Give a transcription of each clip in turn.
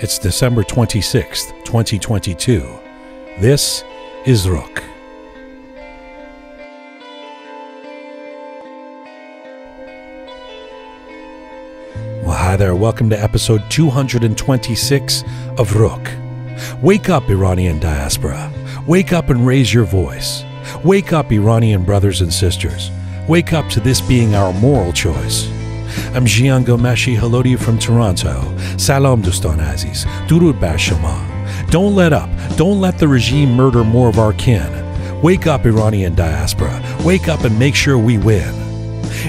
It's December 26th, 2022. This is Roqe. Well, hi there. Welcome to episode 226 of Roqe. Wake up, Iranian diaspora. Wake up and raise your voice. Wake up, Iranian brothers and sisters. Wake up to this being our moral choice. I'm Jian Ghomeshi. Hello to you from Toronto. Salam Dostan Aziz. Durud Bash Shama. Don't let up. Don't let the regime murder more of our kin. Wake up, Iranian diaspora. Wake up and make sure we win.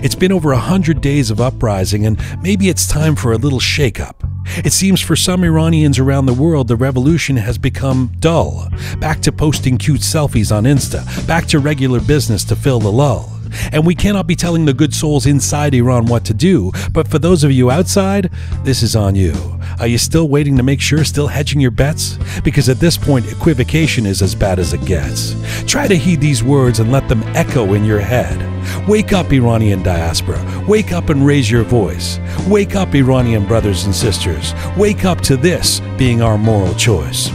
It's been over 100 days of uprising, and maybe it's time for a little shake-up. It seems for some Iranians around the world, the revolution has become dull. Back to posting cute selfies on Insta. Back to regular business to fill the lull. And we cannot be telling the good souls inside Iran what to do, but for those of you outside, this is on you. Are you still waiting to make sure, still hedging your bets? Because at this point, equivocation is as bad as it gets. Try to heed these words and let them echo in your head. Wake up, Iranian diaspora. Wake up and raise your voice. Wake up, Iranian brothers and sisters. Wake up to this being our moral choice.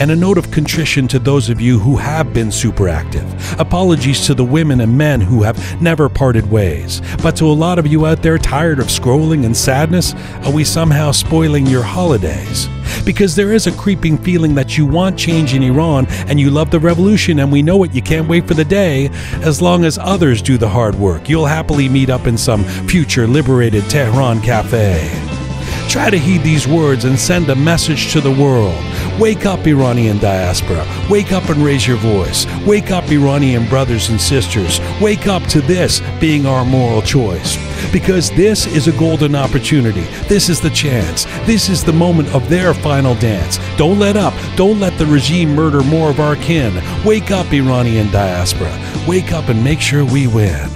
And a note of contrition to those of you who have been super active. Apologies to the women and men who have never parted ways. But to a lot of you out there tired of scrolling and sadness, are we somehow spoiling your holidays? Because there is a creeping feeling that you want change in Iran and you love the revolution, and we know it, you can't wait for the day. As long as others do the hard work, you'll happily meet up in some future liberated Tehran cafe. Try to heed these words and send a message to the world. Wake up, Iranian diaspora. Wake up and raise your voice. Wake up, Iranian brothers and sisters. Wake up to this being our moral choice. Because this is a golden opportunity. This is the chance. This is the moment of their final dance. Don't let up. Don't let the regime murder more of our kin. Wake up, Iranian diaspora. Wake up and make sure we win.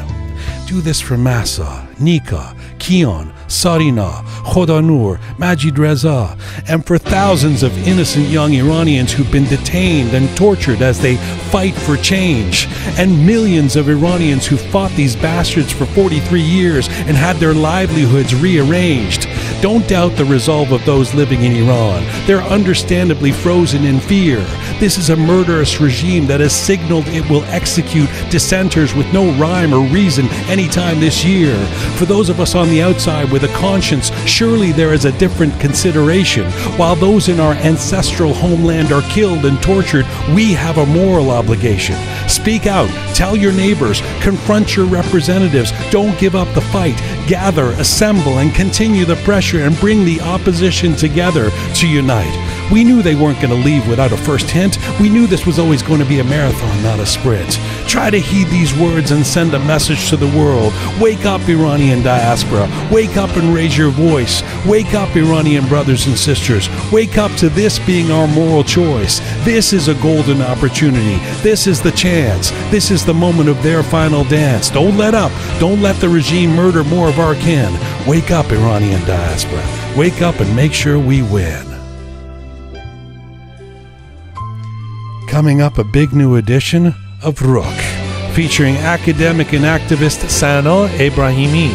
Do this for Mahsa, Nika, Kian, Sarina, Khodanur, Majid Reza, and for thousands of innocent young Iranians who've been detained and tortured as they fight for change, and millions of Iranians who fought these bastards for 43 years and had their livelihoods rearranged. Don't doubt the resolve of those living in Iran. They're understandably frozen in fear. This is a murderous regime that has signaled it will execute dissenters with no rhyme or reason anytime this year. For those of us on the outside with a conscience, surely there is a different consideration. While those in our ancestral homeland are killed and tortured, we have a moral obligation. Speak out, tell your neighbors, confront your representatives, don't give up the fight, gather, assemble, and continue the pressure and bring the opposition together to unite. We knew they weren't going to leave without a first hint. We knew this was always going to be a marathon, not a sprint. Try to heed these words and send a message to the world. Wake up, Iranian diaspora. Wake up and raise your voice. Wake up, Iranian brothers and sisters. Wake up to this being our moral choice. This is a golden opportunity. This is the chance. This is the moment of their final dance. Don't let up. Don't let the regime murder more of our kin. Wake up, Iranian diaspora. Wake up and make sure we win. Coming up, a big new edition of Roqe, featuring academic and activist Sana Ebrahimi,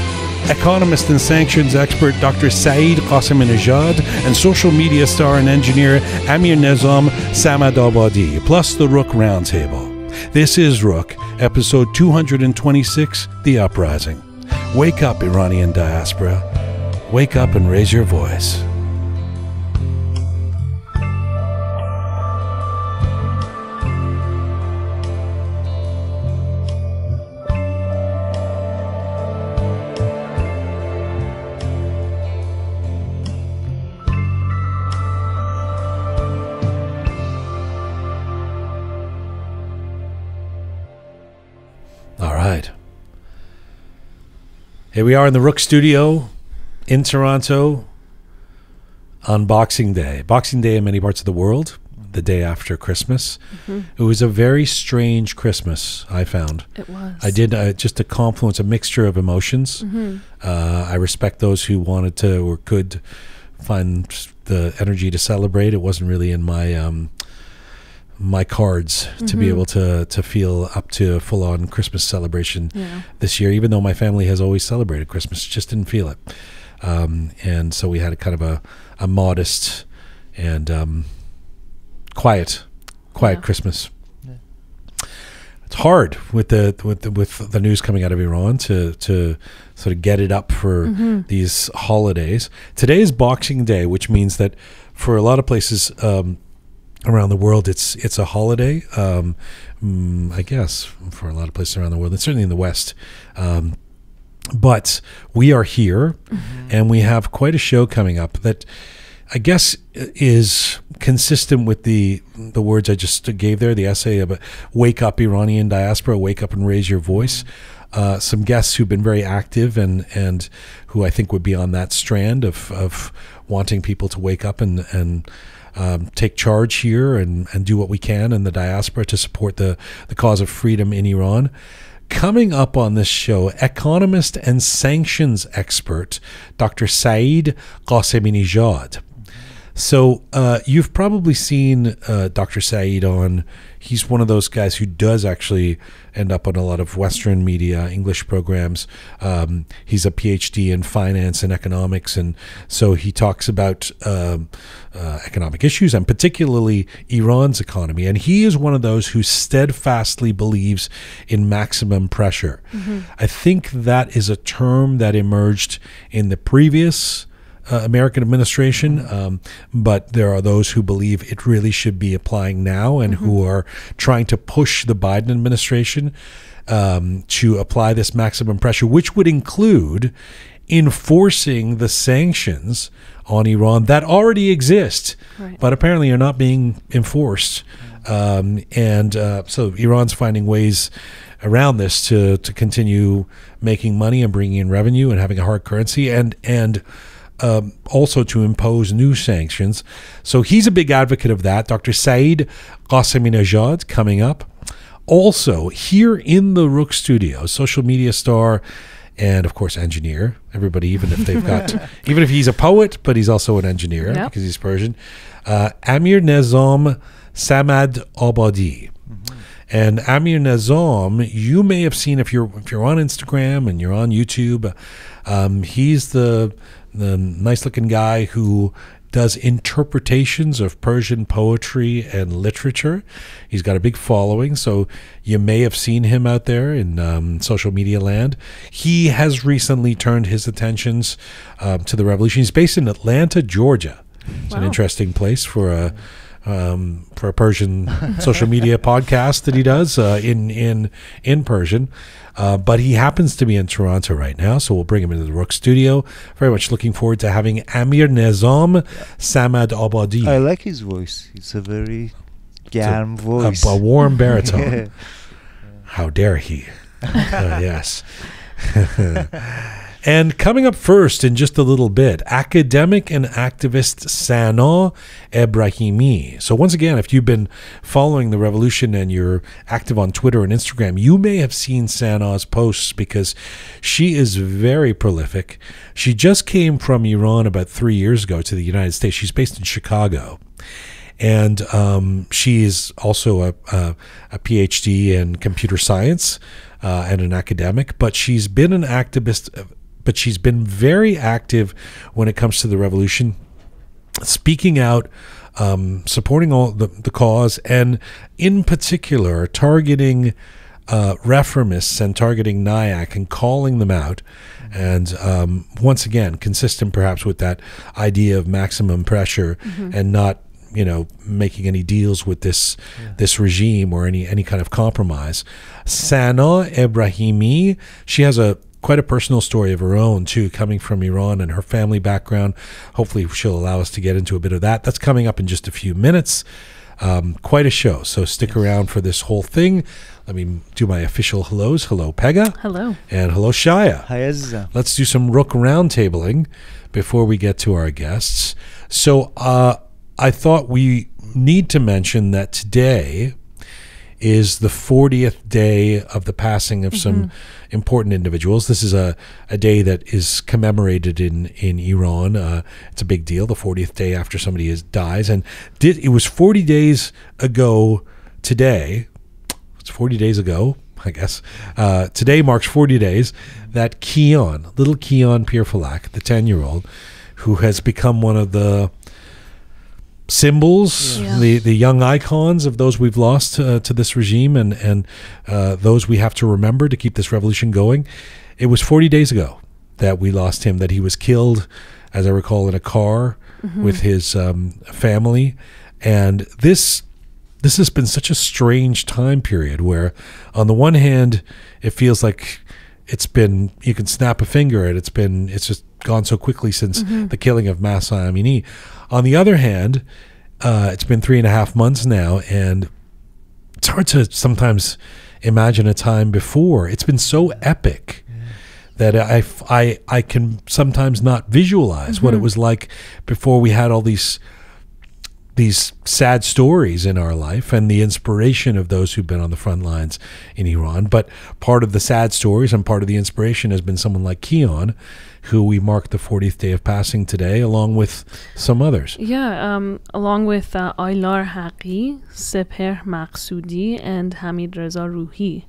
economist and sanctions expert Dr. Saeed Ghasseminejad, and social media star and engineer Amir Nezam Samadabadi, plus the Roqe Roundtable. This is Roqe, episode 226, The Uprising. Wake up, Iranian diaspora. Wake up and raise your voice. Here we are in the Roqe studio in Toronto on Boxing Day. Boxing Day in many parts of the world, the day after Christmas. It was a very strange Christmas, I found. It was. I did just a confluence, a mixture of emotions. I respect those who wanted to or could find the energy to celebrate. It wasn't really in my my cards to be able to feel up to full-on Christmas celebration this year, even though my family has always celebrated Christmas, just didn't feel it. And so we had a kind of a modest and quiet Christmas. Yeah. It's hard with the news coming out of Iran to sort of get it up for these holidays. Today is Boxing Day, which means that for a lot of places around the world, it's a holiday. I guess for a lot of places around the world, and certainly in the West. But we are here, and we have quite a show coming up that I guess is consistent with the words I just gave there, the essay about wake up Iranian diaspora, wake up and raise your voice. Some guests who've been very active and who I think would be on that strand of wanting people to wake up and take charge here and do what we can in the diaspora to support the cause of freedom in Iran. Coming up on this show, economist and sanctions expert, Dr. Saeed Ghasseminejad. So you've probably seen Dr. Saeed on, he's one of those guys who does actually end up on a lot of Western media, English programs. He's a PhD in finance and economics, and so he talks about economic issues and particularly Iran's economy. And he is one of those who steadfastly believes in maximum pressure. I think that is a term that emerged in the previous American administration, but there are those who believe it really should be applying now and who are trying to push the Biden administration to apply this maximum pressure, which would include enforcing the sanctions on Iran that already exist, but apparently are not being enforced. So Iran's finding ways around this to continue making money and bringing in revenue and having a hard currency and also to impose new sanctions. So he's a big advocate of that. Dr. Saeed Ghasseminejad coming up. Also, here in the Roqe studio, social media star and, of course, engineer. Everybody, even if they've got, even if he's a poet, but he's also an engineer because he's Persian. Amir Nezam Samadabadi. And Amir Nezam, you may have seen if you're on Instagram and you're on YouTube, he's the nice-looking guy who does interpretations of Persian poetry and literature. He's got a big following, so you may have seen him out there in social media land. He has recently turned his attentions to the revolution. He's based in Atlanta, Georgia. It's an interesting place for a Persian social media podcast that he does in Persian. But he happens to be in Toronto right now, so we'll bring him into the Roqe studio. Very much looking forward to having Amir Nezam Samadabadi. I like his voice. It's a very warm voice. A warm baritone. How dare he? Yes. And coming up first in just a little bit, academic and activist Sana Ebrahimi. So once again, if you've been following the revolution and you're active on Twitter and Instagram, you may have seen Sana's posts because she is very prolific. She just came from Iran about 3 years ago to the United States. She's based in Chicago. And she is also a PhD in computer science and an academic, but she's been an activist. But she's been very active when it comes to the revolution, speaking out, supporting all the cause, and in particular targeting reformists and targeting NIAC and calling them out. And once again, consistent perhaps with that idea of maximum pressure and not, you know, making any deals with this this regime or any kind of compromise. Sana Ebrahimi, she has quite a personal story of her own too, coming from Iran and her family background. Hopefully she'll allow us to get into a bit of that. That's coming up in just a few minutes. Quite a show, so stick around for this whole thing. Let me do my official hellos. Hello, Pegah. Hello. And hello, Shaya. Hi, Azza. Let's do some Roqe roundtabling before we get to our guests. So I thought we need to mention that today is the 40th day of the passing of some important individuals. This is a day that is commemorated in Iran. It's a big deal, the 40th day after somebody dies. And it was 40 days ago today. It's 40 days ago, I guess. Today marks 40 days that Kian Pirfalak, the 10-year-old, who has become one of the symbols, the young icons of those we've lost to this regime, and those we have to remember to keep this revolution going. It was 40 days ago that we lost him, that he was killed, as I recall, in a car with his family. And this has been such a strange time period where, on the one hand, it feels like it's been, you can snap a finger and it's just gone so quickly since the killing of Mahsa Amini. On the other hand, it's been 3.5 months now, and it's hard to sometimes imagine a time before. It's been so epic that I can sometimes not visualize what it was like before we had all these sad stories in our life and the inspiration of those who've been on the front lines in Iran. But part of the sad stories and part of the inspiration has been someone like Kian, who we marked the 40th day of passing today, along with some others. Yeah, along with Aylar Haqi, Sepeh Maqsudi, and Hamid Reza Ruhi.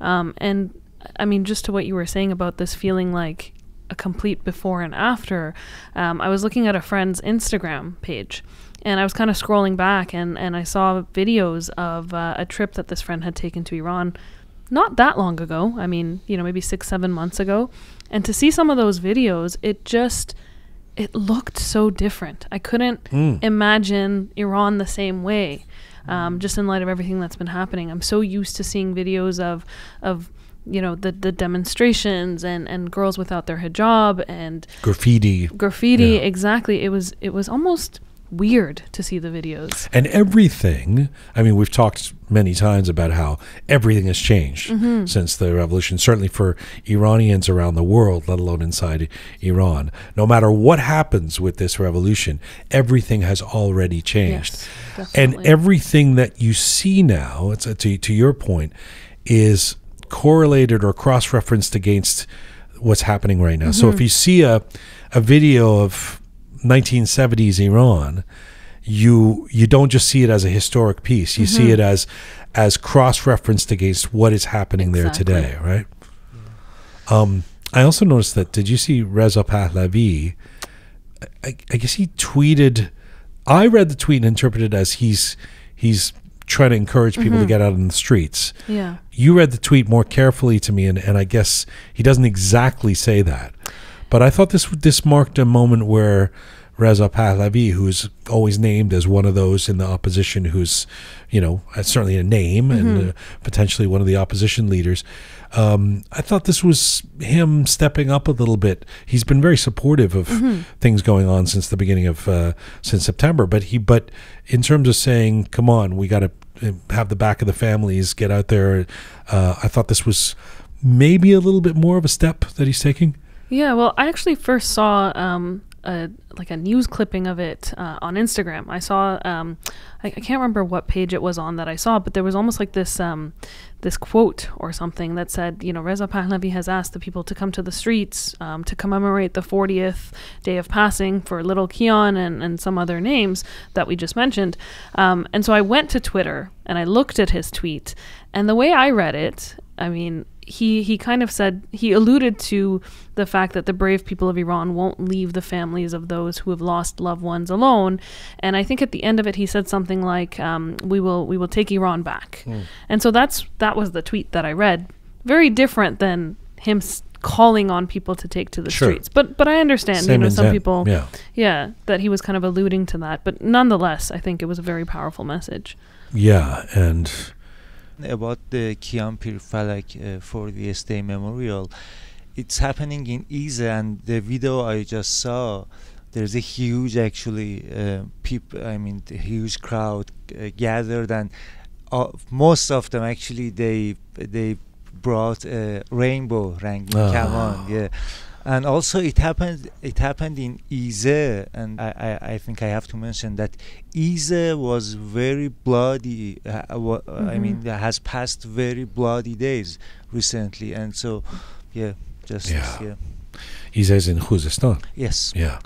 And I mean, just to what you were saying about this feeling like a complete before and after, I was looking at a friend's Instagram page, and I was kind of scrolling back, and I saw videos of a trip that this friend had taken to Iran not that long ago. I mean, you know, maybe 6-7 months ago. And to see some of those videos, it looked so different. I couldn't imagine Iran the same way, just in light of everything that's been happening. I'm so used to seeing videos of you know, the demonstrations and girls without their hijab and graffiti. Yeah. Exactly. It was almost weird to see the videos. And everything, I mean, we've talked many times about how everything has changed since the revolution, certainly for Iranians around the world, let alone inside Iran. No matter what happens with this revolution, everything has already changed. Yes, and everything that you see now, it's to your point, is correlated or cross-referenced against what's happening right now. So if you see a video of 1970s Iran, you don't just see it as a historic piece. You see it as cross-referenced against what is happening there today, right? I also noticed that, did you see Reza Pahlavi? I guess he tweeted, I read the tweet and interpreted it as he's trying to encourage people to get out on the streets. Yeah. You read the tweet more carefully to me, and I guess he doesn't exactly say that. But I thought this marked a moment where Reza Pahlavi, who's always named as one of those in the opposition who's, you know, certainly a name and potentially one of the opposition leaders, I thought this was him stepping up a little bit. He's been very supportive of things going on since the beginning of since September, but in terms of saying, come on, we got to have the back of the families, get out there, I thought this was maybe a little bit more of a step that he's taking. Yeah, well, I actually first saw like a news clipping of it on Instagram. I saw, I can't remember what page it was on that I saw, but there was almost like this this quote or something that said, you know, Reza Pahlavi has asked the people to come to the streets to commemorate the 40th day of passing for Little Kian and some other names that we just mentioned. And so I went to Twitter and I looked at his tweet, and the way I read it, I mean, he kind of said, he alluded to the fact that the brave people of Iran won't leave the families of those who have lost loved ones alone. And I think at the end of it, he said something like, we will take Iran back. And so that was the tweet that I read. Very different than him calling on people to take to the streets. But I understand, you know, some people, yeah, that he was kind of alluding to that. But nonetheless, I think it was a very powerful message. Yeah, and about the Kian Pirfalak 40th Day Memorial, it's happening in Iza, and the video I just saw, there's a huge, actually, huge crowd gathered, and most of them actually they brought a rainbow ranging kaman, yeah. And also it happened in Iza, and I think I have to mention that Iza was very bloody, I mean, has passed very bloody days recently, and so, yeah, just, yeah. Iza is in Khuzestan. Yes. Yeah.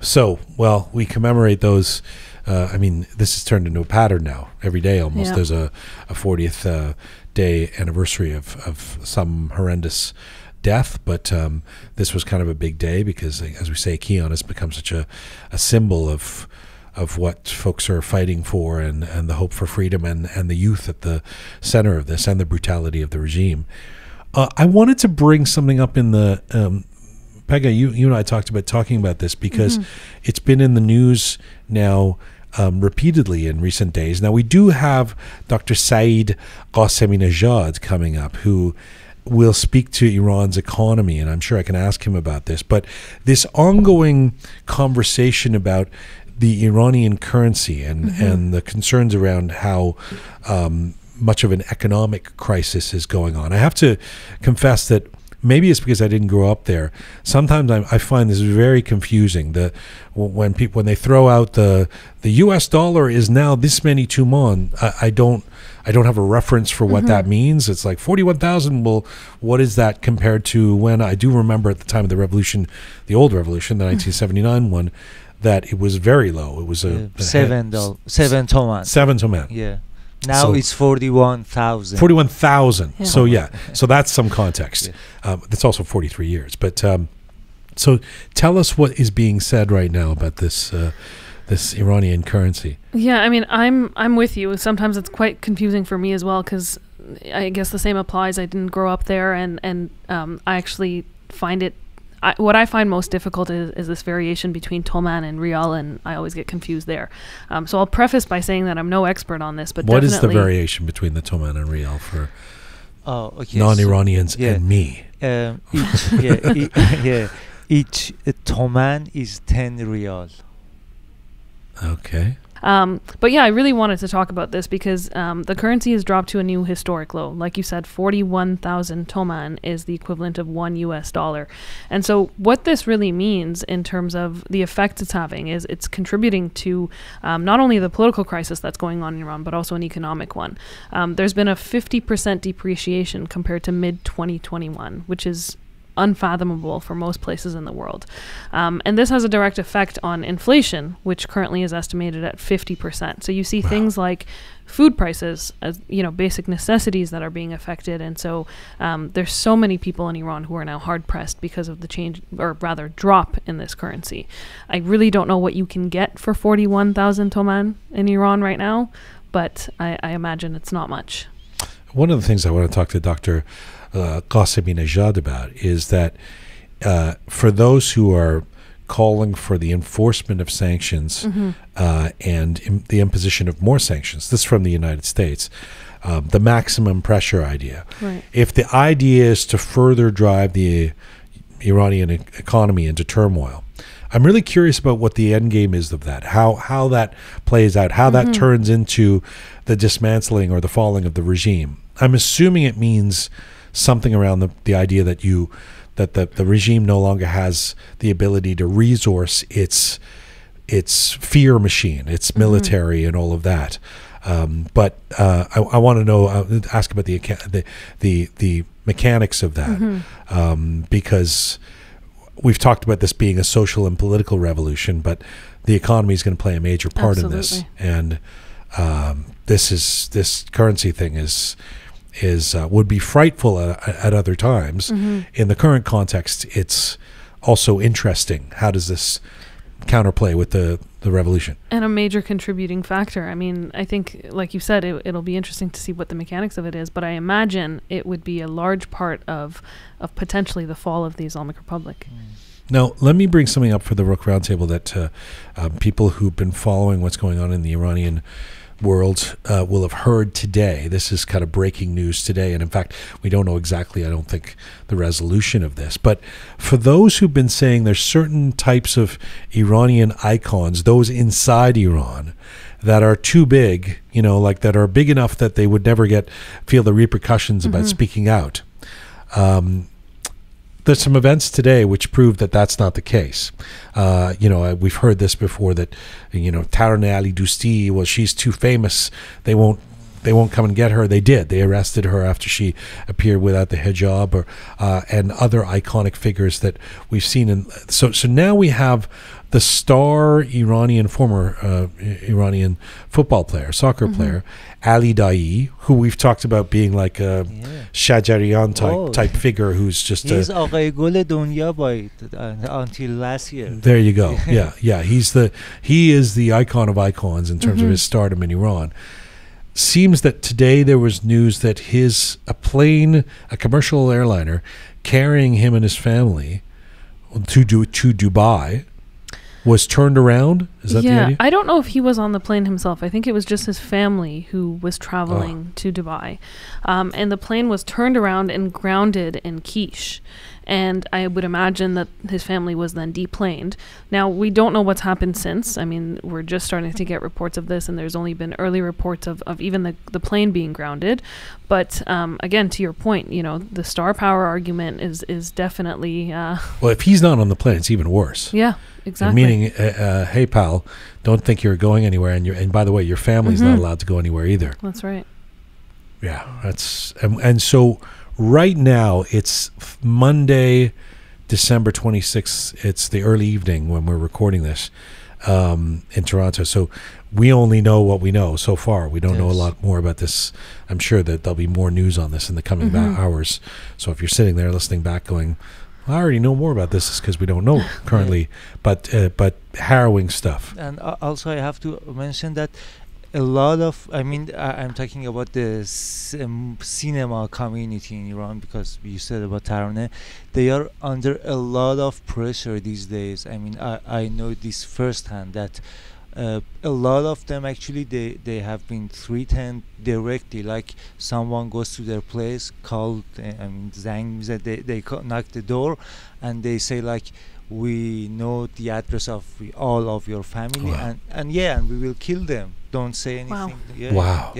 So, well, we commemorate those, I mean, this has turned into a pattern now. Every day almost there's a 40th day anniversary of some horrendous death, but this was kind of a big day because, as we say, Kian has become such a symbol of what folks are fighting for and the hope for freedom and the youth at the center of this and the brutality of the regime. I wanted to bring something up in the Pegah, you and I talking about this because it's been in the news now repeatedly in recent days. Now, we do have Dr. Saeed Ghasseminejad coming up, who will speak to Iran's economy, and I'm sure I can ask him about this. But this ongoing conversation about the Iranian currency and the concerns around how much of an economic crisis is going on. I have to confess that maybe it's because I didn't grow up there. Sometimes I find this very confusing. When they throw out the U.S. dollar is now this many tuman, I don't have a reference for what that means. It's like 41,000. Well, what is that compared to when I do remember at the time of the revolution, the old revolution, the 1979 one, that it was very low. It was a seven tuman. Yeah. Now so, it's 41,000. 41,000. Yeah. So yeah, so that's some context. Yeah. That's also 43 years. But so tell us what is being said right now about this this Iranian currency. Yeah, I mean, I'm with you. Sometimes it's quite confusing for me as well because I guess the same applies. I didn't grow up there, and I actually find it. What I find most difficult is this variation between Toman and Rial, and I always get confused there. So I'll preface by saying that I'm no expert on this, but what is the variation between the Toman and Rial for non-Iranians and me? Each Toman is 10 Rial. Okay. But yeah, I really wanted to talk about this because the currency has dropped to a new historic low. Like you said, 41,000 toman is the equivalent of $1. And so what this really means in terms of the effect it's having is it's contributing to not only the political crisis that's going on in Iran, but also an economic one. There's been a 50% depreciation compared to mid-2021, which is unfathomable for most places in the world. And this has a direct effect on inflation, which currently is estimated at 50%. So you see things like food prices, as you know, basic necessities that are being affected. And so there's so many people in Iran who are now hard pressed because of the change, or rather drop, in this currency. I really don't know what you can get for 41,000 toman in Iran right now, but I imagine it's not much. One of the things I want to talk to Dr. Ghasseminejad about is that for those who are calling for the enforcement of sanctions and the imposition of more sanctions, this from the United States, the maximum pressure idea. Right. If the idea is to further drive the Iranian economy into turmoil, I'm really curious about what the end game is of that, how that plays out, how that turns into the dismantling or the falling of the regime. I'm assuming it means something around the idea that the regime no longer has the ability to resource its fear machine, its military and all of that. But I want to know, ask about the mechanics of that, because we've talked about this being a social and political revolution, but the economy is going to play a major part in this. And this currency thing is would be frightful at other times. In the current context, it's also interesting. How does this counterplay with the revolution? And a major contributing factor. I mean, I think, like you said, it'll be interesting to see what the mechanics of it is, but I imagine it would be a large part of potentially the fall of the Islamic Republic. Now, let me bring something up for the Roqe Roundtable that people who've been following what's going on in the Iranian world will have heard today. This is kind of breaking news today, and in fact we don't know exactly, I don't think, the resolution of this, but for those who've been saying there's certain types of Iranian icons, those inside Iran, that are too big, you know, like that are big enough that they would never feel the repercussions about speaking out. There's some events today which prove that that's not the case. You know, we've heard this before, that, you know, Taraneh Ali Dostie, well, she's too famous, they won't they won't come and get her. They did. They arrested her after she appeared without the hijab, or and other iconic figures that we've seen. And so now we have the star Iranian, former Iranian football player, soccer player, Ali Daei, who we've talked about being like a Shajarian type figure, who's just he's until last year. There you go. Yeah. He is the icon of icons in terms of his stardom in Iran. Seems that today there was news that a commercial airliner carrying him and his family to Dubai was turned around. Is that the idea? I don't know if he was on the plane himself. I think it was just his family who was traveling to Dubai. And the plane was turned around and grounded in Quiche. And I would imagine that his family was then deplaned. Now, we don't know what's happened since. I mean, we're just starting to get reports of this, and there's only been early reports of even the plane being grounded. But again, to your point, the star power argument is definitely... well, if he's not on the plane, it's even worse. Yeah, exactly. And meaning, hey, pal, don't think you're going anywhere. And by the way, your family's not allowed to go anywhere either. That's right. Yeah, and so... Right now, it's Monday, December 26th. It's the early evening when we're recording this in Toronto. So we only know what we know so far. We don't know a lot more about this. I'm sure that there'll be more news on this in the coming hours. So if you're sitting there listening back going, I already know more about this, is because we don't know currently, but harrowing stuff. And also I have to mention that a lot of, I'm talking about the cinema community in Iran, because you said about Taraneh, they are under a lot of pressure these days. I know this firsthand, that a lot of them actually, they have been threatened directly. Like someone goes to their place, called, Zang, they knock the door, and they say like, we know the address of all of your family, and we will kill them. Don't say anything. Wow.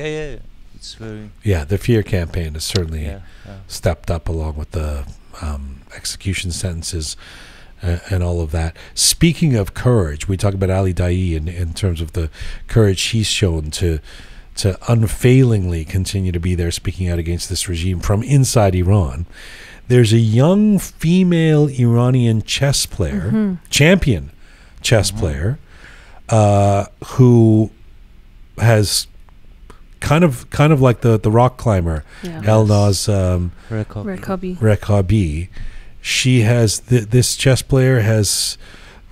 It's very. Yeah, the fear campaign has certainly stepped up along with the execution sentences and all of that. Speaking of courage, we talk about Ali Daei in terms of the courage he's shown to unfailingly continue to be there, speaking out against this regime from inside Iran. There's a young female Iranian chess player, champion chess player, who has kind of like the rock climber, Elnaz Rekabi. She has this chess player has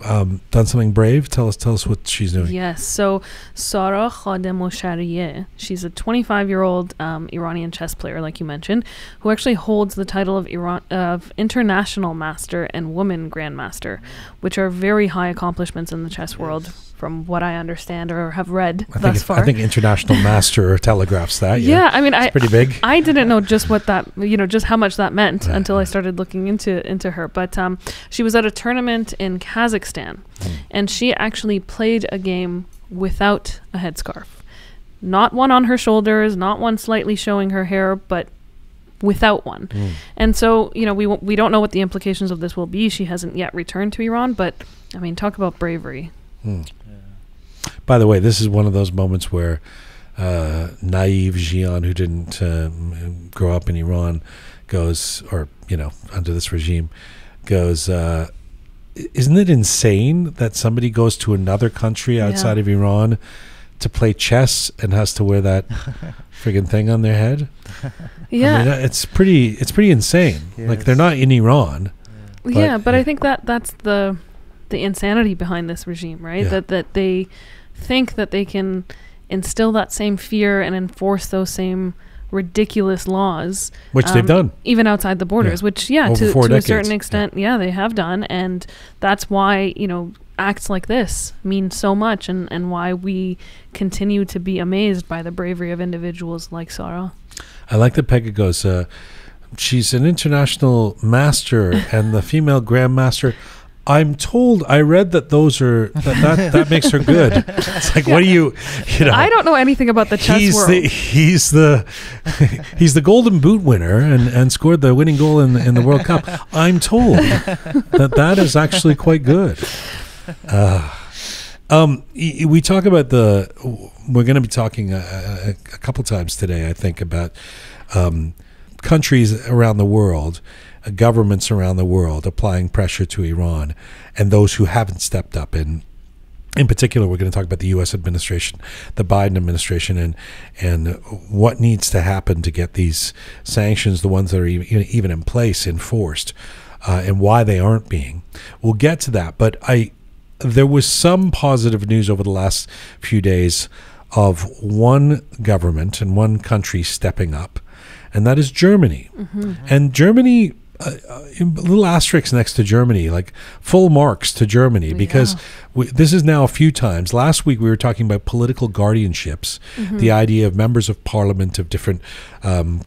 done something brave. Tell us what she's doing. Yes, so Sara Khademalsharieh, she's a 25-year-old Iranian chess player, like you mentioned, who actually holds the title of international master and woman grandmaster, which are very high accomplishments in the chess world, from what I understand or have read thus far. I think international master telegraphs that. Yeah, it's pretty big. I didn't know just what that, just how much that meant until I started looking into her. But she was at a tournament in Kazakhstan, and she actually played a game without a headscarf. Not one on her shoulders, not one slightly showing her hair, but without one. And so, we don't know what the implications of this will be. She hasn't yet returned to Iran, but, talk about bravery. By the way, this is one of those moments where naive Jian, who didn't grow up in Iran, goes, or, under this regime, goes, isn't it insane that somebody goes to another country outside of Iran to play chess and has to wear that friggin' thing on their head? Yeah. It's pretty insane. Yes. Like, they're not in Iran. Yeah, but I think that's the insanity behind this regime, right? That they think that they can instill that same fear and enforce those same ridiculous laws, which they've done even outside the borders, which to a certain extent they have done. And that's why acts like this mean so much, and why we continue to be amazed by the bravery of individuals like Sara. I like that Pegah goes, she's an international master and the female grandmaster. I'm told, I read that those are, that makes her good. It's like, what do you know? I don't know anything about the chess world. He's the Golden Boot winner and scored the winning goal in the World Cup. I'm told that is actually quite good. We talk about the, we're going to be talking a couple times today, I think, about countries around the world, governments around the world applying pressure to Iran, and those who haven't stepped up. And in particular, we're going to talk about the U.S. administration, the Biden administration, and what needs to happen to get these sanctions, the ones that are even in place, enforced, and why they aren't being. We'll get to that. But there was some positive news over the last few days of one government and one country stepping up, and that is Germany. Mm-hmm. And Germany... little asterisks next to Germany, like full marks to Germany, because this is now a few times. Last week we were talking about political guardianships, the idea of members of parliament of different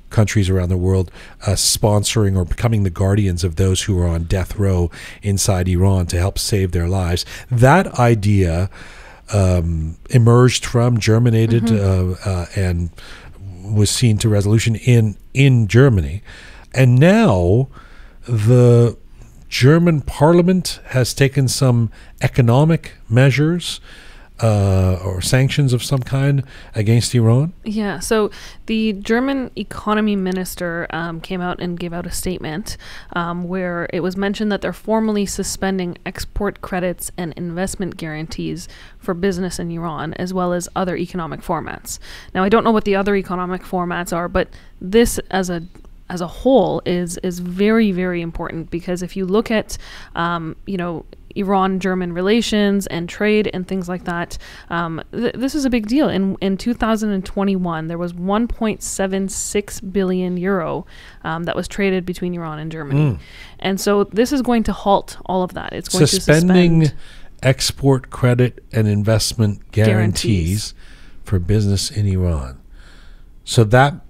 countries around the world sponsoring or becoming the guardians of those who are on death row inside Iran to help save their lives. That idea emerged from, germinated, and was seen to resolution in Germany. And now the German parliament has taken some economic measures or sanctions of some kind against Iran. Yeah, so the German economy minister came out and gave out a statement where it was mentioned that they're formally suspending export credits and investment guarantees for business in Iran, as well as other economic formats. Now, I don't know what the other economic formats are, but this as a whole is very, very important, because if you look at, you know, Iran-German relations and trade and things like that, this is a big deal. In 2021, there was 1.76 billion euro that was traded between Iran and Germany. Mm. And so this is going to halt all of that. It's going to suspend export credit and investment guarantees for business in Iran. So that...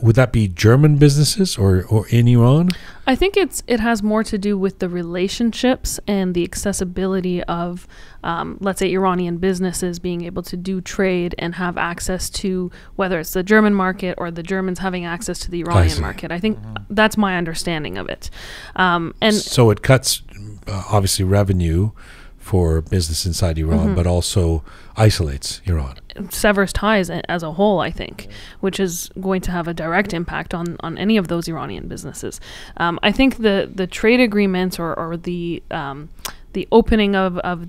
would that be German businesses or in Iran? I think it has more to do with the relationships and the accessibility of, let's say, Iranian businesses being able to do trade and have access to, whether it's the German market or the Germans having access to the Iranian market. I think that's my understanding of it. And so it cuts, obviously, revenue for business inside Iran, but also isolates Iran. Severs ties as a whole, I think, which is going to have a direct impact on any of those Iranian businesses. I think the trade agreements or the opening of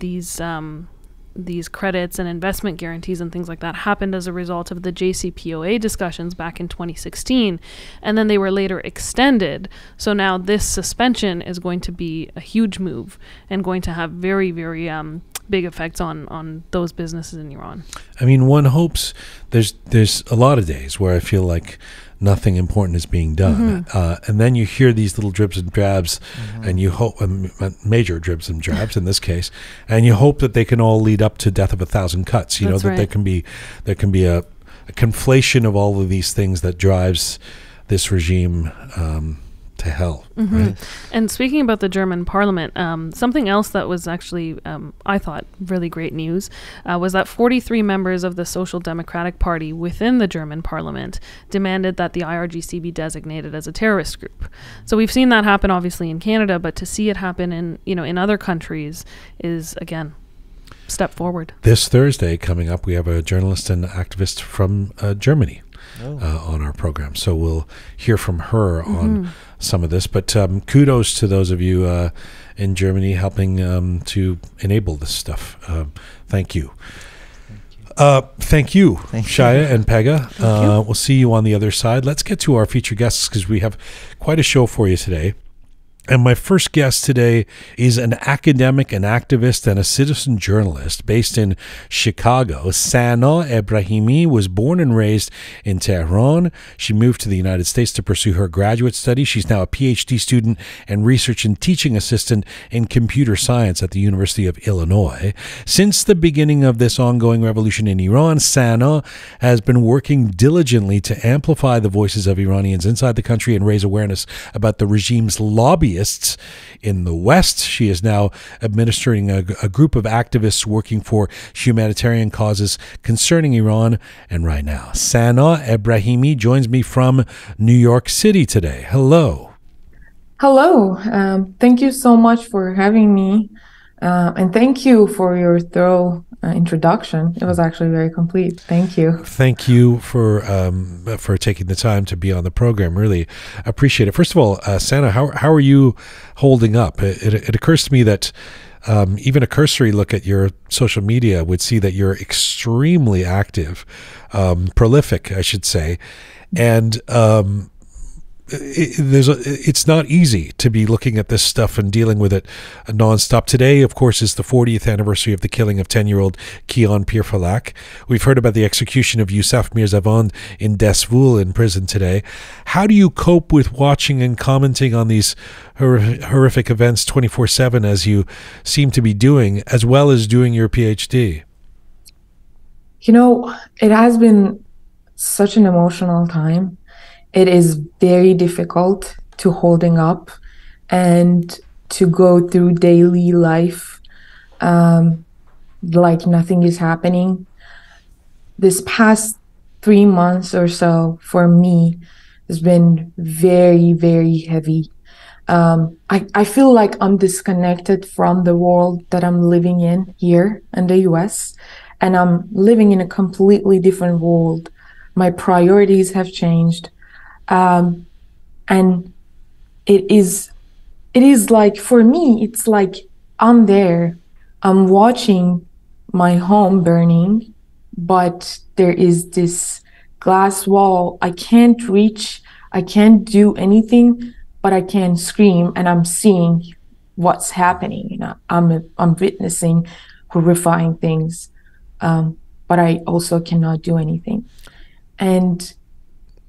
these credits and investment guarantees and things like that happened as a result of the JCPOA discussions back in 2016, and then they were later extended. So now this suspension is going to be a huge move and going to have very, very big effects on those businesses in Iran. I mean, one hopes. There's a lot of days where I feel like nothing important is being done, and then you hear these little drips and drabs, and you hope major drips and drabs in this case, and you hope that they can all lead up to death of a thousand cuts. You know that there can be a conflation of all of these things that drives this regime to hell. Right? And speaking about the German parliament, something else that was actually, I thought, really great news was that 43 members of the Social Democratic Party within the German parliament demanded that the IRGC be designated as a terrorist group. So we've seen that happen, obviously, in Canada, but to see it happen in other countries is, again, step forward. This Thursday coming up, we have a journalist and activist from Germany on our program. So we'll hear from her on some of this. But kudos to those of you in Germany helping to enable this stuff. Thank you. Thank you, Shaya and Pegah. We'll see you on the other side. Let's get to our featured guests, because we have quite a show for you today. And my first guest today is an academic, an activist, and a citizen journalist based in Chicago. Sana Ebrahimi was born and raised in Tehran. She moved to the United States to pursue her graduate studies. She's now a PhD student and research and teaching assistant in computer science at the University of Illinois. Since the beginning of this ongoing revolution in Iran, Sana has been working diligently to amplify the voices of Iranians inside the country and raise awareness about the regime's lobbyists in the West. She is now administering a group of activists working for humanitarian causes concerning Iran. And right now, Sana Ebrahimi joins me from New York City today. Hello. Hello. Thank you so much for having me. And thank you for your thorough introduction. It was actually very complete. Thank you. Thank you for taking the time to be on the program. Really appreciate it. First of all, Sana, how are you holding up? It occurs to me that even a cursory look at your social media would see that you're extremely active, prolific, I should say, and it's not easy to be looking at this stuff and dealing with it nonstop. Today, of course, is the 40th anniversary of the killing of 10-year-old Kian Pirfalak. We've heard about the execution of Yousef Mirzavand in Desvoul in prison today. How do you cope with watching and commenting on these horrific events 24/7, as you seem to be doing, as well as doing your PhD? You know, it has been such an emotional time. It is very difficult to holding up and to go through daily life like nothing is happening. This past 3 months or so for me has been very, very heavy. I feel like I'm disconnected from the world that I'm living in here in the US, and I'm living in a completely different world. My priorities have changed. And it is like, for me, it's like I'm there, I'm watching my home burning, but there is this glass wall. I can't reach, I can't do anything, but I can scream, and I'm seeing what's happening. You know, I'm witnessing horrifying things, but I also cannot do anything. And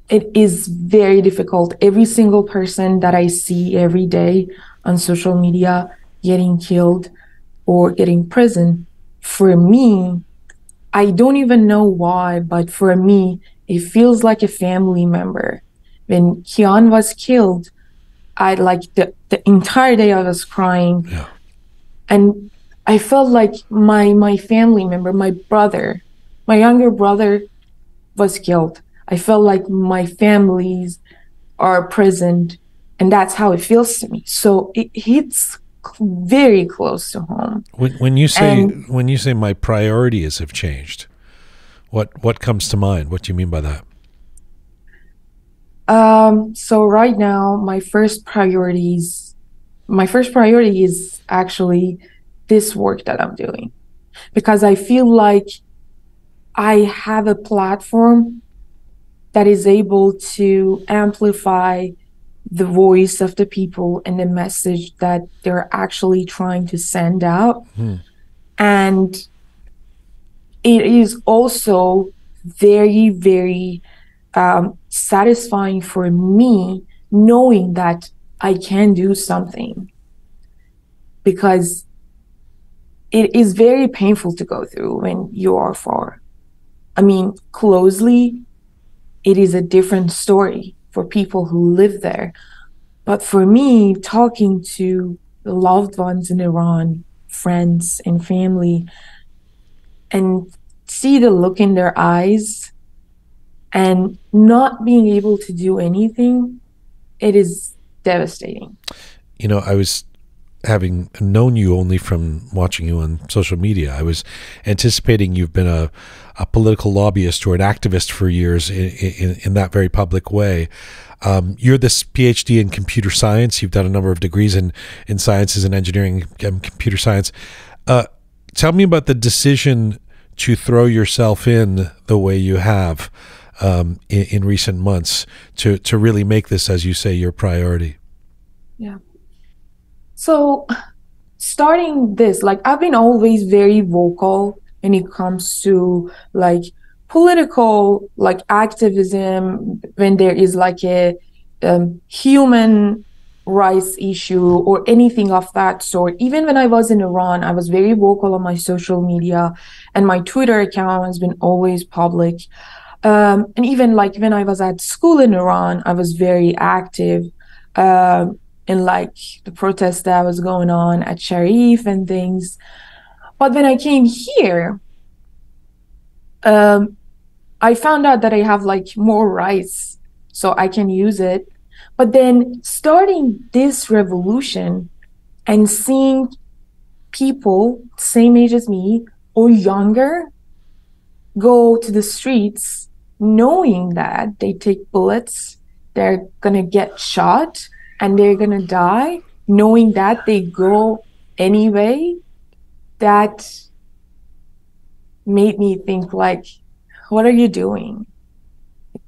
it is very difficult. Every single person that I see every day on social media getting killed or getting prison, for me, I don't even know why, but for me, it feels like a family member. When Kian was killed, I like the entire day I was crying. Yeah. And I felt like my family member, my brother, my younger brother was killed. I felt like my families are present, and that's how it feels to me. So it hits very close to home. When you say, and when you say my priorities have changed, what comes to mind? What do you mean by that? So right now, my first priority is actually this work that I'm doing, because I feel like I have a platform that is able to amplify the voice of the people and the message that they're actually trying to send out. Mm. And it is also very, very satisfying for me knowing that I can do something, because it is very painful to go through when you are far. I mean, closely, it is a different story for people who live there. But for me, talking to the loved ones in Iran, friends and family, and see the look in their eyes and not being able to do anything, it is devastating. You know, I was, having known you only from watching you on social media, I was anticipating you've been a political lobbyist or an activist for years in that very public way. You're this PhD in computer science. You've done a number of degrees in sciences and engineering and computer science. Tell me about the decision to throw yourself in the way you have in recent months to really make this, as you say, your priority. Yeah. So starting this, like, I've been always very vocal when it comes to like political, like activism, when there is like a human rights issue or anything of that sort. Even when I was in Iran, I was very vocal on my social media, and my Twitter account has been always public. And even like when I was at school in Iran, I was very active. And like the protest that was going on at Sharif and things. But when I came here, I found out that I have like more rights, so I can use it. But then starting this revolution and seeing people same age as me or younger go to the streets knowing that they take bullets, they're gonna get shot and they're gonna die, knowing that they go anyway? That made me think, like, what are you doing?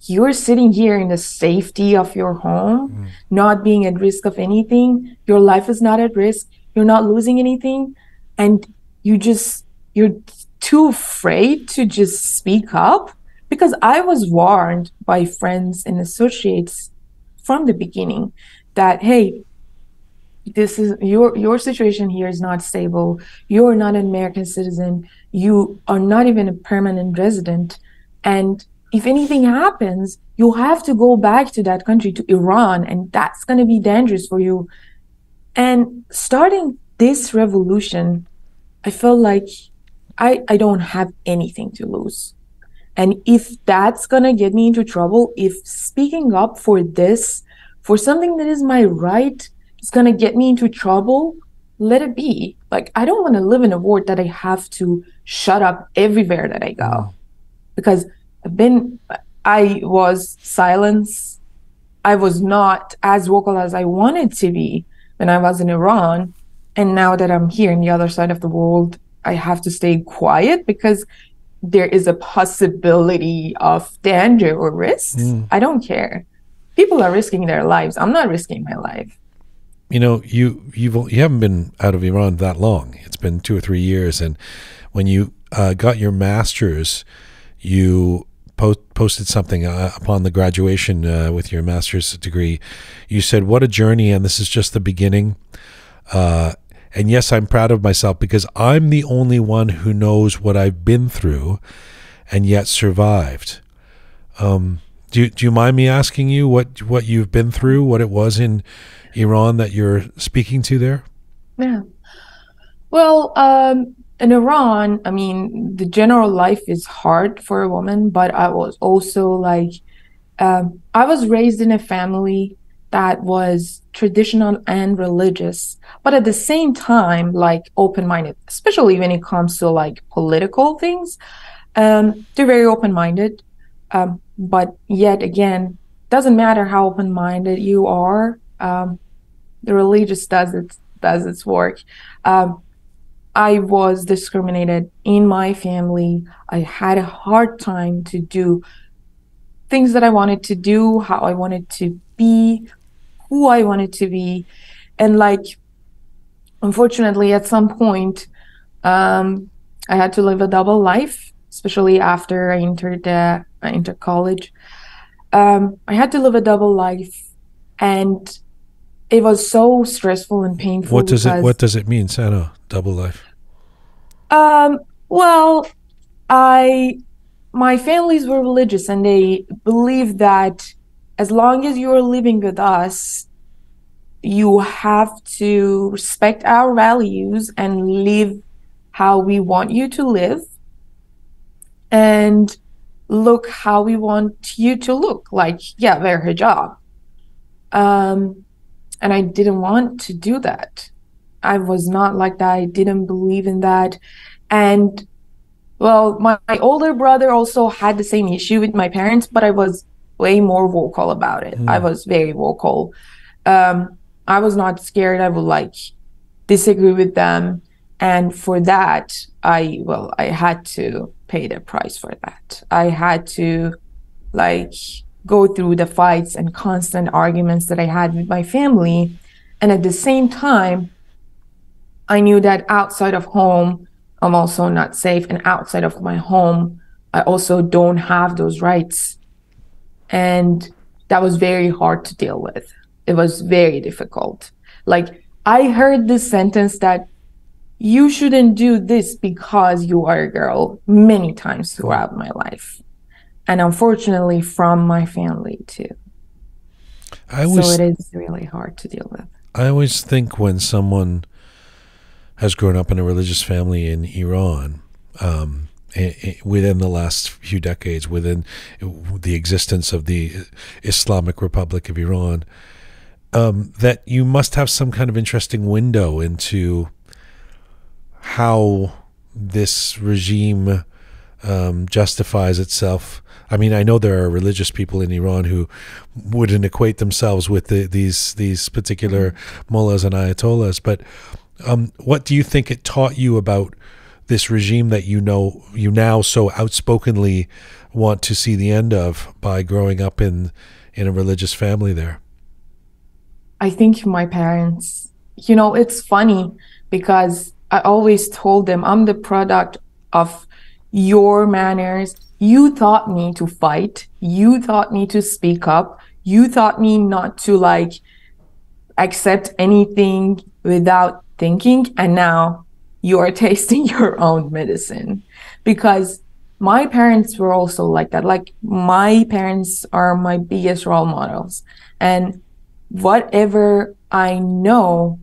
You're sitting here in the safety of your home, not being at risk of anything. Your life is not at risk. You're not losing anything. And you're too afraid to just speak up. Because I was warned by friends and associates from the beginning that, hey, this is your situation here is not stable. You're not an American citizen. You are not even a permanent resident. And if anything happens, you have to go back to that country, to Iran, and that's going to be dangerous for you. And starting this revolution, I felt like I don't have anything to lose. And if that's going to get me into trouble, if speaking up for this, for something that is my right, it's going to get me into trouble, let it be. Like, I don't want to live in a world that I have to shut up everywhere that I go. Because I was silenced. I was not as vocal as I wanted to be when I was in Iran. And now that I'm here on the other side of the world, I have to stay quiet because there is a possibility of danger or risks. I don't care. People are risking their lives. I'm not risking my life. You know, you haven't been out of Iran that long. It's been 2 or 3 years. And when you got your master's, you posted something upon the graduation with your master's degree. You said, "What a journey, and this is just the beginning. And yes, I'm proud of myself because I'm the only one who knows what I've been through and yet survived." Do you mind me asking you what you've been through, what it was in Iran that you're speaking to there? Yeah. Well, in Iran, I mean, the general life is hard for a woman, but I was also like, I was raised in a family that was traditional and religious, but at the same time, like, open-minded, especially when it comes to like political things. They're very open-minded, but yet again, doesn't matter how open-minded you are, the religious does its work. I was discriminated in my family. I had a hard time to do things that I wanted to do, how I wanted to be, who I wanted to be. And like, unfortunately, at some point, I had to live a double life, especially after I entered college. I had to live a double life, and it was so stressful and painful. What does it mean, Sana, double life? Well, my families were religious, and they believed that as long as you're living with us, you have to respect our values and live how we want you to live and look how we want you to look. Like, yeah, wear hijab. And I didn't want to do that. I was not like that. I didn't believe in that. And, well, my older brother also had the same issue with my parents, but I was way more vocal about it. I was very vocal. I was not scared. I would like disagree with them. And for that, I had to pay the price for that. I had to like go through the fights and constant arguments that I had with my family. And at the same time, I knew that outside of home, I'm also not safe. And outside of my home, I also don't have those rights. And that was very hard to deal with. It was very difficult. Like, I heard this sentence that you shouldn't do this because you are a girl many times throughout my life. And unfortunately, from my family too. So it is really hard to deal with. I always think when someone has grown up in a religious family in Iran, within the last few decades, within the existence of the Islamic Republic of Iran, that you must have some kind of interesting window into how this regime justifies itself. I mean, I know there are religious people in Iran who wouldn't equate themselves with these particular mullahs and ayatollahs, but what do you think it taught you about this regime that you now so outspokenly want to see the end of by growing up in a religious family there? I think my parents, you know, it's funny because I always told them I'm the product of your manners. You taught me to fight. You taught me to speak up. You taught me not to like accept anything without thinking. And now you are tasting your own medicine, because my parents were also like that. Like my parents are my biggest role models, and whatever I know,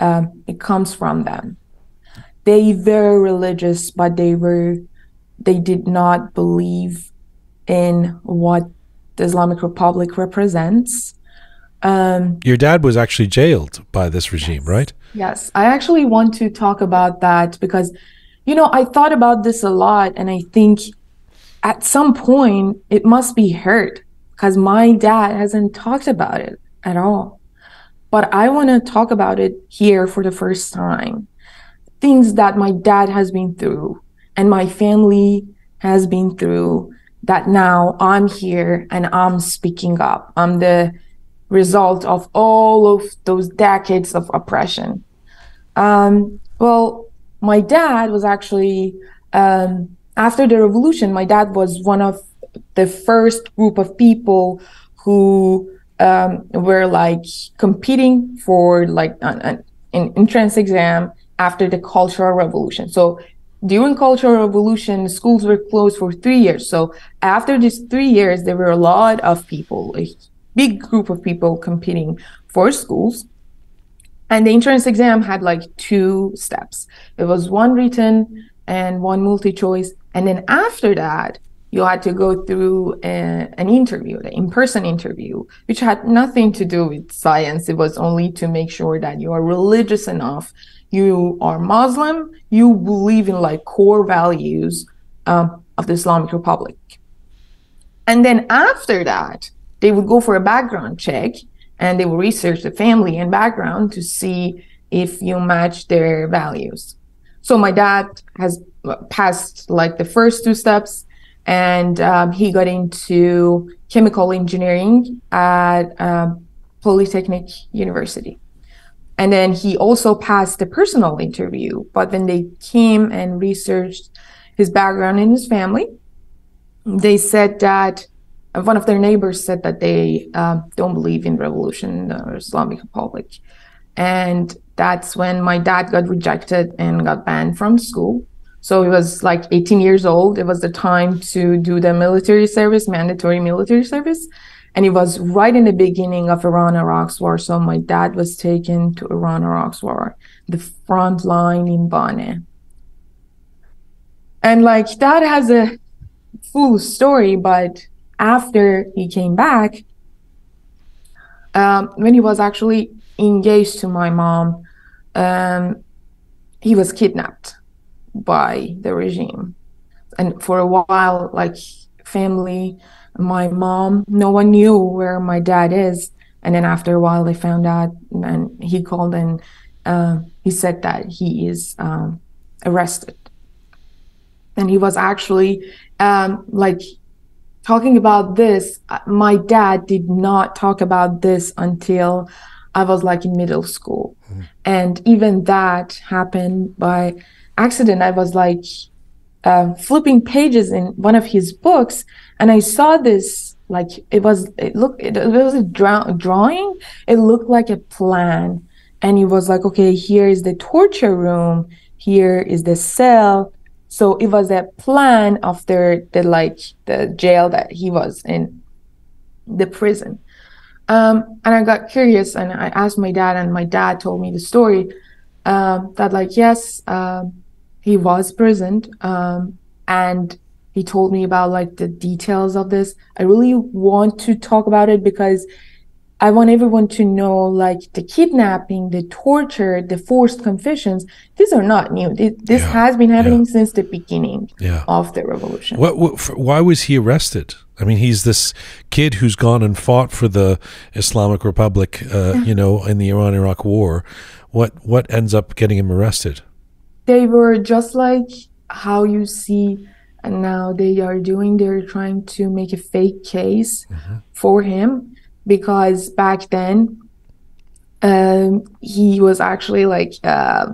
it comes from them. They were religious, but they did not believe in what the Islamic Republic represents. Your dad was actually jailed by this regime, yes, right? Yes, I actually want to talk about that because, you know, I thought about this a lot, and I think at some point it must be heard because my dad hasn't talked about it at all. But I want to talk about it here for the first time. Things that my dad has been through and my family has been through, that now I'm here and I'm speaking up. I'm the result of all of those decades of oppression. Well, my dad was actually, after the revolution, my dad was one of the first group of people who were like competing for like an entrance exam after the Cultural Revolution. So during Cultural Revolution, schools were closed for 3 years. So after these 3 years, there were a lot of people, a big group of people competing for schools. And the entrance exam had like 2 steps. It was 1 written and 1 multi-choice. And then after that, you had to go through an interview, an in-person interview, which had nothing to do with science. It was only to make sure that you are religious enough, you are Muslim, you believe in like core values of the Islamic Republic. And then after that, they would go for a background check, and they would research the family and background to see if you match their values. So my dad has passed like the first 2 steps, and he got into chemical engineering at Polytechnic University. And then he also passed a personal interview, but when they came and researched his background and his family, they said that one of their neighbors said that they don't believe in revolution or Islamic Republic. And that's when my dad got rejected and got banned from school. So he was like 18 years old. It was the time to do the military service, mandatory military service. And it was right in the beginning of Iran-Iraq's war. So my dad was taken to Iran-Iraq's war, the front line in Baneh. And like that has a full story, but after he came back, when he was actually engaged to my mom, he was kidnapped by the regime. And for a while, like family, my mom, no one knew where my dad is. And then after a while, they found out, and he called, and he said that he is arrested. And he was actually like talking about this. My dad did not talk about this until I was like in middle school. And even that happened by accident. I was like flipping pages in one of his books, and I saw this, like it was a drawing. It looked like a plan, and he was like, okay, here is the torture room, here is the cell. So it was a plan of the jail that he was in, the prison. And I got curious, and I asked my dad, and my dad told me the story that like, yes, he was imprisoned, and he told me about like the details of this. I really want to talk about it because I want everyone to know, like, the kidnapping, the torture, the forced confessions, these are not new. This has been happening since the beginning of the revolution. Why was he arrested? I mean, he's this kid who's gone and fought for the Islamic Republic, you know, in the Iran-Iraq War. What ends up getting him arrested? They were just like how you see now they are doing. They're trying to make a fake case for him, because back then he was actually like the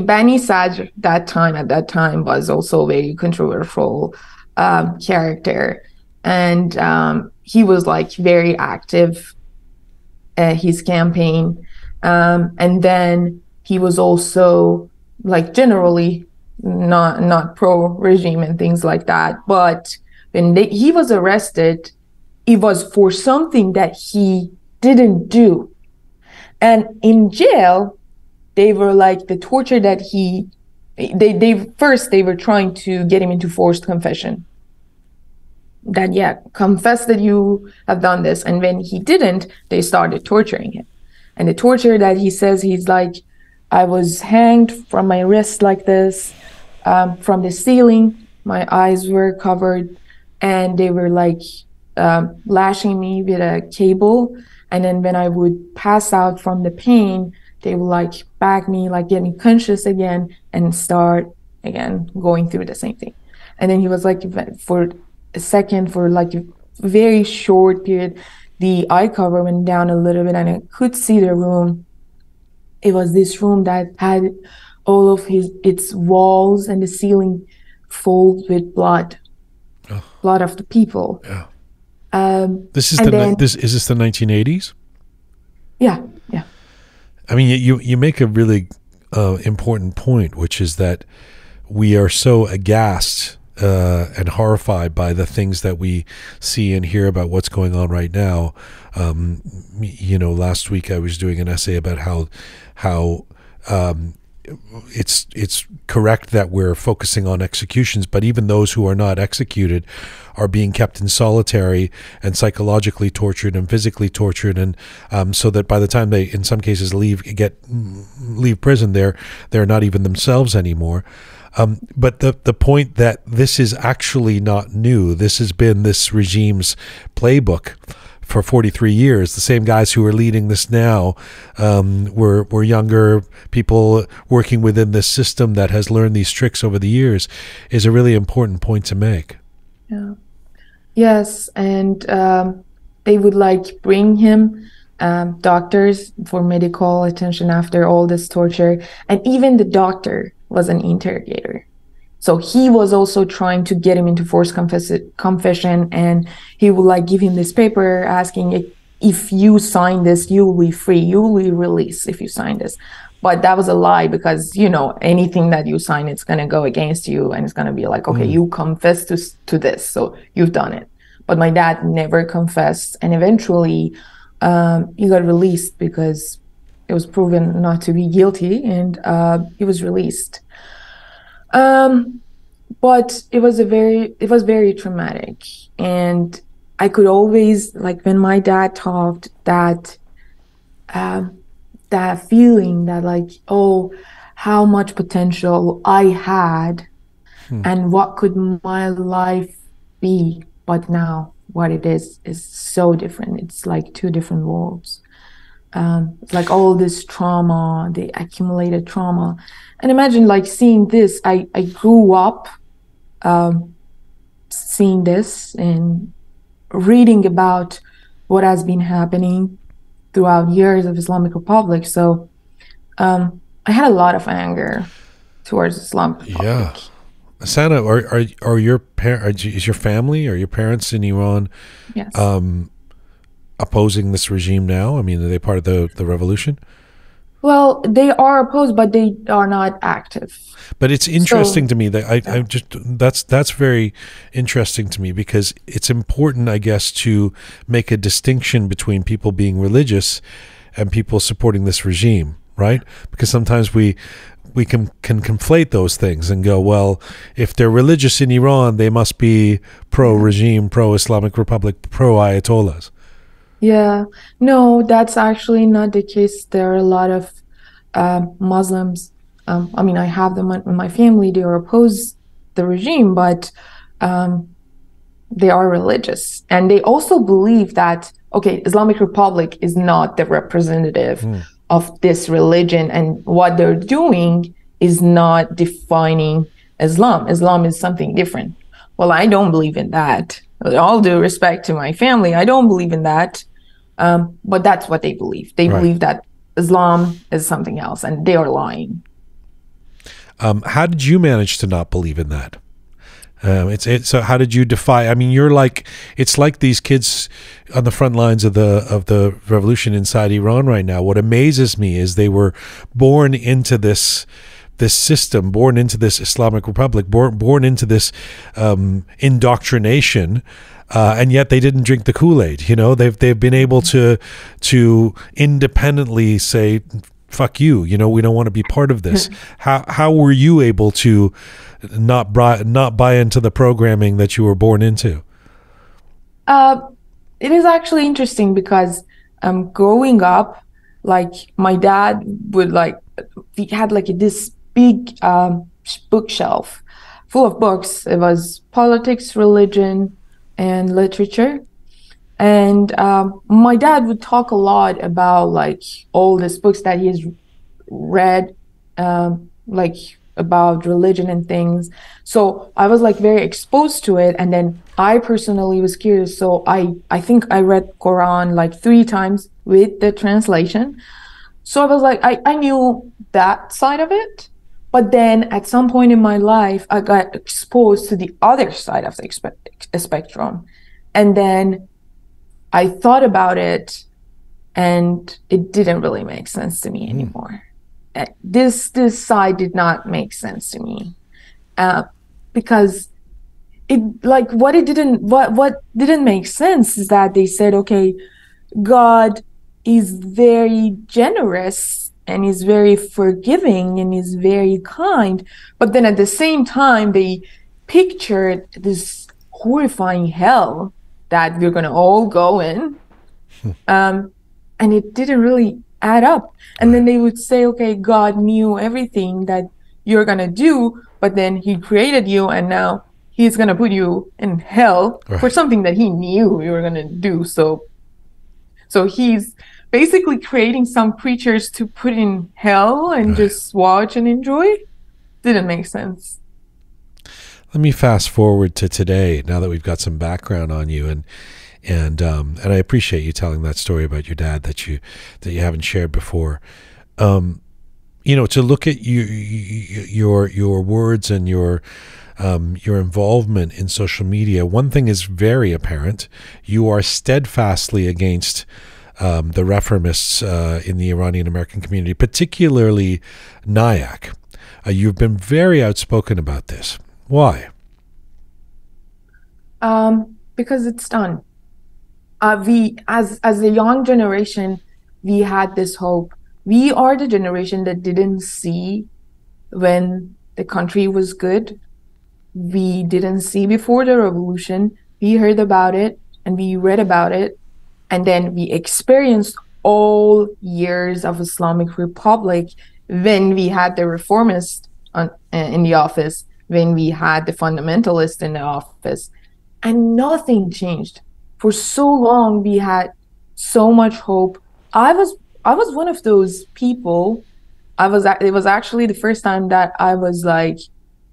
Bani Sadr at that time was also a very controversial character, and he was like very active at his campaign, and then he was also like generally not pro regime and things like that. But when he was arrested, it was for something that he didn't do. And in jail, they were like the torture that they were trying to get him into forced confession. That, confess that you have done this. And when he didn't, they started torturing him. And the torture that he says, he's like, I was hanged from my wrist like this, from the ceiling, my eyes were covered, and they were like, lashing me with a cable, and then when I would pass out from the pain, they would like bag me, like get me conscious again and start again going through the same thing. And then he was like, for a second, for like a very short period, the eye cover went down a little bit and I could see the room. It was this room that had all of its walls and the ceiling full with blood, blood of the people. Yeah. Is this the 1980s? Yeah. I mean, you make a really important point, which is that we are so aghast and horrified by the things that we see and hear about what's going on right now. You know, last week I was doing an essay about how it's correct that we're focusing on executions, but even those who are not executed are being kept in solitary and psychologically tortured and physically tortured, and so that by the time they, in some cases, leave prison, they're not even themselves anymore. But the point that this is actually not new. This has been this regime's playbook for 43 years, the same guys who are leading this now were younger people working within this system that has learned these tricks over the years, is a really important point to make. Yeah. Yes, and they would like bring him doctors for medical attention after all this torture, and even the doctor was an interrogator. So he was also trying to get him into forced confession, and he would like give him this paper asking, if you sign this, you will be free, you will be released if you sign this. But that was a lie, because, you know, anything that you sign, it's going to go against you, and it's going to be like, okay, you confess to this, so you've done it. But my dad never confessed, and eventually he got released because it was proven not to be guilty, and he was released. But it was very traumatic, and I could always, like, when my dad talked, that feeling that, like, oh, how much potential I had, and what could my life be, but now what it is so different. It's like two different worlds. Like all this trauma, the accumulated trauma. And imagine, like, seeing this, I grew up seeing this and reading about what has been happening throughout years of Islamic Republic. So I had a lot of anger towards Islamic Republic. Yeah. Sana, is your family or your parents in Iran? Yes. Opposing this regime now? I mean, are they part of the revolution? Well, they are opposed, but they are not active. But it's interesting to me that I just that's very interesting to me, because it's important, I guess, to make a distinction between people being religious and people supporting this regime, right? Because sometimes we can conflate those things and go, well, if they're religious in Iran, they must be pro-regime, pro-Islamic Republic, pro-Ayatollahs. Yeah, no, that's actually not the case. There are a lot of Muslims. I mean, I have them in my family. They oppose the regime, but they are religious. And they also believe that, okay, Islamic Republic is not the representative of this religion. And what they're doing is not defining Islam. Islam is something different. Well, I don't believe in that. With all due respect to my family, I don't believe in that. But that's what they believe. They believe that Islam is something else, and they are lying. How did you manage to not believe in that? So how did you defy? I mean, you're like, it's like these kids on the front lines of the revolution inside Iran right now. What amazes me is they were born into this system, born into this Islamic Republic, born into this indoctrination, and yet they didn't drink the Kool-Aid. You know, they've been able to independently say, "Fuck you," you know, we don't want to be part of this. How were you able to not buy into the programming that you were born into? It is actually interesting because growing up, like my dad would like. We had like this big bookshelf full of books. It was politics, religion, and literature. And my dad would talk a lot about like all these books that he has read, like about religion and things. So I was like very exposed to it. And then I personally was curious. So I think I read Quran like 3 times with the translation. So I was like, I knew that side of it, but then at some point in my life, I got exposed to the other side of the spectrum. And then I thought about it, and it didn't really make sense to me anymore. This side did not make sense to me because it like what didn't make sense is that they said, okay, God is very generous and is very forgiving and is very kind. But then at the same time, they pictured this horrifying hell that we're gonna all go in. And it didn't really add up. And then they would say, okay, God knew everything that you're gonna do, but then he created you and now he's gonna put you in hell for something that he knew you were gonna do. So he's basically creating some creatures to put in hell and just watch and enjoy. Didn't make sense. Let me fast forward to today, now that we've got some background on you, and I appreciate you telling that story about your dad that you haven't shared before. You know, to look at your words and your involvement in social media, one thing is very apparent: you are steadfastly against the reformists in the Iranian American community, particularly NIAC. You've been very outspoken about this. Why? Because it's done. We, as a young generation, we had this hope. We are the generation that didn't see when the country was good. We didn't see before the revolution. We heard about it and we read about it. And then we experienced all years of Islamic Republic when we had the reformists in the office, when we had the fundamentalists in the office, and nothing changed. For so long, we had so much hope. I was one of those people. It was actually the first time that I was like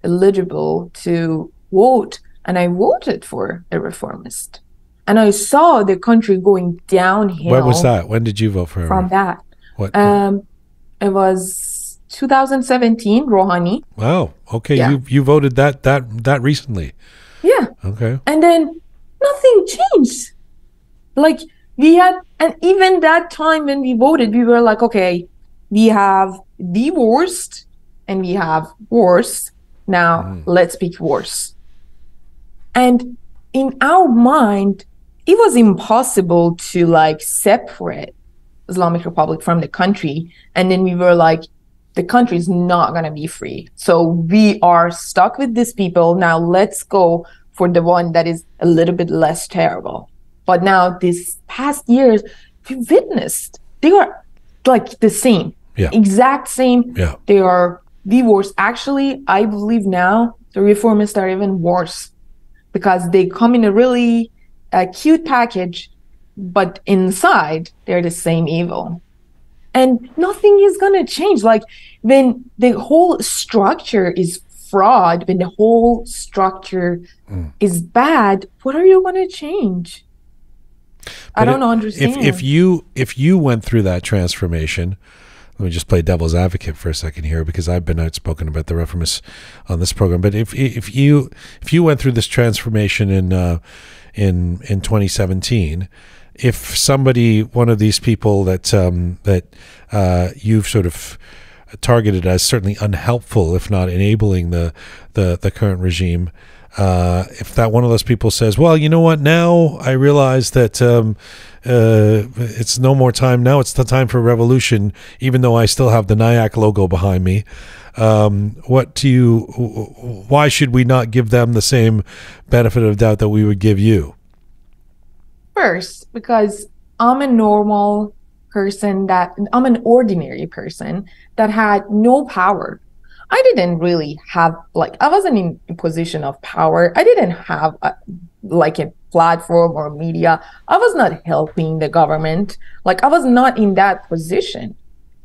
eligible to vote, and I voted for a reformist. And I saw the country going downhill. When was that? When did you vote for her? From that. What? It was 2017, Rouhani. Wow. Okay. Yeah. You voted that recently. Yeah. Okay. And then nothing changed. Like we had, and even that time when we voted, we were like, okay, we have the worst and we have worse. Now let's pick worse. And in our mind, it was impossible to like separate Islamic Republic from the country. And then we were like, the country is not going to be free. So we are stuck with these people. Now let's go for the one that is a little bit less terrible. But now these past years, we witnessed, they are like the same, exact same. Yeah. They are the worst. Actually, I believe now the reformists are even worse because they come in a really cute package, but inside they're the same evil. And nothing is going to change. Like when the whole structure is fraud, when the whole structure is bad, what are you going to change? I don't understand. If you went through that transformation, let me just play devil's advocate for a second here, because I've been outspoken about the reformists on this program. But if you went through this transformation in 2017, if somebody, one of these people that you've sort of targeted as certainly unhelpful, if not enabling the current regime, if that one of those people says, well, you know what, now I realize that it's no more time, now it's the time for revolution, even though I still have the NIAC logo behind me, why should we not give them the same benefit of doubt that we would give you? First, because I'm a normal person, I'm an ordinary person that had no power. I didn't really have, like, I wasn't in a position of power. I didn't have a platform or media. I was not helping the government. Like, I was not in that position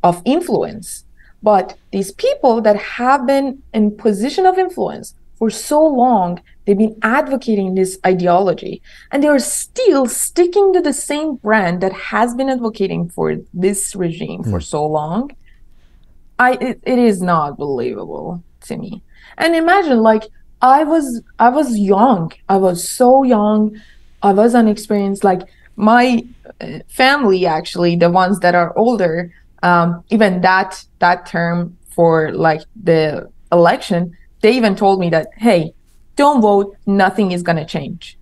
of influence. But these people that have been in position of influence for so long, they've been advocating this ideology, and they are still sticking to the same brand that has been advocating for this regime for so long. It is not believable to me. And imagine, like, I was young. I was so young. I was unexperienced. Like, my family, actually, the ones that are older, even that term for, like, the election, they even told me that, hey, don't vote. Nothing is gonna change.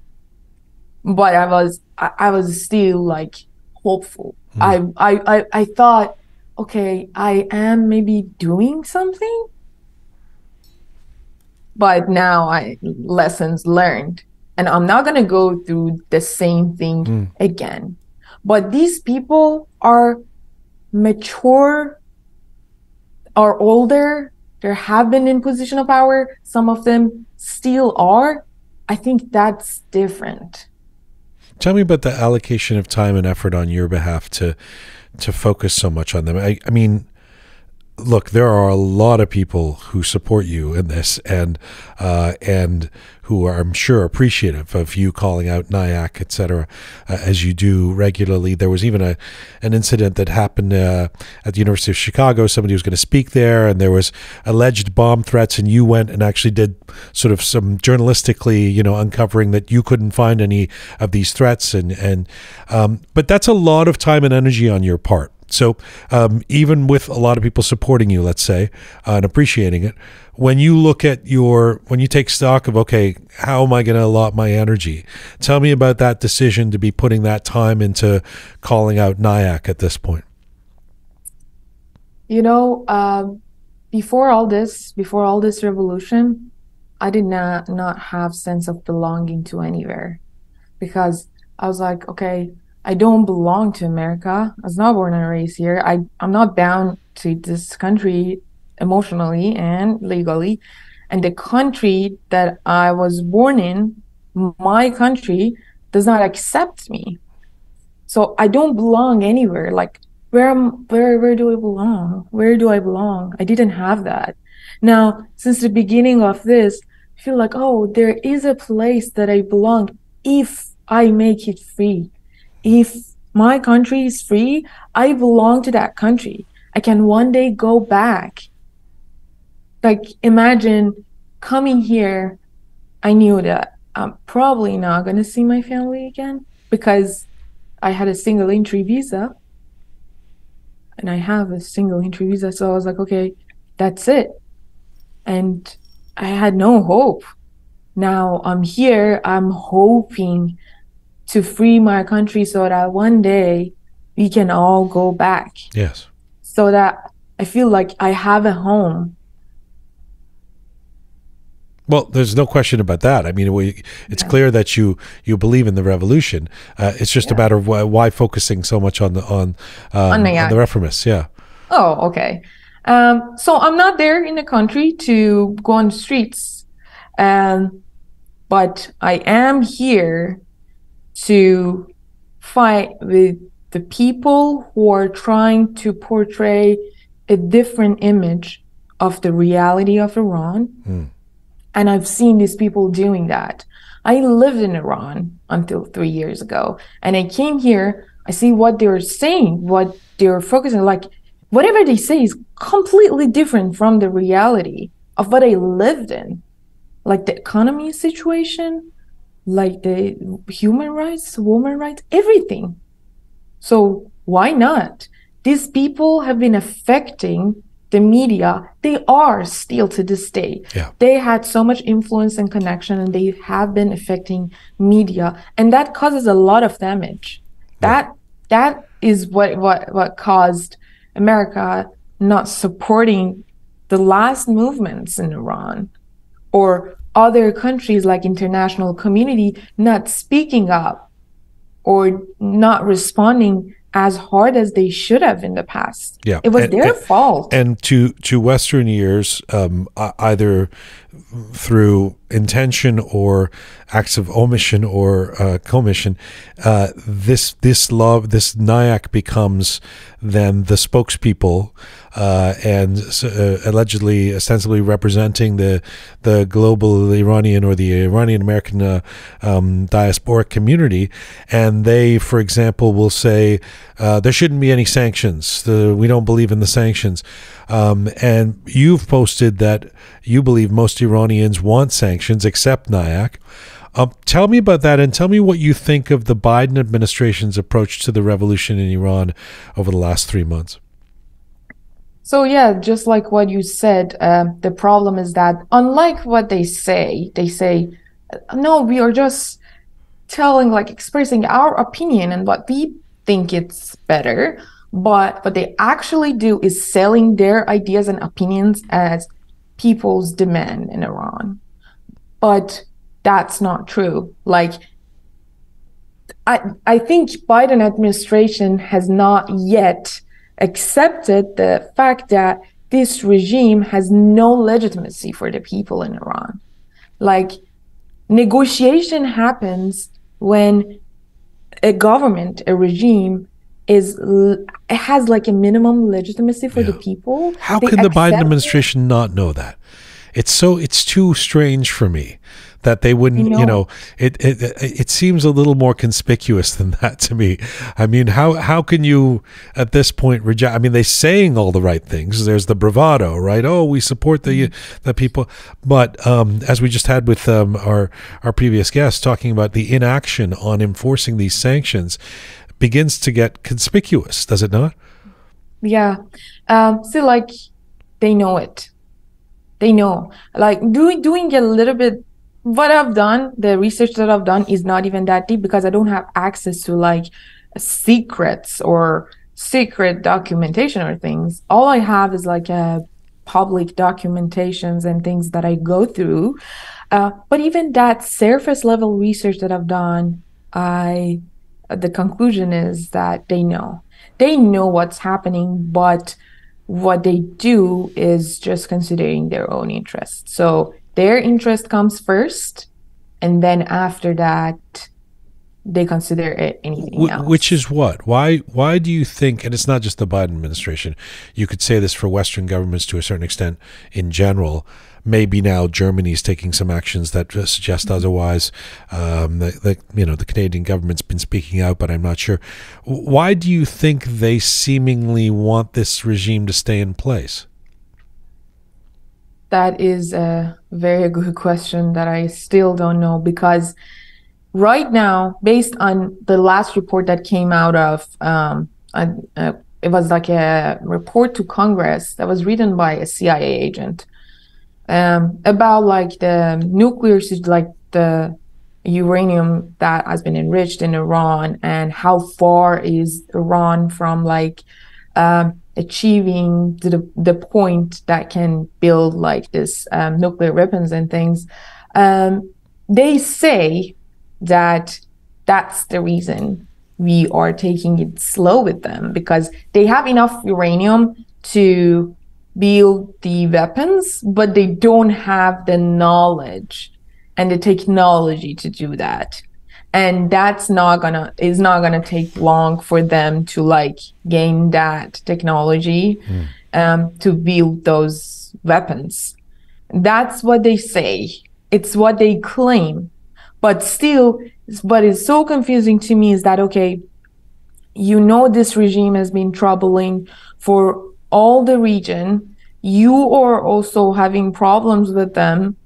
But I was still, like, hopeful. Mm. I thought, okay, I am maybe doing something, but now lessons learned, and I'm not going to go through the same thing again. But these people are mature, are older, they have been in position of power. Some of them still are. I think that's different. Tell me about the allocation of time and effort on your behalf to focus so much on them. I mean, look, there are a lot of people who support you in this and who are, I'm sure, appreciative of you calling out NIAC, et cetera, as you do regularly. There was even an incident that happened at the University of Chicago. Somebody was going to speak there, and there was alleged bomb threats, and you went and actually did sort of some journalistically, you know, uncovering that you couldn't find any of these threats. But that's a lot of time and energy on your part. So even with a lot of people supporting you, let's say, and appreciating it, when you look at when you take stock of, okay, how am I going to allot my energy? Tell me about that decision to be putting that time into calling out NIAC at this point. You know, before all this revolution, I did not have sense of belonging to anywhere, because I was like, okay, I don't belong to America. I was not born and raised here. I'm not bound to this country emotionally and legally. And the country that I was born in, my country, does not accept me. So I don't belong anywhere. Like, where do I belong? Where do I belong? I didn't have that. Now, since the beginning of this, I feel like, oh, there is a place that I belong if I make it free. If my country is free, I belong to that country. I can one day go back. Like, imagine coming here. I knew that I'm probably not going to see my family again because I had a single entry visa. And I have a single entry visa. So I was like, okay, that's it. And I had no hope. Now I'm here. I'm hoping to free my country so that one day we can all go back. Yes. So that I feel like I have a home. Well, there's no question about that. I mean, it's clear that you believe in the revolution. It's just a matter of why focusing so much on the reformists. Yeah. Oh, okay. So I'm not there in the country to go on the streets, but I am here to fight with the people who are trying to portray a different image of the reality of Iran. Mm. And I've seen these people doing that. I lived in Iran until 3 years ago, and I came here, I see what they're saying, what they're focusing on. Like, whatever they say is completely different from the reality of what I lived in. Like the economy situation, like the human rights, women rights, everything. So why not? These people have been affecting the media. They are still to this day. Yeah. They had so much influence and connection, and they have been affecting media, and that causes a lot of damage. That is what caused America not supporting the last movements in Iran, or other countries like international community not speaking up or not responding as hard as they should have in the past. Yeah, it was their fault. And to Western ears, either through intention or acts of omission or commission, this NIAC becomes then the spokespeople and allegedly, ostensibly representing the global Iranian or the Iranian American diasporic community, and they, for example, will say there shouldn't be any sanctions. We don't believe in the sanctions. And you've posted that you believe most Iranians want sanctions, except NIAC. Tell me about that, and tell me what you think of the Biden administration's approach to the revolution in Iran over the last 3 months. So yeah, just like what you said, the problem is that, unlike what they say, no, we are just telling, like expressing our opinion and what we think it's better. But what they actually do is selling their ideas and opinions as people's demand in Iran. But that's not true. Like, I think Biden administration has not yet accepted the fact that this regime has no legitimacy for the people in Iran. Like, negotiation happens when a government, a regime, has like a minimum legitimacy for the people. How can the Biden administration not know that? It's too strange for me that they wouldn't, it seems a little more conspicuous than that to me. I mean, how can you at this point reject? I mean, they're saying all the right things. There's the bravado, right? Oh, we support the people. But as we just had with our previous guest talking about the inaction on enforcing these sanctions, begins to get conspicuous, does it not? Yeah. So like, they know it. They know. Like, doing a little bit, what I've done, the research that I've done is not even that deep, because I don't have access to like secrets or secret documentation or things. All I have is like public documentations and things that I go through. But even that surface level research that I've done, the conclusion is that they know. They know what's happening, but what they do is just considering their own interest. So their interest comes first, and then after that, they consider it anything else. Which is what? Why do you think, and it's not just the Biden administration, you could say this for Western governments to a certain extent in general, maybe now Germany's taking some actions that suggest otherwise. The Canadian government's been speaking out, but I'm not sure. Why do you think they seemingly want this regime to stay in place? That is a very good question that I still don't know, because right now, based on the last report that came out of, it was like a report to Congress that was written by a CIA agent, about like the nuclear, like the uranium that has been enriched in Iran, and how far is Iran from like achieving the point that can build like this nuclear weapons and things, they say that that's the reason we are taking it slow with them, because they have enough uranium to build the weapons, but they don't have the knowledge and the technology to do that. And that's not gonna take long for them to like gain that technology to build those weapons. That's what they say. It's what they claim. But still, what is so confusing to me is that, okay, you know, this regime has been troubling for all the region. You are also having problems with them.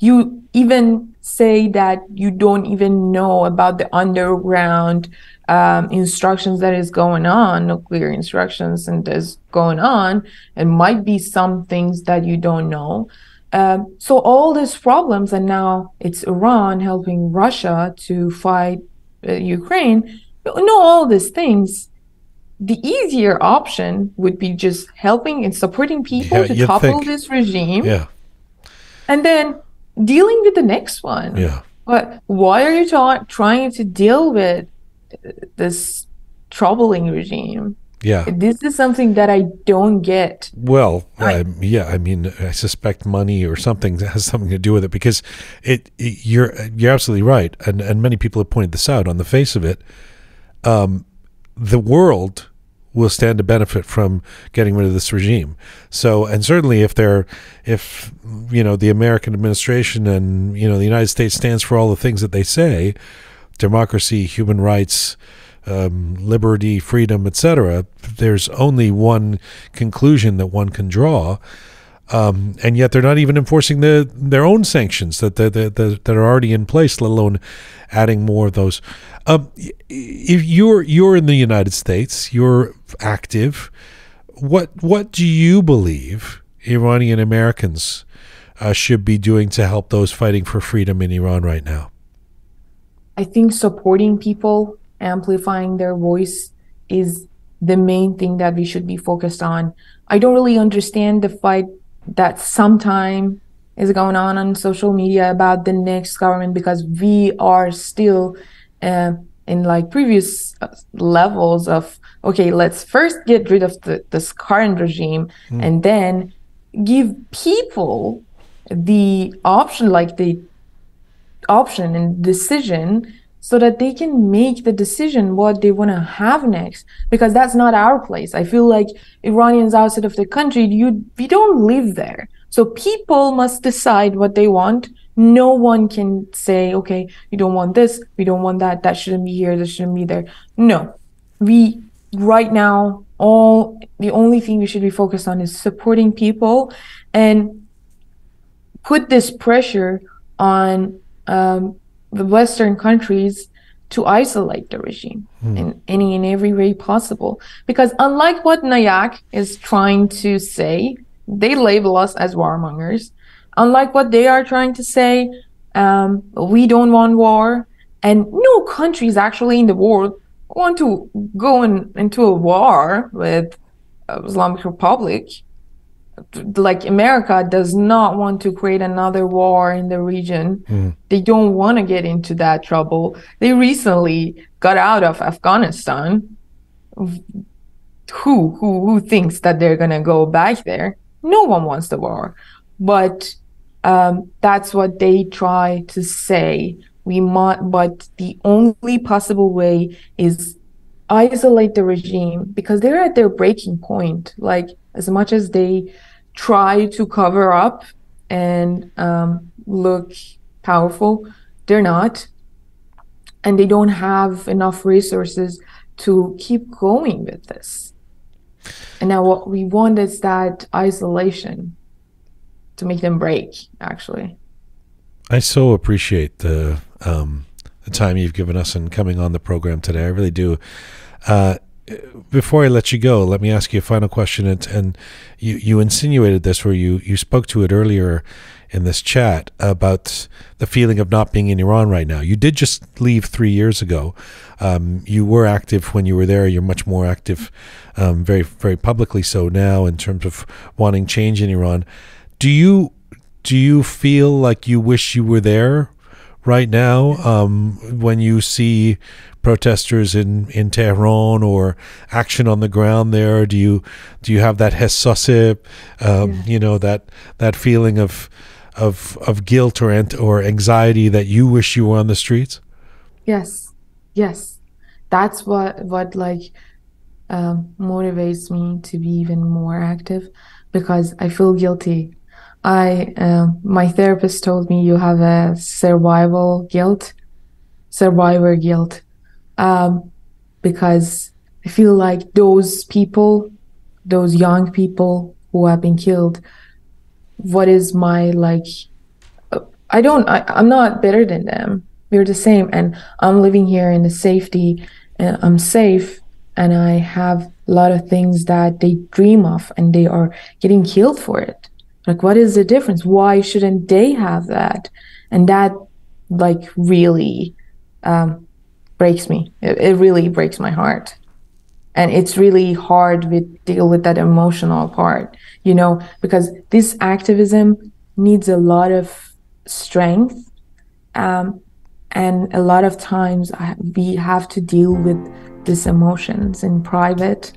You even say that you don't even know about the underground instructions that is going on, nuclear instructions and is going on, and might be some things that you don't know. So all these problems, and now it's Iran helping Russia to fight Ukraine. You know all these things. The easier option would be just helping and supporting people to topple this regime. Yeah. And then dealing with the next one. Yeah. But why are you trying to deal with this troubling regime? Yeah. This is something that I don't get. Well, I mean, I suspect money or something has something to do with it, because you're absolutely right. And many people have pointed this out. On the face of it, the world will stand to benefit from getting rid of this regime. So, and certainly if you know, the American administration and, you know, the United States stands for all the things that they say, democracy, human rights, liberty, freedom, etc., there's only one conclusion that one can draw, and yet they're not even enforcing their own sanctions that are already in place, let alone adding more of those. If you're in the United States, you're active. What do you believe Iranian Americans should be doing to help those fighting for freedom in Iran right now? I think supporting people, amplifying their voice is the main thing that we should be focused on. I don't really understand the fight that sometimes is going on social media about the next government, because we are still in like previous levels of, okay, let's first get rid of this current regime and then give people the option, like the option and decision, so that they can make the decision what they want to have next, because that's not our place. I feel like Iranians outside of the country, we don't live there. So people must decide what they want. No one can say, okay, you don't want this, we don't want that, that shouldn't be here, that shouldn't be there. No, we right now, the only thing we should be focused on is supporting people and put this pressure on the Western countries to isolate the regime in any and every way possible. Because unlike what NIAC is trying to say, they label us as warmongers. Unlike what they are trying to say, we don't want war. And no countries actually in the world want to go into a war with Islamic Republic. Like America does not want to create another war in the region. They don't want to get into that trouble. They recently got out of Afghanistan. Who thinks that they're going to go back there? No one wants the war. But that's what they try to say. But the only possible way is isolate the regime, because they're at their breaking point. Like, as much as they try to cover up and look powerful, they're not. And they don't have enough resources to keep going with this. And now what we want is that isolation to make them break, actually. I so appreciate the time you've given us in coming on the program today. I really do. Before I let you go, let me ask you a final question. And you insinuated this, where you spoke to it earlier in this chat about the feeling of not being in Iran right now. You did just leave 3 years ago. You were active when you were there. You're much more active, very, very publicly so now, in terms of wanting change in Iran. Do you feel like you wish you were there right now, when you see protesters in Tehran or action on the ground there? Do you have that hesosip, you know, that feeling of guilt or anxiety that you wish you were on the streets? Yes, yes, that's what like motivates me to be even more active, because I feel guilty. My therapist told me you have a survivor guilt, because I feel like those young people who have been killed, what is my, like, I'm not better than them. We're the same, and I'm living here in the safety, and I'm safe, and I have a lot of things that they dream of, and they are getting killed for it. Like, what is the difference? Why shouldn't they have that? And that, like, really breaks me. It really breaks my heart. And it's really hard to deal with that emotional part, you know, because this activism needs a lot of strength. And a lot of times we have to deal with these emotions in private,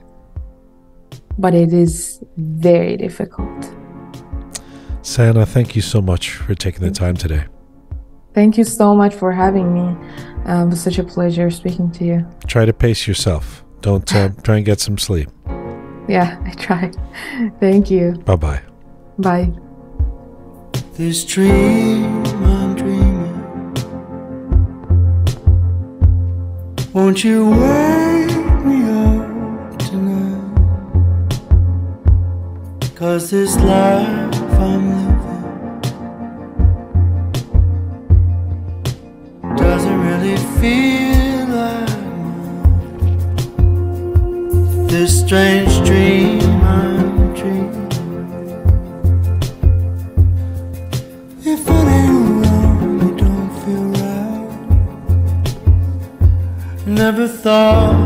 but it is very difficult. Sana, thank you so much for taking the time today. Thank you so much for having me. It was such a pleasure speaking to you. Try to pace yourself. Don't try and get some sleep. Yeah, I try. Thank you. Bye-bye. Bye. This dream I'm dreaming, won't you wake me up tonight? 'Cause this life I'm living doesn't really feel like mine. This strange dream I'm dreaming, if I ain't wrong, it don't feel right. Never thought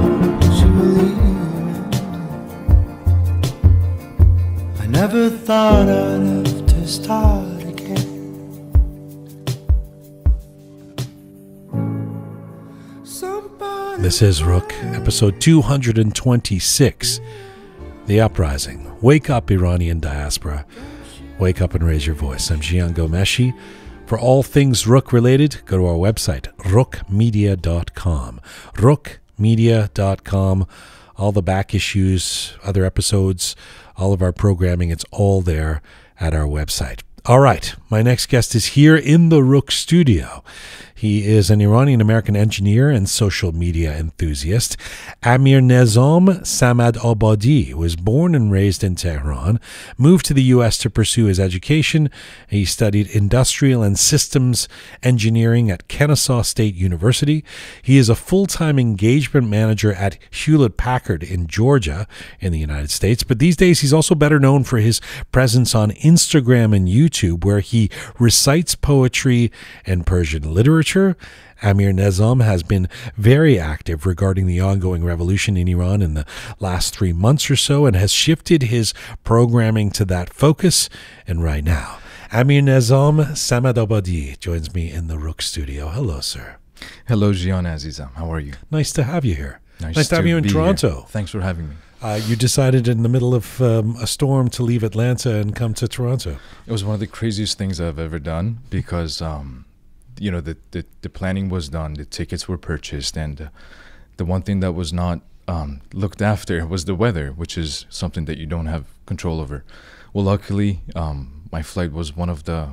you were leaving, I never thought I'd ever start again. This is Roqe, episode 226, The Uprising. Wake up, Iranian diaspora. Wake up and raise your voice. I'm Jian Ghomeshi. For all things Roqe related, go to our website, roqemedia.com. Roqemedia.com. All the back issues, other episodes, all of our programming, it's all there at our website. All right, my next guest is here in the Roqe studio. He is an Iranian-American engineer and social media enthusiast. Amir Nezam Samadabadi was born and raised in Tehran, moved to the U.S. to pursue his education. He studied industrial and systems engineering at Kennesaw State University. He is a full-time engagement manager at Hewlett-Packard in Georgia in the United States. But these days, he's also better known for his presence on Instagram and YouTube, where he recites poetry and Persian literature. Amir Nezam has been very active regarding the ongoing revolution in Iran in the last 3 months or so, and has shifted his programming to that focus. And right now, Amir Nezam Samadabadi joins me in the Roqe studio. Hello, sir. Hello, Jian Azizam. How are you? Nice to have you here. Nice to have you in Toronto. Here. Thanks for having me. You decided in the middle of a storm to leave Atlanta and come to Toronto. It was one of the craziest things I've ever done, because you know, the planning was done, the tickets were purchased, and the one thing that was not looked after was the weather, which is something that you don't have control over. Well, luckily, my flight was one of the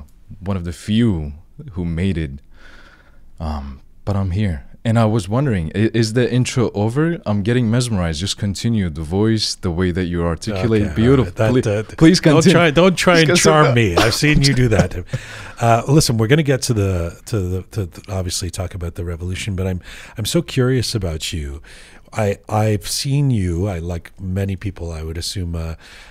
few who made it, but I'm here, And I was wondering, is the intro over? I'm getting mesmerized. Just continue the voice, the way that you articulate. Okay, beautifully. Please continue. Don't try and charm me. I've seen you do that. Listen, we're going to get to obviously talk about the revolution, but I'm so curious about you. I've seen you. Like many people, I would assume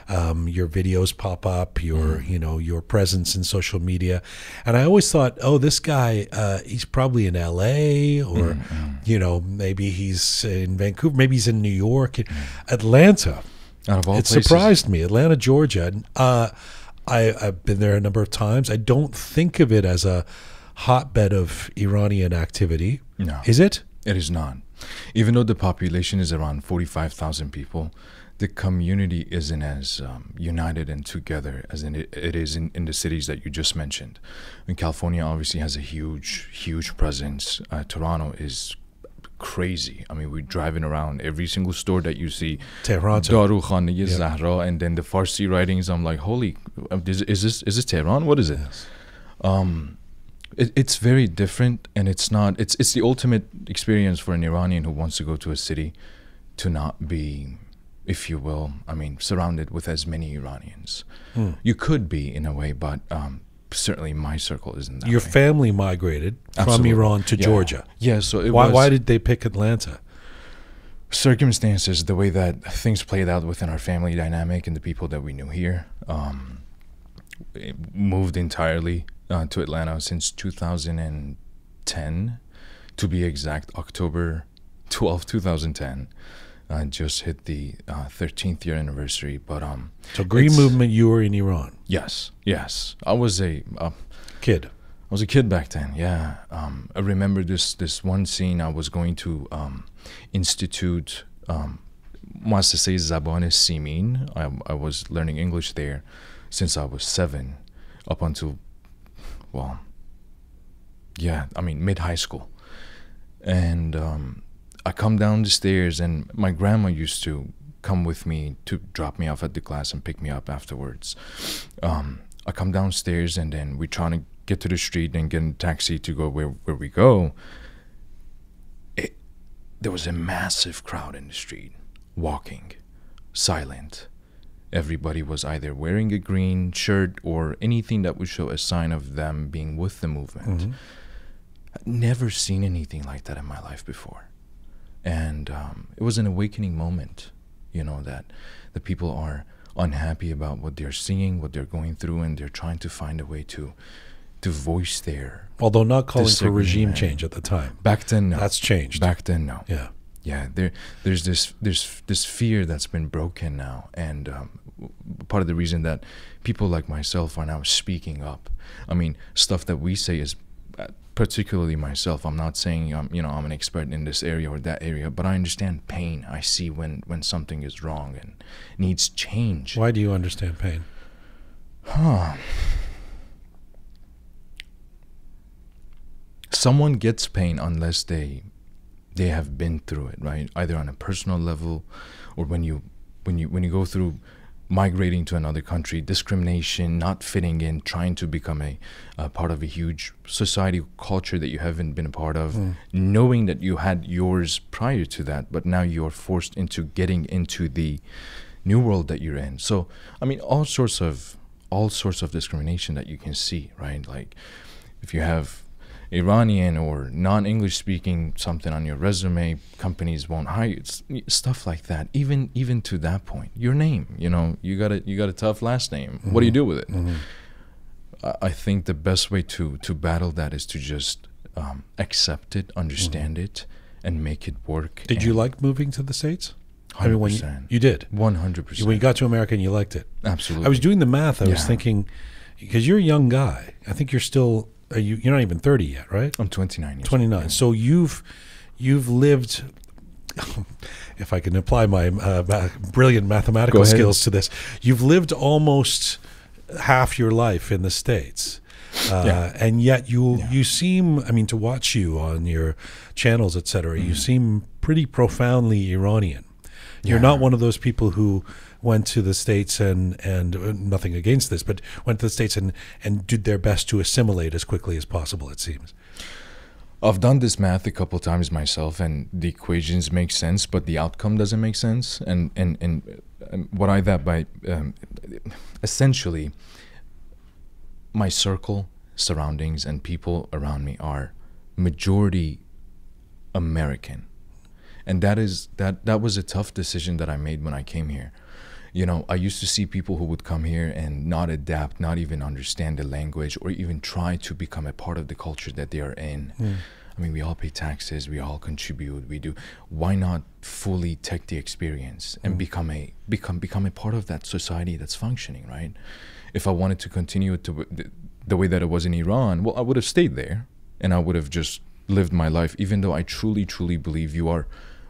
your videos pop up, your your presence in social media, and I always thought, oh, this guy, he's probably in L.A. or maybe he's in Vancouver, maybe he's in New York, Atlanta. Out of all places, it surprised me. Atlanta, Georgia. I've been there a number of times. I don't think of it as a hotbed of Iranian activity. No, is it? It is not. Even though the population is around 45,000 people, the community isn't as united and together as it is in the cities that you just mentioned. And California obviously has a huge, huge presence. Toronto is crazy. I mean, we're driving around every single store that you see. Tehran, Darukhane, Zahra, and then the Farsi writings. I'm like, holy, is this Tehran? What is it? Yes. It's very different, and it's the ultimate experience for an Iranian who wants to go to a city to not be, if you will, I mean, surrounded with as many Iranians. You could be in a way, but certainly my circle isn't that. Your family migrated from Iran to Georgia. Yeah, so it was. Why did they pick Atlanta? Circumstances, the way that things played out within our family dynamic and the people that we knew here. Moved entirely to Atlanta since 2010, to be exact, October 12, 2010. I just hit the 13th year anniversary. But so Green Movement, you were in Iran. Yes, yes. I was a kid. I was a kid back then. Yeah. I remember this one scene. I was going to institute Muassaseh Zabane Simin. I was learning English there since I was 7, up until, well, yeah, I mean, mid-high school. And I come down the stairs, and my grandma used to come with me to drop me off at the class and pick me up afterwards. I come downstairs, and then we're trying to get to the street and get a taxi to go where we go. There was a massive crowd in the street, walking, silent. Everybody was either wearing a green shirt or anything that would show a sign of them being with the movement. I'd never seen anything like that in my life before. And it was an awakening moment, you know, that the people are unhappy about what they're seeing, what they're going through, and they're trying to find a way to voice their... Although not calling for regime change at the time. Back then, no. That's changed. Back then, no. Yeah. Yeah, there's this fear that's been broken now, and part of the reason that people like myself are now speaking up. I mean, stuff that we say is, particularly myself, I'm not saying I'm an expert in this area or that area, but I understand pain. I see when something is wrong and needs change. Why do you understand pain? Someone gets pain unless they have been through it, right? Either on a personal level, or when you go through migrating to another country, discrimination, not fitting in, trying to become a part of a huge society culture that you haven't been a part of, knowing that you had yours prior to that, but now you're forced into getting into the new world that you're in. So, I mean, all sorts of discrimination that you can see, right? Like if you have Iranian or non-English speaking something on your resume, companies won't hire you. It's stuff like that. Even to that point, your name, you got a tough last name. What do you do with it? I think the best way to battle that is to just accept it, understand it, and make it work. Did you like moving to the States? 100%. I mean, when you did. 100%. When you got to America and you liked it. Absolutely. I was doing the math. I was thinking, because you're a young guy. I think you're still... You're not even 30 yet, right? I'm 29. 29. So you've lived. If I can apply my brilliant mathematical skills to this, you've lived almost half your life in the States, and yet you seem, I mean, to watch you on your channels, etc. You seem pretty profoundly Iranian. You're not one of those people who went to the States and nothing against this, but went to the States and did their best to assimilate as quickly as possible, it seems. I've done this math a couple times myself, and the equations make sense, but the outcome doesn't make sense. And what I mean by essentially, my circle, surroundings, and people around me are majority American, and that was a tough decision that I made when I came here. You know, I used to see people who would come here and not adapt, not even understand the language, or even try to become a part of the culture that they are in. Mm. I mean, we all pay taxes, we all contribute, we do. Why not fully take the experience and become a part of that society that's functioning, right? If I wanted to continue to the way that it was in Iran, well, I would have stayed there, and I would have just lived my life, even though I truly, truly believe you are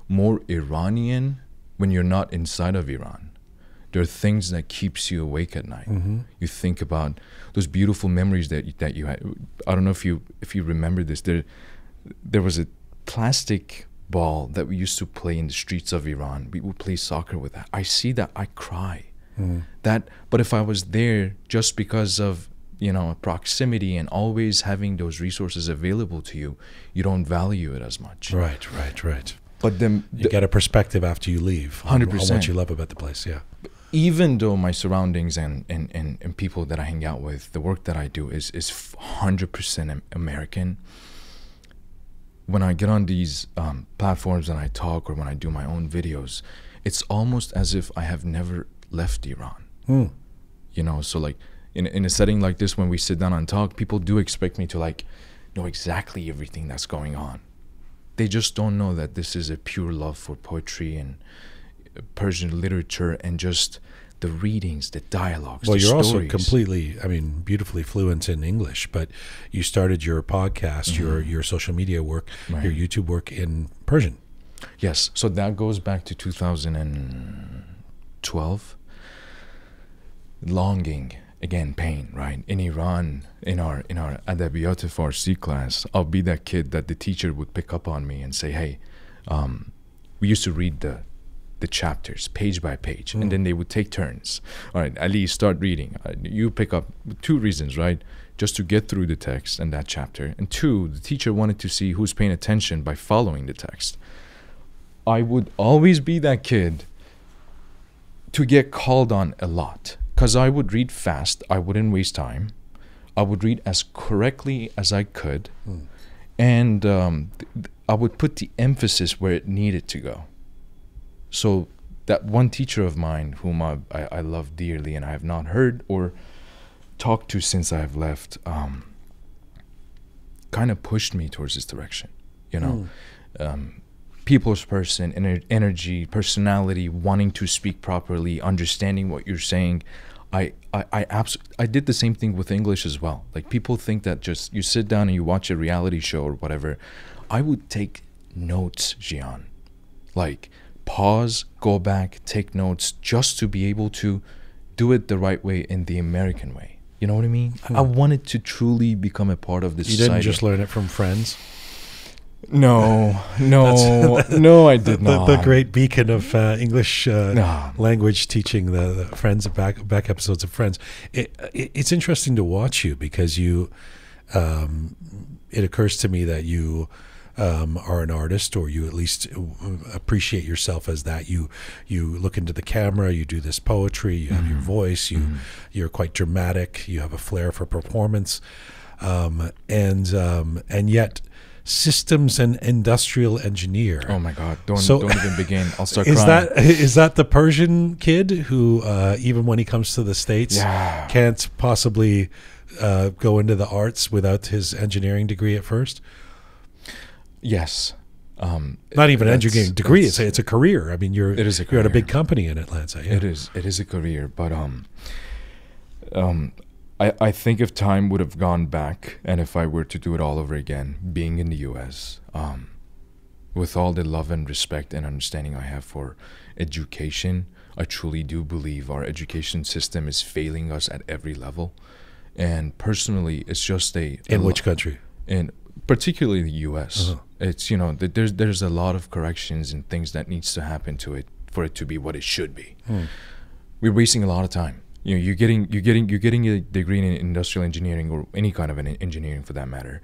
more Iranian when you're not inside of Iran. There are things that keeps you awake at night. Mm-hmm. You think about those beautiful memories that you had. I don't know if you remember this. There was a plastic ball that we used to play in the streets of Iran. We would play soccer with that. I see that, I cry. Mm-hmm. But if I was there just because of, you know, proximity and always having those resources available to you, you don't value it as much. Right, right, right. But then you get a perspective after you leave. 100%. On what you love about the place, yeah. Even though my surroundings and people that I hang out with, the work that I do is 100% American. When I get on these platforms and I talk, or when I do my own videos, it's almost as if I have never left Iran. Hmm. You know, so like in a setting like this, when we sit down and talk, people do expect me to like know exactly everything that's going on. They just don't know that this is a pure love for poetry and Persian literature, and just the readings, the dialogues. Well, you're also completely, I mean, beautifully fluent in English, but you started your podcast, mm-hmm. your social media work, right. Your YouTube work in Persian. Yes, so that goes back to 2012. Longing, again, pain, right? In Iran, in our Adabiyat Farsi class, I'll be that kid that the teacher would pick up on me and say, hey, we used to read the chapters page by page, and then they would take turns. All right, Ali, start reading. You pick up. Two reasons, right? Just to get through the text and that chapter, and two, the teacher wanted to see who's paying attention by following the text. I would always be that kid to get called on a lot, because I would read fast. I wouldn't waste time. I would read as correctly as I could, and I would put the emphasis where it needed to go. So that one teacher of mine, whom I love dearly and I have not heard or talked to since I have left, kind of pushed me towards this direction. You know, people's person, energy, personality, wanting to speak properly, understanding what you're saying. I did the same thing with English as well. Like, people think that just you sit down and you watch a reality show or whatever. I would take notes, Jian. Like, pause, go back, take notes, just to be able to do it the right way, in the American way. You know what I mean? I wanted to truly become a part of this society. You didn't just learn it from friends? No, no, no, I did not. The great beacon of English language teaching, the Friends, back episodes of Friends. It's interesting to watch you, because you, it occurs to me that you are an artist, or you at least appreciate yourself as that. You look into the camera, you do this poetry, you have your voice, you're quite dramatic, you have a flair for performance, and yet systems and industrial engineer. Oh my God! Don't even begin. I'll start crying. Is that the Persian kid who even when he comes to the States can't possibly go into the arts without his engineering degree at first? Yes. Not even an engineering degree, it's a career. I mean, you're at a big company in Atlanta. Yeah. It is a career, but I think if time would have gone back, and if I were to do it all over again, being in the US, with all the love and respect and understanding I have for education, I truly do believe our education system is failing us at every level. And personally, it's just in which country? In particularly the US. It's, you know, there's a lot of corrections and things that needs to happen to it for it to be what it should be. We're wasting a lot of time. You know, you're getting a degree in industrial engineering, or any kind of an engineering for that matter.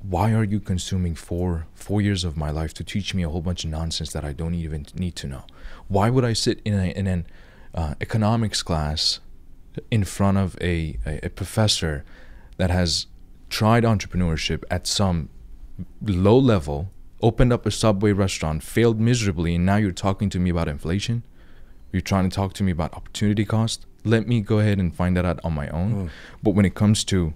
why are you consuming four years of my life to teach me a whole bunch of nonsense that I don't even need to know? Why would I sit in an economics class in front of a professor that has tried entrepreneurship at some low level, opened up a Subway restaurant, failed miserably, and now you're talking to me about inflation? You're trying to talk to me about opportunity cost? Let me go ahead and find that out on my own. Mm. But when it comes to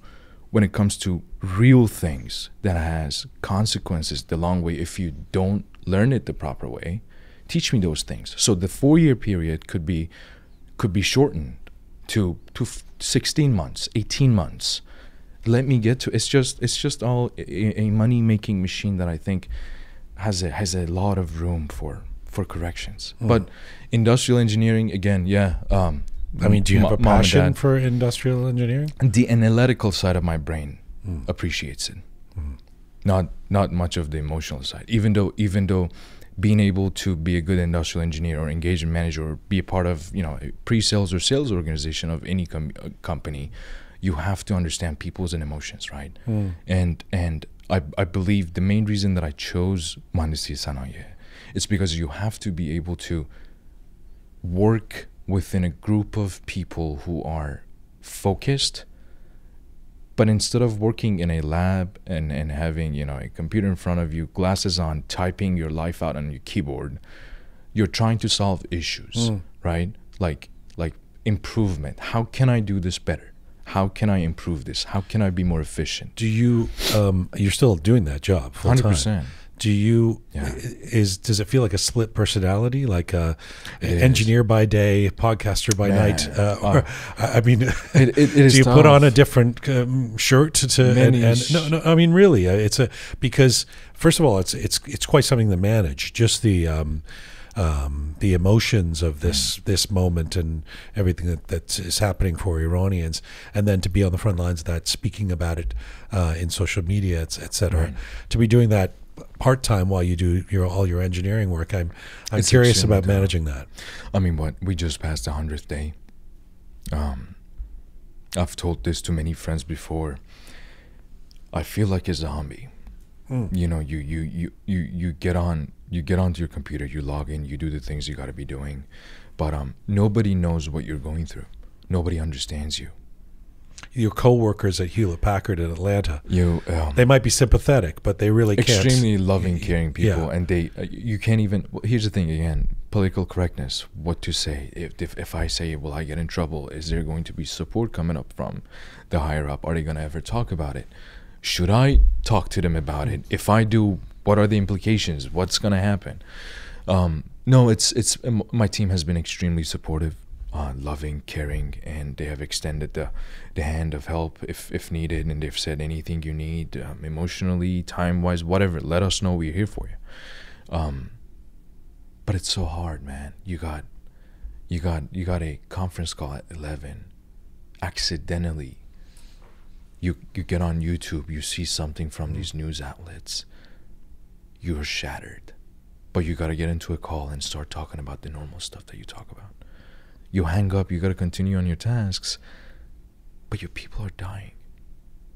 real things that has consequences the long way, if you don't learn it the proper way, teach me those things. So the 4-year period could be shortened to 16 months, 18 months. Let me get to it's just all a money-making machine that I think has a lot of room for corrections. Mm. But industrial engineering, again, yeah. I mean, do you have a passion for industrial engineering? The analytical side of my brain appreciates it. Mm. Not much of the emotional side. Even though being able to be a good industrial engineer or engagement manager or be a part of, you know, a pre-sales or sales organization of any company, you have to understand people's and emotions, right? Mm. And I believe the main reason that I chose Mühendisliği Sanayi, it's because you have to be able to work within a group of people who are focused, but instead of working in a lab and having, you know, a computer in front of you, glasses on, typing your life out on your keyboard, you're trying to solve issues, right? Like improvement. How can I do this better? How can I improve this? How can I be more efficient? Do you, you're still doing that job full time? 100%. Do you, yeah. Does it feel like a split personality, like engineer by day, podcaster by night? I mean, do you put on a different shirt to? No, I mean, really, because first of all, it's quite something to manage. Just the emotions of this moment and everything that is happening for Iranians, and then to be on the front lines of that, speaking about it in social media, etc. Right. To be doing that part-time while you do all your engineering work. I'm it's curious about managing that. I mean, what, we just passed the 100th day. I've told this to many friends before. I feel like a zombie. You know, you get onto your computer, you log in, you do the things you got to be doing, but nobody knows what you're going through. Nobody understands you. Your co-workers at Hewlett-Packard in Atlanta, they might be sympathetic, but they really can't. Extremely loving, caring people, yeah. And you can't even. Well, here's the thing again: political correctness. What to say? If I say, will I get in trouble? Is there going to be support coming up from the higher up? Are they going to ever talk about it? Should I talk to them about it? If I do, what are the implications? What's going to happen? No, it's. My team has been extremely supportive. Loving, caring, and they have extended the hand of help if needed, and they've said anything you need, emotionally, time-wise, whatever, let us know, we're here for you. But it's so hard, man. You got a conference call at 11. Accidentally, you get on YouTube, you see something from these news outlets, you're shattered. But you got to get into a call and start talking about the normal stuff that you talk about. You hang up, you got to continue on your tasks, but your people are dying.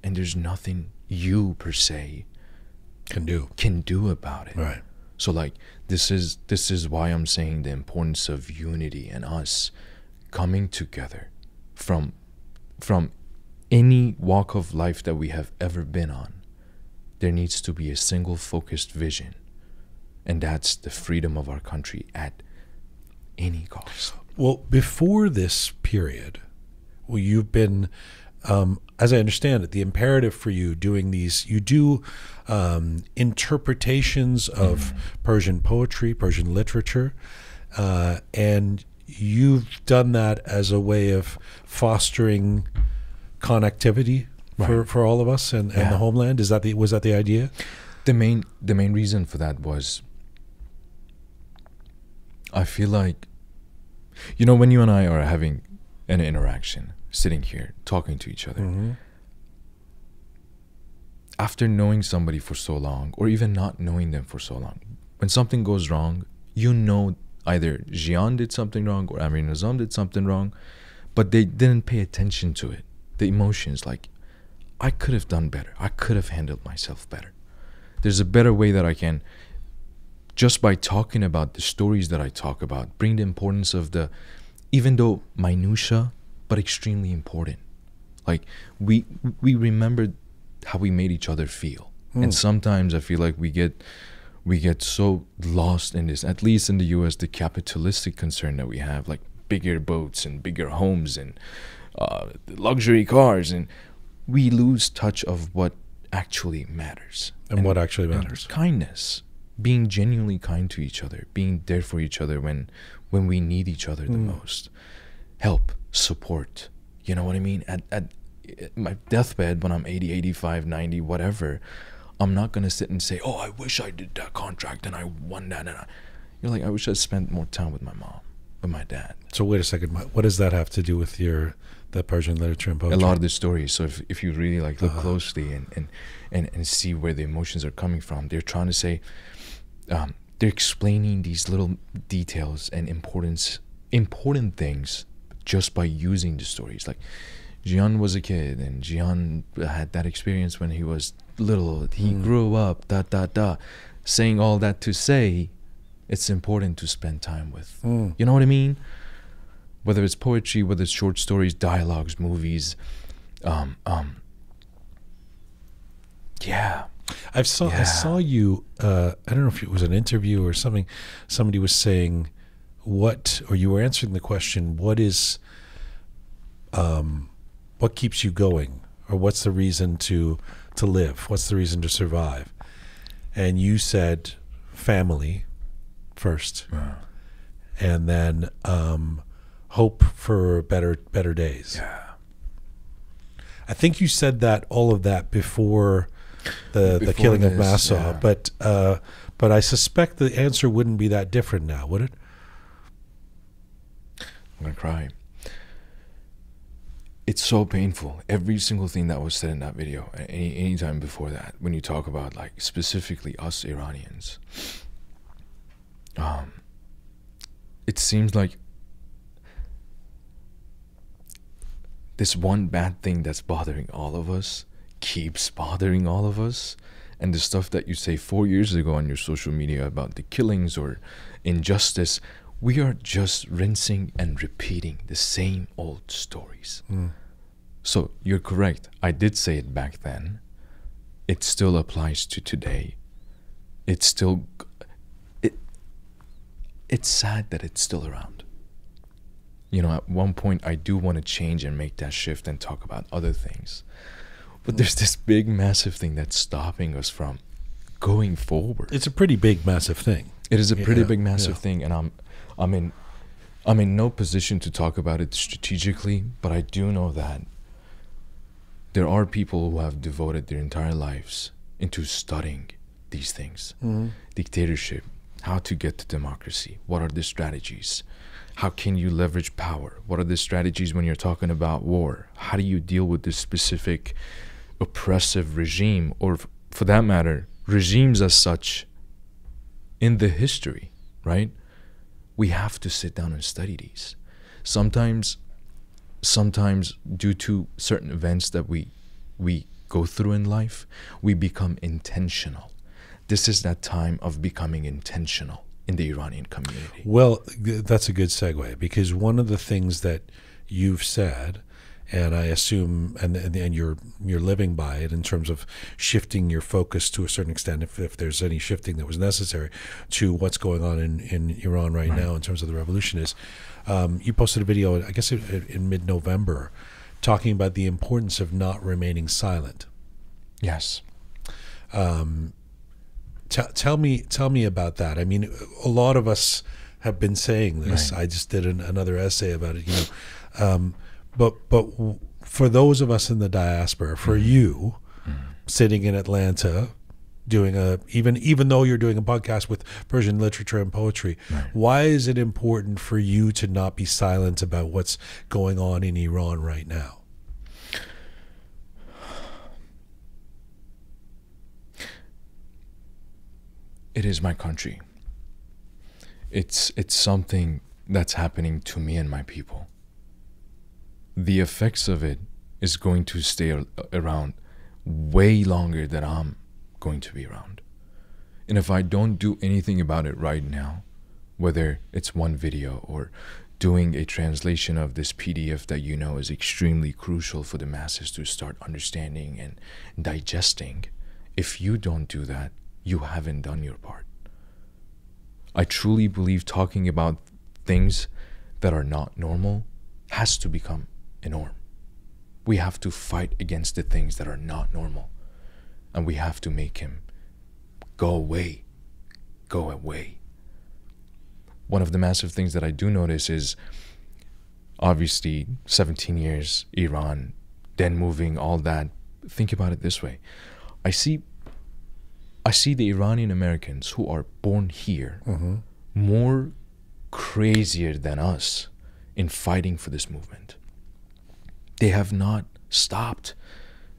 And there's nothing you, per se, can do about it. Right. So, like, this is why I'm saying the importance of unity and us coming together from any walk of life that we have ever been on. There needs to be a single focused vision, and that's the freedom of our country at any cost. Well, before this period, you've been, as I understand it, the imperative for you doing these, you do interpretations of Persian poetry, Persian literature, and you've done that as a way of fostering connectivity for all of us and the homeland. Was that the idea? The main reason for that was, I feel like, you know, when you and I are having an interaction, sitting here, talking to each other, after knowing somebody for so long, or even not knowing them for so long, when something goes wrong, you know either Jian did something wrong or Amir Nezam did something wrong, but they didn't pay attention to it. The emotions, like, I could have done better. I could have handled myself better. There's a better way that I can, just by talking about the stories that I talk about, bring the importance of the, even though minutia, but extremely important. Like we remember how we made each other feel. And sometimes I feel like we get so lost in this, at least in the US, the capitalistic concern that we have, like bigger boats and bigger homes and luxury cars, and we lose touch of what actually matters. And what actually matters. Kindness, being genuinely kind to each other, being there for each other when we need each other the most. Help, support, you know what I mean? At my deathbed, when I'm 80, 85, 90, whatever, I'm not going to sit and say, oh, I wish I did that contract and I won that. And you're like, I wish I spent more time with my mom, with my dad. So wait a second, what does that have to do with that Persian literature and poetry? A lot of the stories. So if you really like look closely and see where the emotions are coming from, they're trying to say, they're explaining these little details and important things just by using the stories. Like Jian was a kid, and Jian had that experience when he was little. He grew up, saying all that to say, it's important to spend time with. You know what I mean? Whether it's poetry, whether it's short stories, dialogues, movies. Yeah. I saw you, I don't know if it was an interview or something, somebody was saying or you were answering the question, what keeps you going, or what's the reason to live? What's the reason to survive? And you said family first, and then hope for better days. Yeah. I think you said that all of that before the killing of Mahsa, but I suspect the answer wouldn't be that different now, would it? I'm gonna cry. It's so painful. Every single thing that was said in that video, any time before that, when you talk about like specifically us Iranians, it seems like this one bad thing that's bothering all of us keeps bothering all of us, and the stuff that you say 4 years ago on your social media about the killings or injustice, we are just rinsing and repeating the same old stories. So you're correct. I did say it back then. It still applies to today. It's still, it's sad that it's still around. You know, at one point I do want to change and make that shift and talk about other things. But there's this big, massive thing that's stopping us from going forward. It's a pretty big, massive thing. It is a pretty big, massive thing, and I'm in no position to talk about it strategically, but I do know that there are people who have devoted their entire lives into studying these things. Dictatorship, how to get to democracy, what are the strategies? How can you leverage power? What are the strategies when you're talking about war? How do you deal with this specific oppressive regime, or for that matter, regimes as such in the history, right? We have to sit down and study these. Sometimes due to certain events that we go through in life, we become intentional. This is that time of becoming intentional in the Iranian community. Well, that's a good segue, because one of the things that you've said, and I assume, and you're living by it in terms of shifting your focus to a certain extent, if there's any shifting that was necessary, to what's going on in Iran right now in terms of the revolution, is you posted a video, I guess in mid-November, talking about the importance of not remaining silent. Yes. Tell me about that. I mean, a lot of us have been saying this. I just did another essay about it, you know. But for those of us in the diaspora, for you sitting in Atlanta, doing even though you're doing a podcast with Persian literature and poetry, why is it important for you to not be silent about what's going on in Iran right now? It is my country. It's something that's happening to me and my people. The effects of it is going to stay around way longer than I'm going to be around. And if I don't do anything about it right now, whether it's one video or doing a translation of this PDF that you know is extremely crucial for the masses to start understanding and digesting, if you don't do that, you haven't done your part. I truly believe talking about things that are not normal has to become a norm. We have to fight against the things that are not normal, and we have to make him go away, go away. One of the massive things that I do notice is obviously 17 years, Iran, then moving, all that. Think about it this way. I see the Iranian Americans who are born here more crazier than us in fighting for this movement. They have not stopped.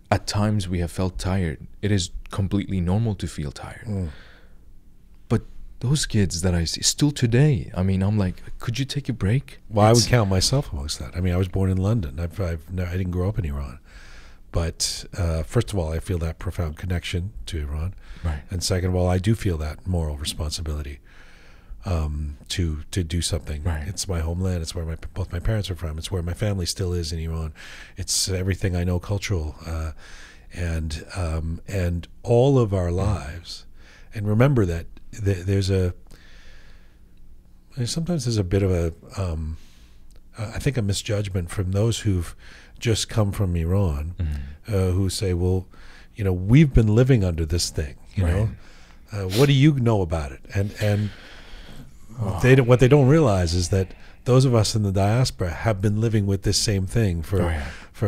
At times we have felt tired. It is completely normal to feel tired. But those kids that I see, still today, I mean, I'm like, could you take a break? Well, I would count myself amongst that. I mean, I was born in London. I didn't grow up in Iran. But first of all, I feel that profound connection to Iran. Right. And second of all, I do feel that moral responsibility to do something. Right. It's my homeland. It's where both my parents are from. It's where my family still is in Iran. It's everything I know cultural. And all of our lives. And remember that there's sometimes a bit of a misjudgment from those who've just come from Iran, who say, well, you know, we've been living under this thing, you know, what do you know about it? And what they don't realize is that those of us in the diaspora have been living with this same thing for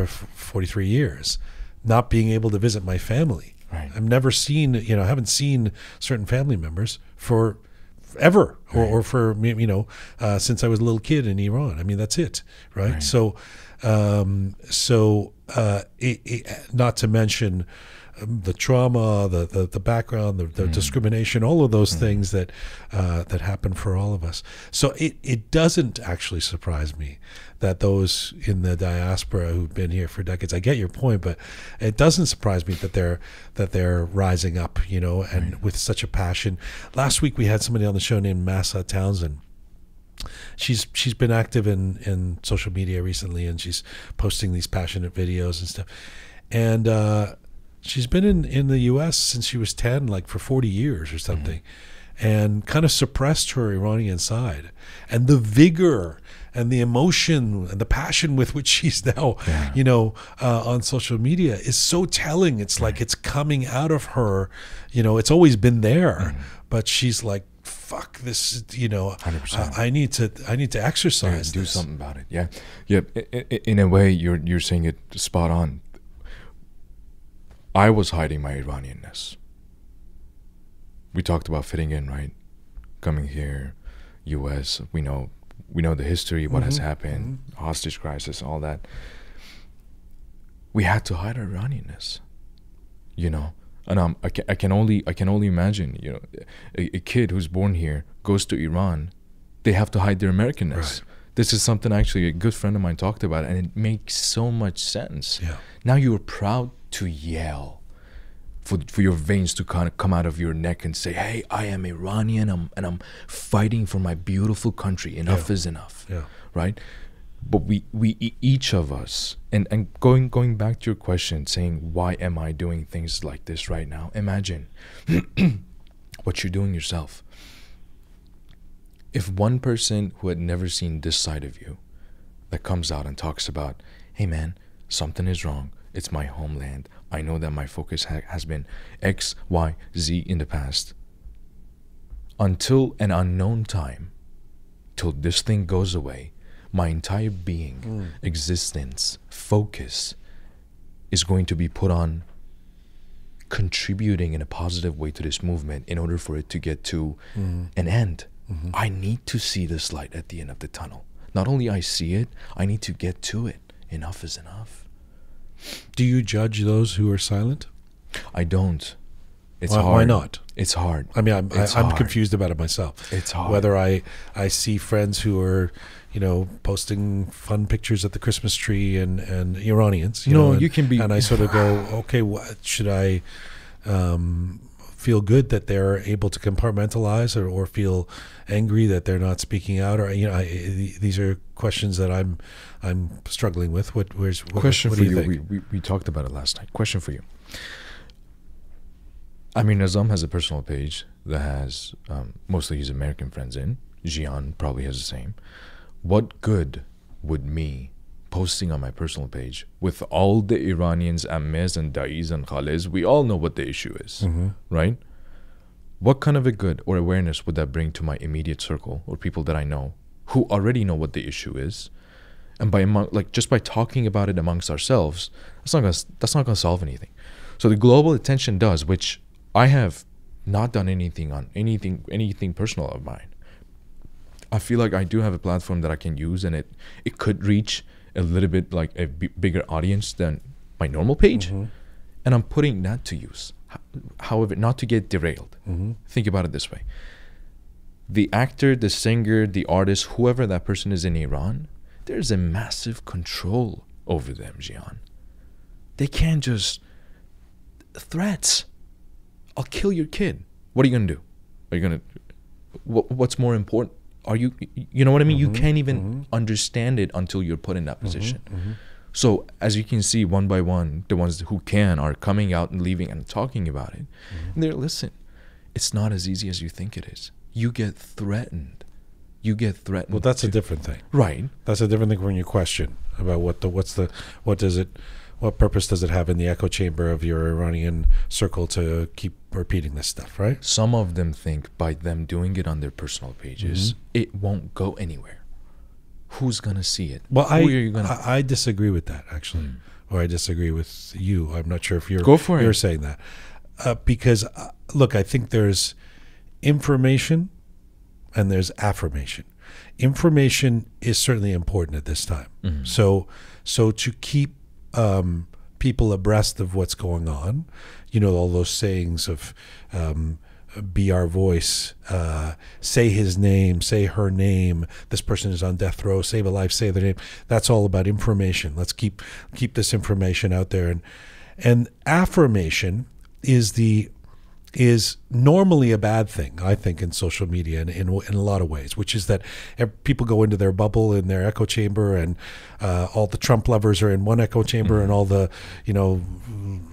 43 years, not being able to visit my family. Right. I've never seen, you know, I haven't seen certain family members for ever, or for, you know, since I was a little kid in Iran. I mean, that's it, right? So, not to mention the trauma, the background, the discrimination, all of those things that that happen for all of us. So it doesn't actually surprise me that those in the diaspora who've been here for decades, I get your point, but it doesn't surprise me that they're rising up, you know, and with such a passion. Last week we had somebody on the show named Mahsa Townsend. She's been active in social media recently, and she's posting these passionate videos and stuff. And she's been in the U.S. since she was 10, like for 40 years or something, and kind of suppressed her Iranian side. And the vigor and the emotion and the passion with which she's now, you know, on social media is so telling. It's like it's coming out of her, you know, it's always been there, but she's like, fuck this, you know, 100%. I need to exercise and do something about it. In a way, you're saying it spot on. I was hiding my Iranianness. We talked about fitting in, right? Coming here, U.S. We know the history, what has happened, hostage crisis, all that. We had to hide our Iranianness, you know. And I can only imagine, you know, a kid who's born here goes to Iran, they have to hide their Americanness. Right. This is something actually a good friend of mine talked about, and it makes so much sense. Yeah. Now you're proud to yell for your veins to kind of come out of your neck and say, hey, I am Iranian, and I'm fighting for my beautiful country. Enough is enough, right? But we each of us, and going back to your question, saying, why am I doing things like this right now? Imagine what you're doing yourself. If one person who had never seen this side of you that comes out and talks about, hey man, something is wrong, it's my homeland, I know that my focus has been X, Y, Z in the past, until an unknown time, till this thing goes away, my entire being, existence, focus is going to be put on contributing in a positive way to this movement in order for it to get to an end. I need to see this light at the end of the tunnel. Not only I see it, I need to get to it. Enough is enough. Do you judge those who are silent? I don't. It's hard. Why not? It's hard. I mean, I'm confused about it myself. It's hard. Whether I see friends who are, you know, posting fun pictures at the Christmas tree and Iranians. And I sort of go, okay, what should I feel good that they're able to compartmentalize, or feel angry that they're not speaking out? Or, you know, these are questions that I'm struggling with. What do you think? We talked about it last night. Question for you. Amir Nezam has a personal page that has mostly his American friends in. Jian probably has the same. What good would me posting on my personal page with all the Iranians, Ammez and Da'is and Khalez? We all know what the issue is, right? What kind of a good or awareness would that bring to my immediate circle or people that I know who already know what the issue is? And by just by talking about it amongst ourselves, that's not gonna solve anything. So the global attention does, which I have not done anything on, anything personal of mine. I feel like I do have a platform that I can use, and it could reach a little bit like a bigger audience than my normal page. And I'm putting that to use. However, not to get derailed. Think about it this way. The actor, the singer, the artist, whoever that person is in Iran, there's a massive control over them, Jian. They can't just... Threats. I'll kill your kid. What are you gonna do? Are you gonna? What's more important? Are you? You know what I mean? You can't even understand it until you're put in that position. So as you can see, one by one, the ones who can are coming out and leaving and talking about it. And they're, listen, it's not as easy as you think it is. You get threatened. You get threatened. Well, that's a different thing, right? That's a different thing when you question about what purpose does it have in the echo chamber of your Iranian circle to keep repeating this stuff, right? Some of them think by them doing it on their personal pages, it won't go anywhere. Who's going to see it? Well, I disagree with that, actually. Or I disagree with you. I'm not sure if you're saying that. Because, look, I think there's information and there's affirmation. Information is certainly important at this time. So to keep people abreast of what's going on, you know, all those sayings of be our voice, say his name, say her name, this person is on death row, save a life, say their name. That's all about information. Let's keep this information out there. And affirmation is normally a bad thing, I think, in social media and in a lot of ways, which is that people go into their bubble in their echo chamber, and all the Trump lovers are in one echo chamber and all the, you know,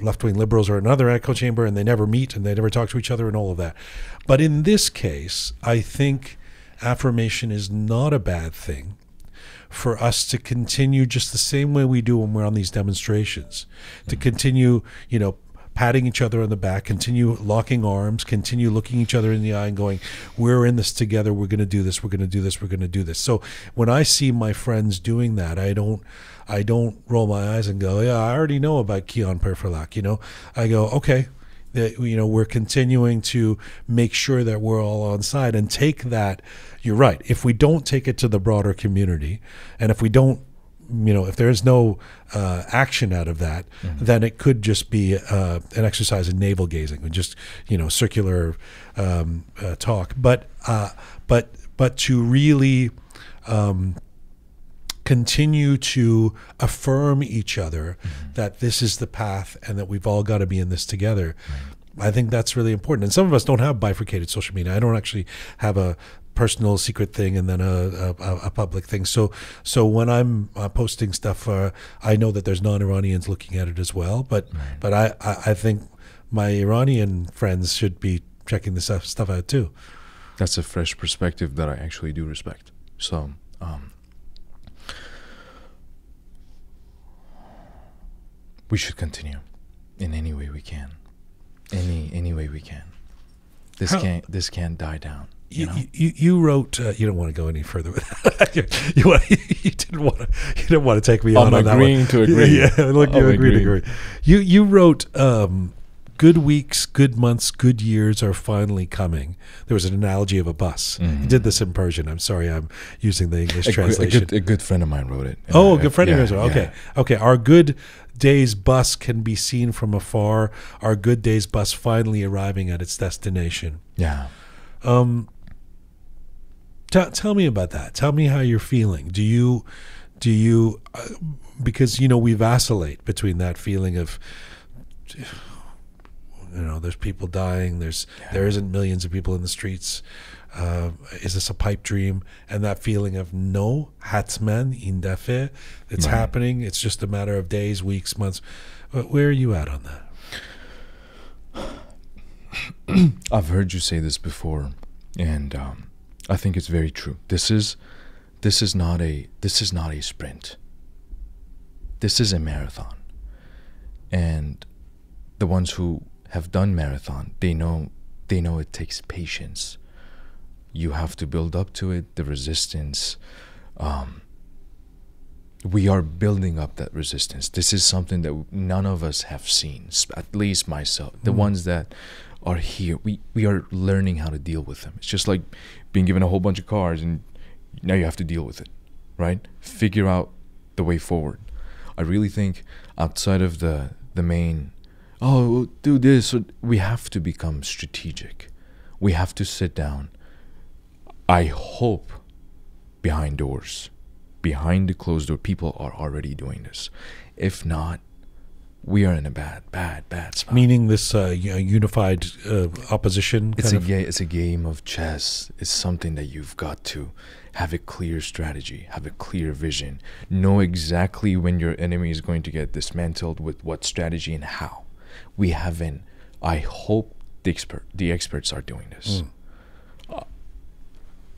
left-wing liberals are in another echo chamber, and they never meet and they never talk to each other and all of that. But in this case, I think affirmation is not a bad thing for us to continue just the same way we do when we're on these demonstrations, to continue, you know, patting each other on the back, continue locking arms, continue looking each other in the eye and going, we're in this together, we're gonna do this, we're gonna do this, we're gonna do this. So when I see my friends doing that, I don't roll my eyes and go, yeah, I already know about Kian Pirfalak, you know? I go, okay, you know, we're continuing to make sure that we're all on side and take that, you're right, if we don't take it to the broader community, and if we don't, you know, if there is no action out of that, then it could just be an exercise in navel gazing and just, you know, circular talk. But to really continue to affirm each other that this is the path and that we've all got to be in this together, I think that's really important. And some of us don't have bifurcated social media. I don't actually have a personal secret thing and then a public thing. So when I'm posting stuff, I know that there's non-Iranians looking at it as well, but I think my Iranian friends should be checking this stuff out too. That's a fresh perspective that I actually do respect. So we should continue in any way we can. Any way we can. This can't die down. You know? You wrote. You don't want to go any further with that. You didn't want to take me on that one. I'm agreeing to agree. Yeah, look, you agreed to agree. You wrote. Good weeks, good months, good years are finally coming. There was an analogy of a bus. You did this in Persian. I'm sorry, I'm using the English translation. A good friend of mine wrote it. Oh, a good friend of yours. Okay. Our good day's bus can be seen from afar, our good day's bus finally arriving at its destination. Yeah. Tell me about that. Tell me how you're feeling. Do you because, you know, we vacillate between that feeling of, you know, there's people dying, there isn't millions of people in the streets, is this a pipe dream, and that feeling of no, hatzman, indafe, it's happening, it's just a matter of days, weeks, months. Where are you at on that? I've heard you say this before, and I think it's very true. This is not a sprint. This is a marathon. And the ones who have done marathon, they know it takes patience. You have to build up to it, the resistance. We are building up that resistance. This is something that none of us have seen, at least myself. The ones that are here, we are learning how to deal with them. It's just like being given a whole bunch of cars and now you have to deal with it, right? Figure out the way forward. I really think outside of the main, oh, we'll do this, we have to become strategic. We have to sit down. I hope behind doors, behind the closed door, people are already doing this. If not, we are in a bad spot. Meaning this unified opposition? It's a game of chess. It's something that you've got to have a clear strategy, have a clear vision, know exactly when your enemy is going to get dismantled with what strategy and how. We haven't. I hope the experts are doing this.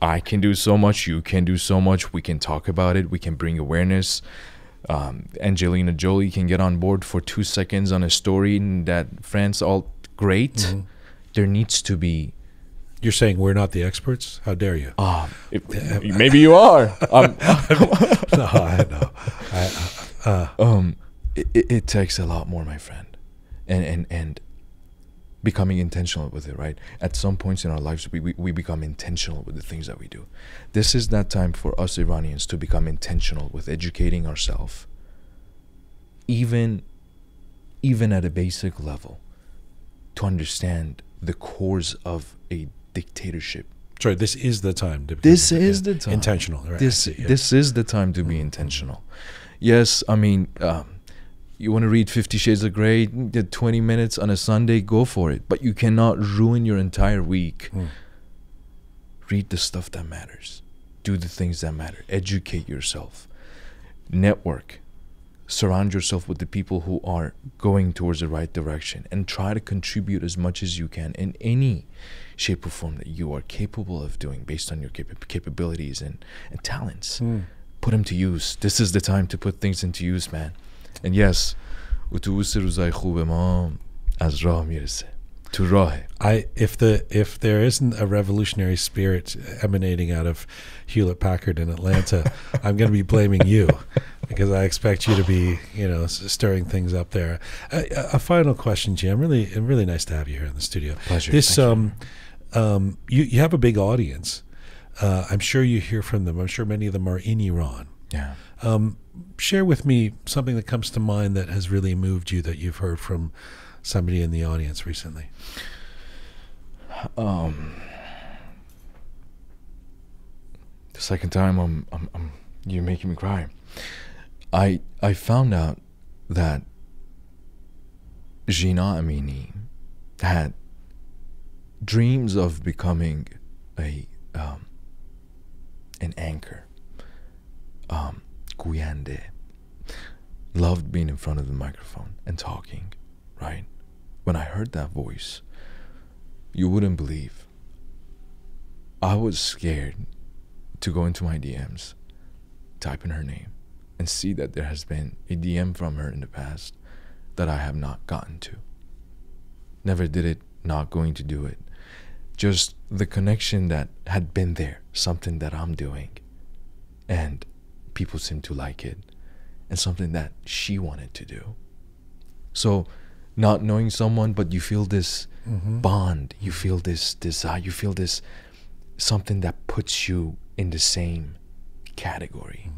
I can do so much. You can do so much. We can talk about it. We can bring awareness. Angelina Jolie can get on board for 2 seconds on a story that France all great. There needs to be. You're saying we're not the experts? How dare you? Maybe you are. No, I know. It takes a lot more, my friend, and becoming intentional with it. Right? At some points in our lives, we become intentional with the things that we do. This is that time for us Iranians to become intentional with educating ourselves, even at a basic level, to understand the cores of a dictatorship. Sorry, this is the time to be intentional. Right? This is the time to be intentional. Yes, I mean, you want to read 50 Shades of Grey, get 20 minutes on a Sunday, go for it. But you cannot ruin your entire week. Read the stuff that matters. Do the things that matter. Educate yourself. Network. Surround yourself with the people who are going towards the right direction and try to contribute as much as you can in any shape or form that you are capable of doing based on your capabilities and talents. Put them to use. This is the time to put things into use, man. And yes, if there isn't a revolutionary spirit emanating out of Hewlett-Packard in Atlanta, I'm going to be blaming you, because I expect you to be, you know, stirring things up there. A final question, Jian. Really nice to have you here in the studio. Pleasure. You have a big audience. I'm sure you hear from them. I'm sure many of them are in Iran. Yeah. Share with me something that comes to mind that has really moved you, that you've heard from somebody in the audience recently. The second time you're making me cry. I found out that Sana Ebrahimi had dreams of becoming an anchor. Guyande loved being in front of the microphone and talking, right? When I heard that voice, you wouldn't believe. I was scared to go into my DMs, type in her name, and see that there has been a DM from her in the past that I have not gotten to. Never did it, not going to do it. Just the connection that had been there, something that I'm doing. And people seem to like it, and something that she wanted to do. So not knowing someone, but you feel this bond, you feel this desire, you feel this something that puts you in the same category.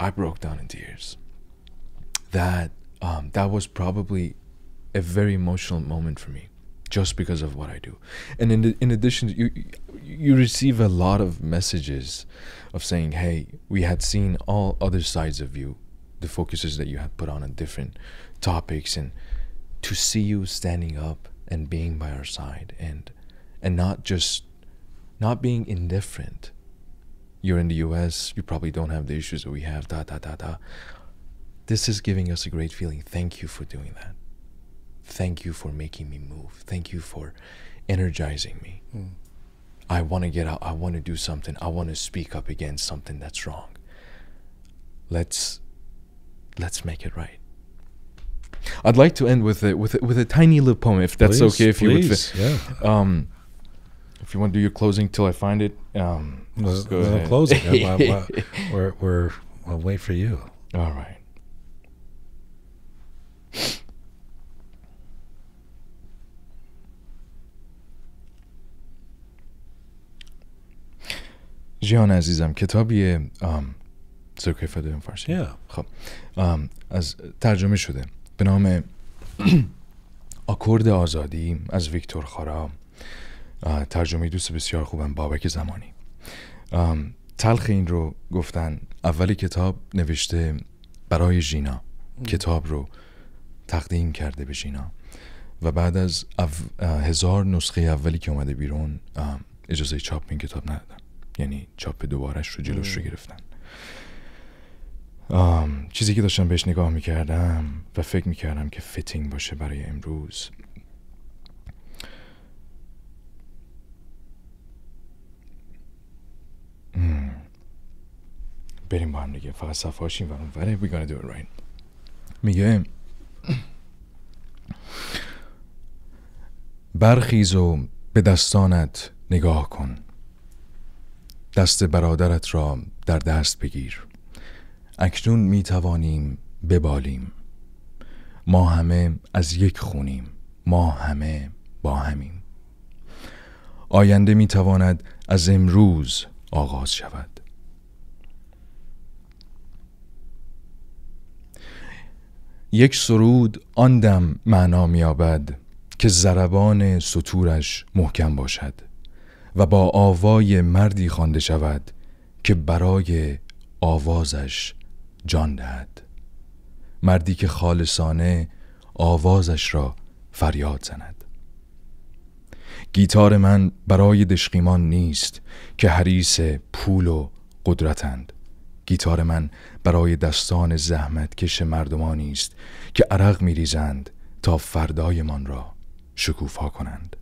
I broke down in tears. that that was probably a very emotional moment for me, just because of what I do. And in addition, you receive a lot of messages of saying, hey, we had seen all other sides of you, the focuses that you had put on different topics, and to see you standing up and being by our side, and not being indifferent. You're in the US, you probably don't have the issues that we have, This is giving us a great feeling. Thank you for doing that. Thank you for making me move. Thank you for energizing me. Mm. I want to get out. I want to do something. I want to speak up against something that's wrong. Let's make it right. I'd like to end with a tiny little poem, if that's okay. If please, you would, yeah. If you want to do your closing till I find it, let's go ahead. Closing. I'll wait for you. All right. جیان عزیزم کتابی سرکه فدرم فارسی خب از ترجمه شده به نام آکورد آزادی از ویکتور خارا ترجمه دوست بسیار خوبم بابک زمانی تلخ این رو گفتن اول کتاب نوشته برای ژینا کتاب رو تقدیم کرده به ژینا و بعد از 1000 نسخه اولی که اومده بیرون اجازه چاپ این کتاب ندادن یعنی چاپ دوبارش رو جلوش رو گرفتن چیزی که داشتم بهش نگاه میکردم و فکر میکردم که فیتینگ باشه برای امروز بریم با هم دیگه فقط صفحاشیم و اونوره we're gonna do it right میگه برخیز و به دستانت نگاه کن دست برادرت را در دست بگیر اکنون می توانیم ببالیم ما همه از یک خونیم ما همه با همیم آینده می تواند از امروز آغاز شود یک سرود آن دم معنا می‌یابد که ضربان ستورش محکم باشد و با آوای مردی خوانده شود که برای آوازش جان دهد مردی که خالصانه آوازش را فریاد زند گیتار من برای دشقیمان نیست که حریص پول و قدرتند گیتار من برای دستان زحمت کش مردمانی است که عرق می‌ریزند تا فردایمان را شکوفا کنند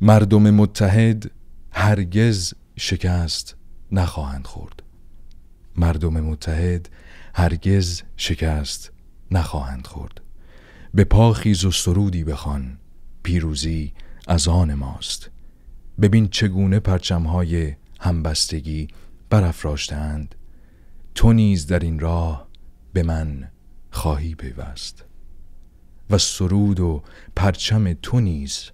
مردم متحد هرگز شکست نخواهند خورد. مردم متحد هرگز شکست نخواهند خورد. به پا خیز و سرودی بخوان. پیروزی از آن ماست. ببین چگونه پرچم‌های همبستگی برافراشته‌اند. تو نیز در این راه به من خواهی پیوست. و سرود و پرچم تو نیز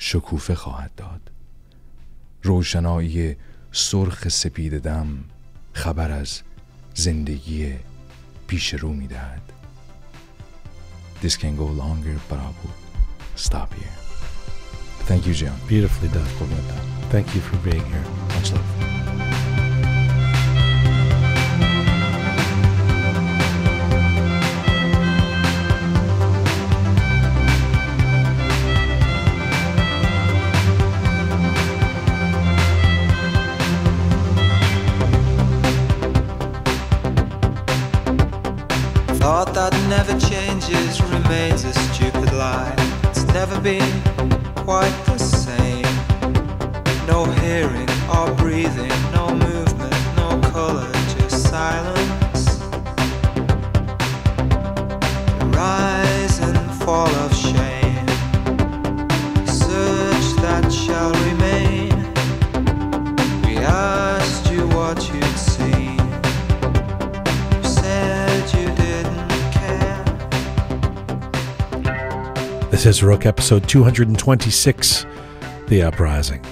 شکوفه خواهد داد روشنایی سرخ سپید دم خبر از زندگی پیش رو می‌دهد This can go longer but I will stop here Thank you Jian Beautifully done Thank you for being here Much love That never changes remains a stupid lie It's never been quite the same No hearing or breathing, no movement, no color, just silence The rise and fall of shame The search that shall remain We asked you what you'd seen You said you didn't This is Roqe episode 226, The Uprising.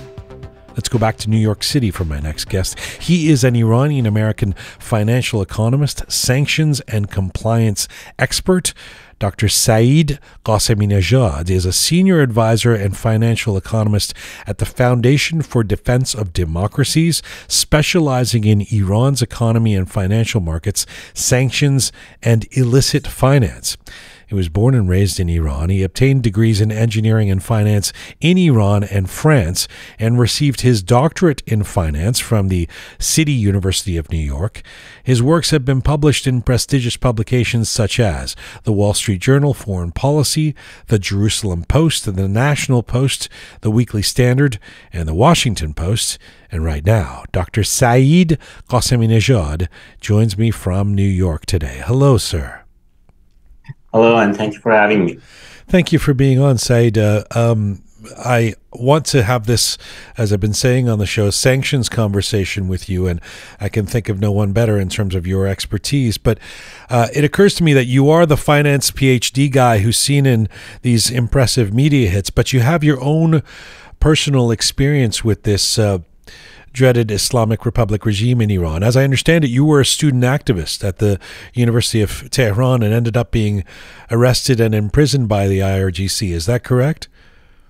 Let's go back to New York City for my next guest. He is an Iranian-American financial economist, sanctions and compliance expert. Dr. Saeed Ghasseminejad is a senior advisor and financial economist at the Foundation for Defense of Democracies, specializing in Iran's economy and financial markets, sanctions, and illicit finance. He was born and raised in Iran. He obtained degrees in engineering and finance in Iran and France and received his doctorate in finance from the City University of New York. His works have been published in prestigious publications such as The Wall Street Journal, Foreign Policy, The Jerusalem Post, The National Post, The Weekly Standard, and The Washington Post. And right now, Dr. Saeed Ghasseminejad joins me from New York today. Hello, sir. Hello, and thank you for having me. Thank you for being on, Saeed. I want to have this, as I've been saying on the show, sanctions conversation with you, and I can think of no one better in terms of your expertise. But it occurs to me that you are the finance PhD guy who's seen in these impressive media hits, but you have your own personal experience with this dreaded Islamic Republic regime in Iran. As I understand it, you were a student activist at the University of Tehran and ended up being arrested and imprisoned by the IRGC. Is that correct?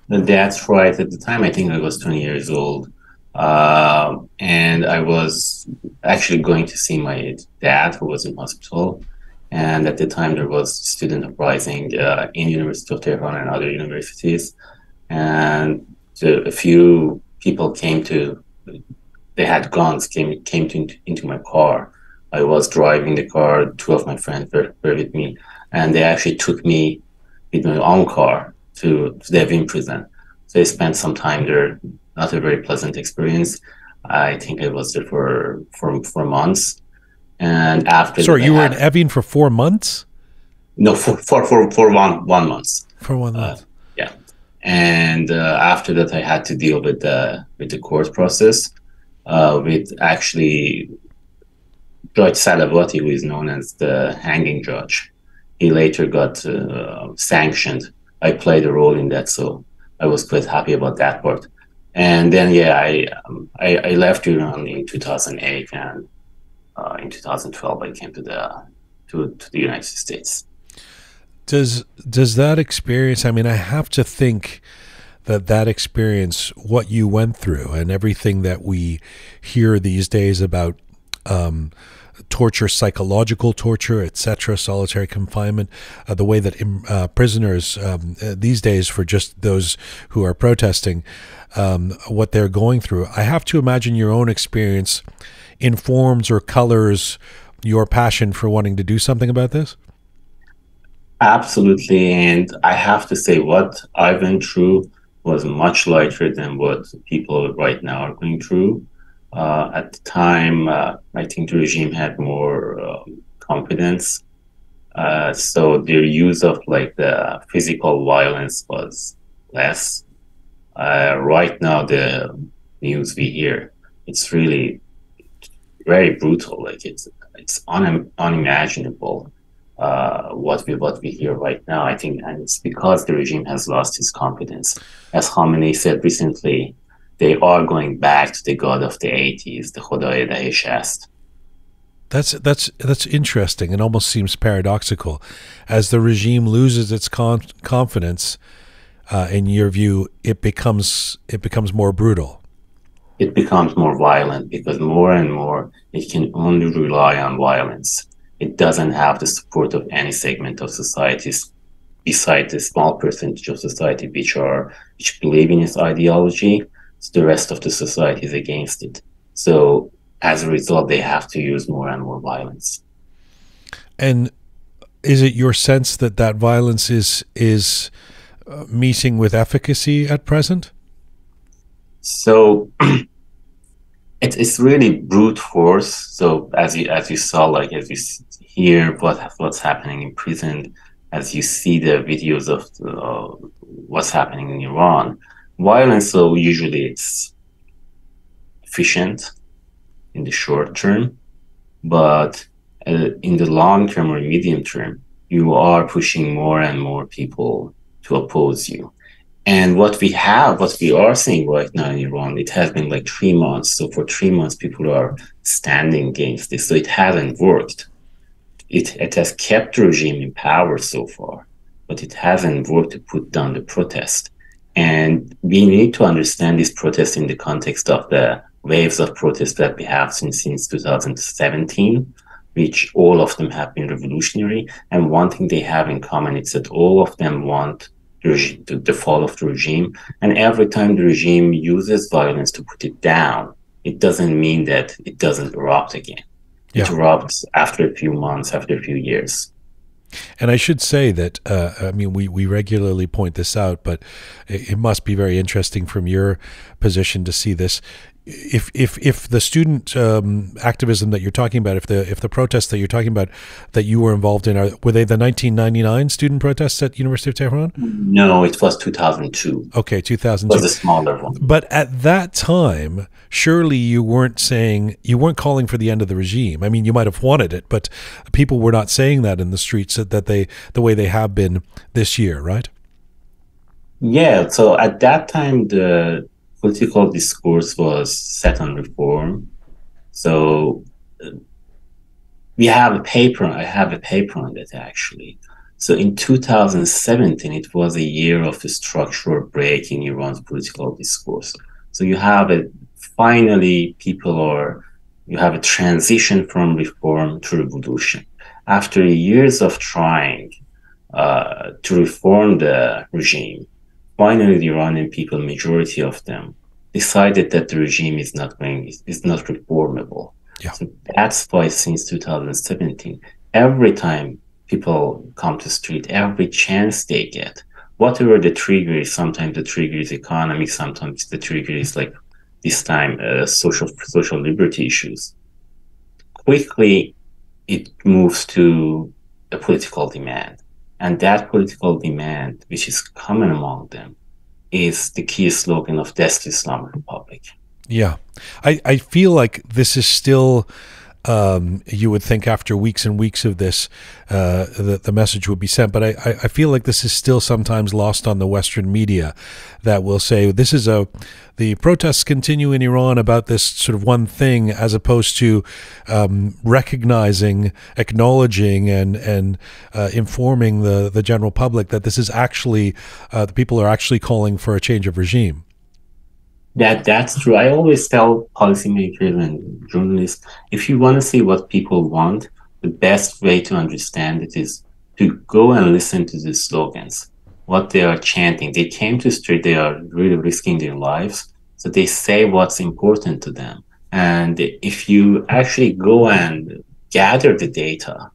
That's right. At the time, I think I was 20 years old. And I was actually going to see my dad, who was in hospital. And at the time, there was student uprising in University of Tehran and other universities. And a few people came to... They had guns, came into my car. I was driving the car. Two of my friends were with me, and they actually took me with my own car to the Evin prison. So I spent some time there. Not a very pleasant experience. I think I was there for months. And after, sorry, you were in Evin for 4 months? No, for 1 month. For 1 month. Yeah. And after that, I had to deal with the court process, with actually Judge Saladati, who is known as the hanging judge. He later got sanctioned. I played a role in that, so I was quite happy about that part. And then, yeah, I left Iran in 2008, and in 2012 I came to the United States. Does that experience, I mean, I have to think that that experience, what you went through and everything that we hear these days about torture, psychological torture, etc., solitary confinement, the way that prisoners these days, for just those who are protesting, what they're going through. I have to imagine your own experience informs or colors your passion for wanting to do something about this? Absolutely, and I have to say what I went through was much lighter than what people right now are going through. At the time, I think the regime had more confidence, so their use of like the physical violence was less. Right now, the news we hear, it's really very brutal. Like it's unimaginable. What we hear right now, I think, and it's because the regime has lost its confidence. As Khamenei said recently, they are going back to the God of the 80s, the Khodaye Dae Shast. That's interesting, and almost seems paradoxical. As the regime loses its confidence, in your view, it becomes more brutal. It becomes more violent because more and more it can only rely on violence. It doesn't have the support of any segment of society besides a small percentage of society which believe in its ideology. So the rest of the society is against it. So as a result, they have to use more and more violence. And is it your sense that that violence is meeting with efficacy at present? So... It's really brute force. So as you saw, like as you hear what's happening in prison, as you see the videos of what's happening in Iran, violence. So usually it's efficient in the short term, but in the long term or medium term, you are pushing more and more people to oppose you. And what we are seeing right now in Iran, it has been like 3 months. So for 3 months, people are standing against this. So it hasn't worked. It has kept the regime in power so far, but it hasn't worked to put down the protest. And we need to understand this protest in the context of the waves of protests that we have since 2017, which all of them have been revolutionary. And one thing they have in common is that all of them want the fall of the regime. And every time the regime uses violence to put it down, it doesn't mean that it doesn't erupt again. Yeah. It erupts after a few months, after a few years. And I should say that, I mean, we regularly point this out, but it must be very interesting from your position to see this. If the student activism that you're talking about, if the protests that you're talking about that you were involved in, were they the 1999 student protests at University of Tehran? No, it was 2002. Okay, 2002. It was a smaller one. But at that time, surely you weren't calling for the end of the regime. I mean, you might have wanted it, but people were not saying that in the streets the way they have been this year, right? Yeah. So at that time, the political discourse was set on reform. So I have a paper on that actually. So in 2017, it was a year of the structural break in Iran's political discourse. So you have a transition from reform to revolution. After years of trying to reform the regime, finally, the Iranian people, majority of them, decided that the regime is not reformable. Yeah. So that's why since 2017, every time people come to street, every chance they get, whatever the trigger is, sometimes the trigger is economic, sometimes the trigger is like this time social liberty issues. Quickly, it moves to a political demand. And that political demand, which is common among them, is the key slogan of Desk Islamic Republic. Yeah. I feel like this is still, you would think after weeks and weeks of this, that the message would be sent. But I feel like this is still sometimes lost on the Western media that will say this is the protests continue in Iran about this sort of one thing, as opposed to recognizing, acknowledging, and informing the general public that this is actually, the people are actually calling for a change of regime. That's true. I always tell policymakers and journalists, if you want to see what people want, the best way to understand it is to go and listen to the slogans, what they are chanting. They came to the street, they are really risking their lives, so they say what's important to them. And if you actually go and gather the data,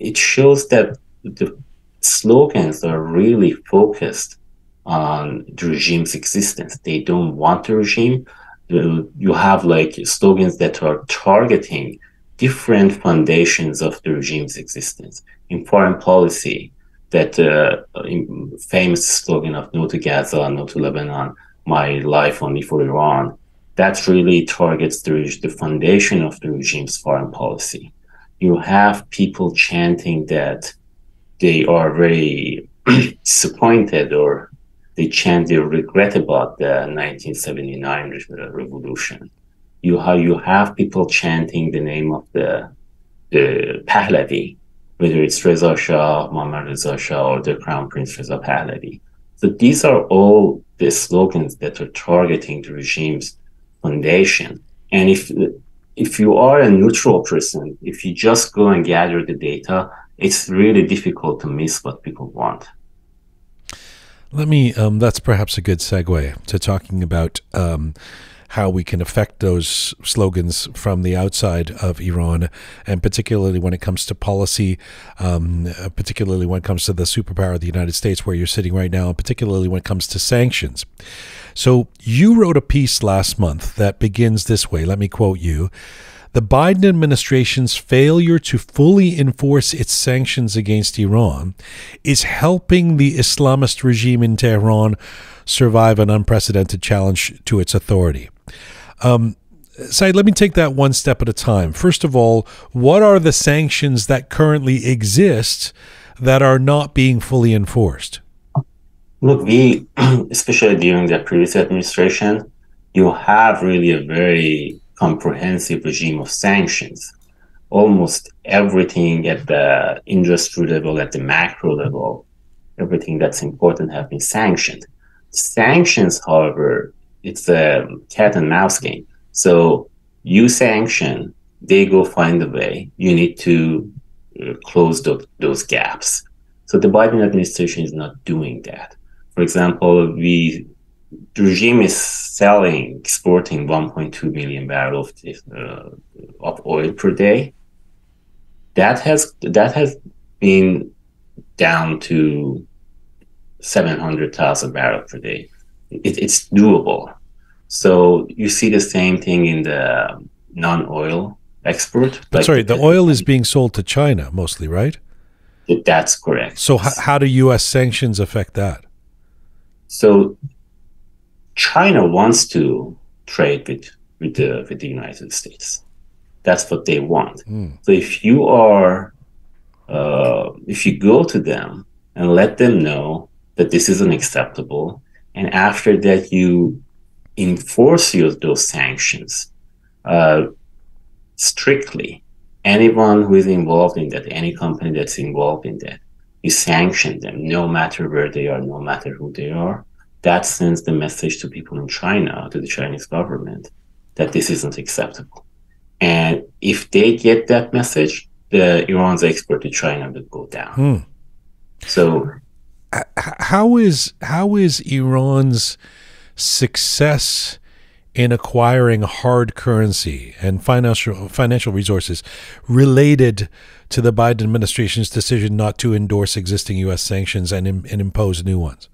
it shows that the slogans are really focused on the regime's existence. They don't want the regime. You have like slogans that are targeting different foundations of the regime's existence. In foreign policy, that famous slogan of no to Gaza, no to Lebanon, my life only for Iran, that really targets the foundation of the regime's foreign policy. You have people chanting that they are very disappointed, or they chant their regret about the 1979 revolution. You have people chanting the name of the Pahlavi, whether it's Reza Shah, Mohammad Reza Shah, or the Crown Prince Reza Pahlavi. So these are all the slogans that are targeting the regime's foundation. And if you are a neutral person, if you just go and gather the data, it's really difficult to miss what people want. Let me, that's perhaps a good segue to talking about how we can affect those slogans from the outside of Iran, and particularly when it comes to policy, particularly when it comes to the superpower of the United States, where you're sitting right now, and particularly when it comes to sanctions. So you wrote a piece last month that begins this way. Let me quote you. The Biden administration's failure to fully enforce its sanctions against Iran is helping the Islamist regime in Tehran survive an unprecedented challenge to its authority. Saeed, let me take that one step at a time. First of all, what are the sanctions that currently exist that are not being fully enforced? Look, we, especially during the previous administration, you have really a very comprehensive regime of sanctions. Almost everything at the industry level, at the macro level, everything that's important have been sanctioned. Sanctions, however, it's a cat and mouse game. So you sanction, they go find a way. You need to close those gaps. So the Biden administration is not doing that. For example, the regime is exporting 1.2 million barrels of oil per day. That has been down to 700,000 barrels per day. It's doable. So you see the same thing in the non-oil export. Like, sorry, the oil is being sold to China mostly, right? That's correct. So how do U.S. sanctions affect that? So China wants to trade with the United States. That's what they want. Mm. So if you are, if you go to them and let them know that this is unacceptable, and after that you enforce those sanctions strictly, anyone who is involved in that, any company that's involved in that, you sanction them, no matter where they are, no matter who they are. That sends the message to people in China, to the Chinese government, that this isn't acceptable. And if they get that message, Iran's export to China will go down. Hmm. So how is Iran's success in acquiring hard currency and financial resources related to the Biden administration's decision not to endorse existing U.S. sanctions and impose new ones?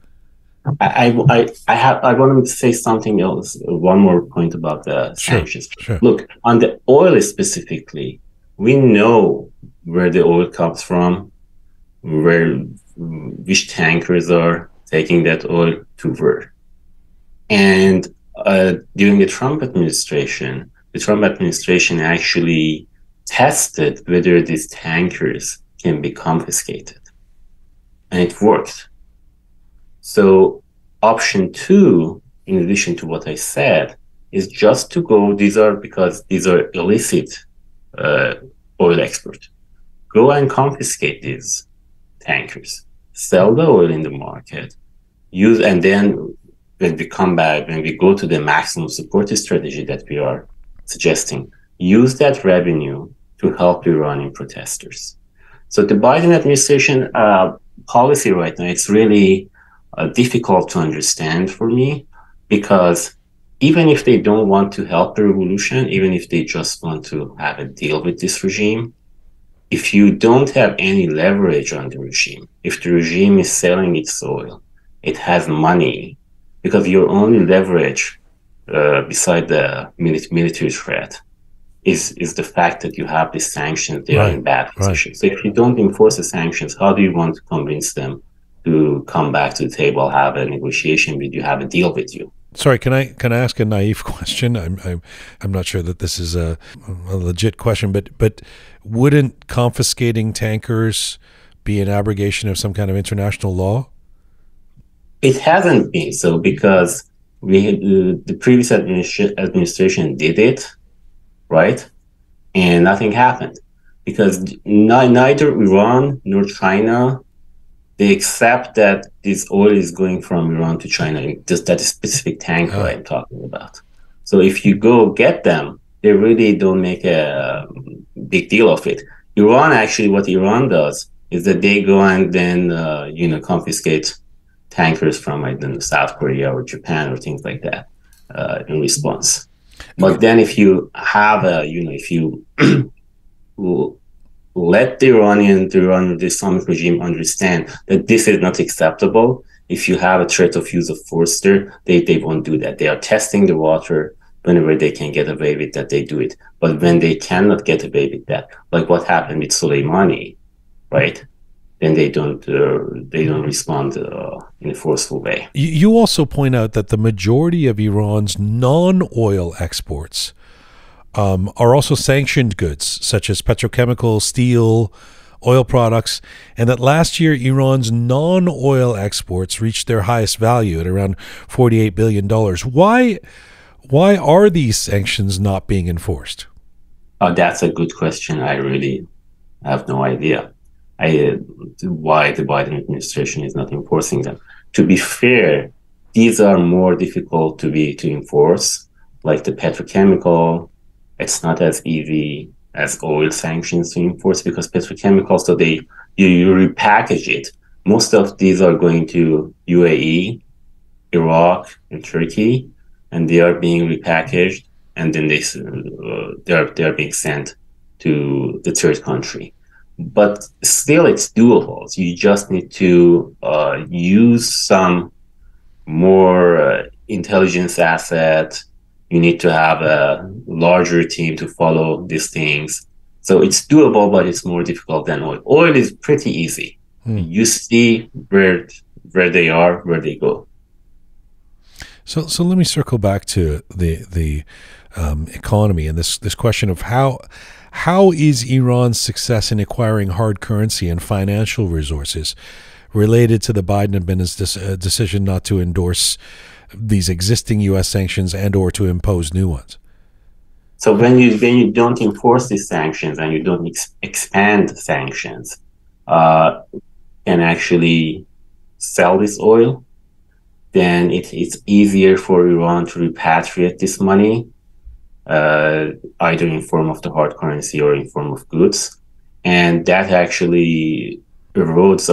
I want to say something else, one more point about the sanctions. Sure. Look, on the oil specifically, we know where the oil comes from, which tankers are taking that oil to where. And during the Trump administration actually tested whether these tankers can be confiscated. And it worked. So option two, in addition to what I said, is just to go, because these are illicit oil exports. Go and confiscate these tankers, sell the oil in the market, and then when we come back, when we go to the maximum support strategy that we are suggesting, use that revenue to help Iranian protesters. So the Biden administration policy right now, it's really difficult to understand for me, because even if they don't want to help the revolution, even if they just want to have a deal with this regime, if you don't have any leverage on the regime, if the regime is selling its oil, it has money, because your only leverage beside the military threat is the fact that you have these sanctions, they are in bad position. Right. So if you don't enforce the sanctions, how do you want to convince them to come back to the table, have a negotiation with you, have a deal with you? Sorry, can I ask a naive question? I'm not sure that this is a legit question, but wouldn't confiscating tankers be an abrogation of some kind of international law? It hasn't been so, because the previous administration did it, right? And nothing happened, because neither Iran nor China, they accept that this oil is going from Iran to China, just that specific tanker I'm talking about. So if you go get them, they really don't make a big deal of it. Iran, actually, what Iran does is that they go and then, confiscate tankers from South Korea or Japan or things like that in response. But then if you have let the Islamic regime understand that this is not acceptable. If you have a threat of use of force there, they won't do that. They are testing the water. Whenever they can get away with that, they do it. But when they cannot get away with that, like what happened with Soleimani, right? Then they don't respond in a forceful way. You also point out that the majority of Iran's non-oil exports are also sanctioned goods, such as petrochemical, steel, oil products, and that last year Iran's non-oil exports reached their highest value at around $48 billion. Why are these sanctions not being enforced? Oh, that's a good question. I really have no idea why the Biden administration is not enforcing them. To be fair, these are more difficult to enforce, like the petrochemical. It's not as easy as oil sanctions to enforce because petrochemicals, so you repackage it. Most of these are going to UAE, Iraq, and Turkey, and they are being repackaged, and then they are being sent to the third country. But still, it's doable. So you just need to use some more intelligence asset. You need to have a larger team to follow these things. So it's doable, but it's more difficult than oil. Oil is pretty easy. You see where they are, where they go. So let me circle back to the economy and this question of how is Iran's success in acquiring hard currency and financial resources related to the Biden administration's decision not to endorse these existing U.S. sanctions and or to impose new ones? So when you don't enforce these sanctions and you don't expand sanctions, you can actually sell this oil, then it's easier for Iran to repatriate this money, either in form of the hard currency or in form of goods. And that actually erodes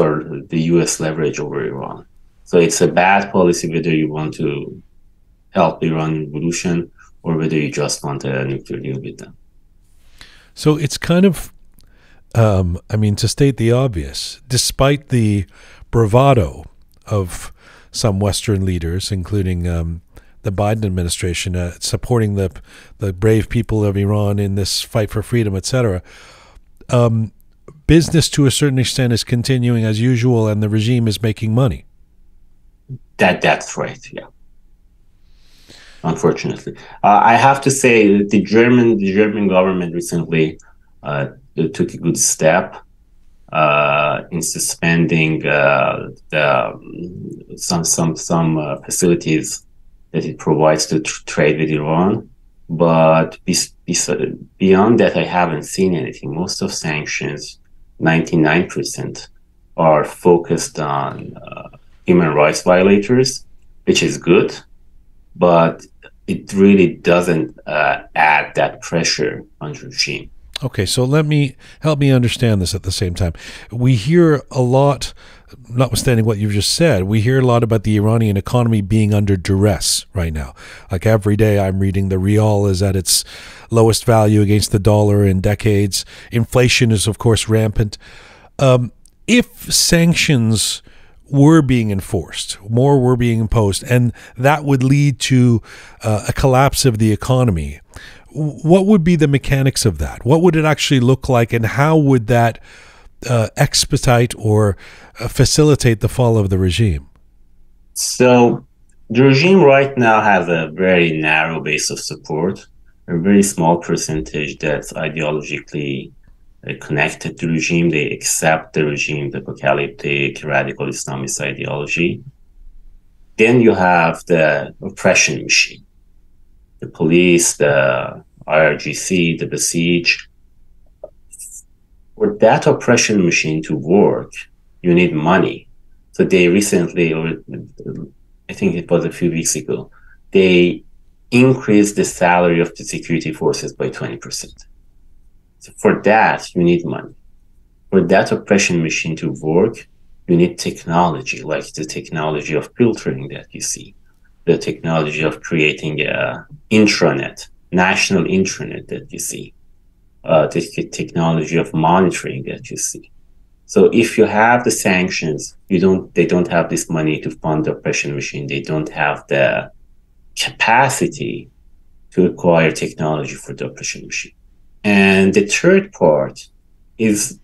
the U.S. leverage over Iran. So it's a bad policy whether you want to help the Iranian revolution or whether you just want a nuclear deal with them. So it's kind of, to state the obvious, despite the bravado of some Western leaders, including the Biden administration, supporting the brave people of Iran in this fight for freedom, etc., business to a certain extent is continuing as usual and the regime is making money. That's right, yeah. Unfortunately, I have to say that the German government recently took a good step in suspending some facilities that it provides to trade with Iran. But beyond that, I haven't seen anything. Most of sanctions, 99%, are focused on human rights violators, which is good, but it really doesn't add that pressure on the regime. Okay, so help me understand this at the same time. We hear a lot, notwithstanding what you've just said, we hear a lot about the Iranian economy being under duress right now. Like every day I'm reading the rial is at its lowest value against the dollar in decades. Inflation is, of course, rampant. If sanctions were being enforced, more were being imposed, and that would lead to a collapse of the economy, what would be the mechanics of that? What would it actually look like, and how would that expedite or facilitate the fall of the regime? So the regime right now has a very narrow base of support, a very small percentage that's ideologically connected to regime. They accept the regime's apocalyptic radical Islamist ideology. Then you have the oppression machine, the police, the IRGC, the besiege. For that oppression machine to work, you need money. So they recently, or I think it was a few weeks ago, they increased the salary of the security forces by 20%. For that, you need money. For that oppression machine to work, you need technology, like the technology of filtering that you see, the technology of creating an intranet, national intranet that you see, the technology of monitoring that you see. So if you have the sanctions, they don't have this money to fund the oppression machine. They don't have the capacity to acquire technology for the oppression machine. And the third part is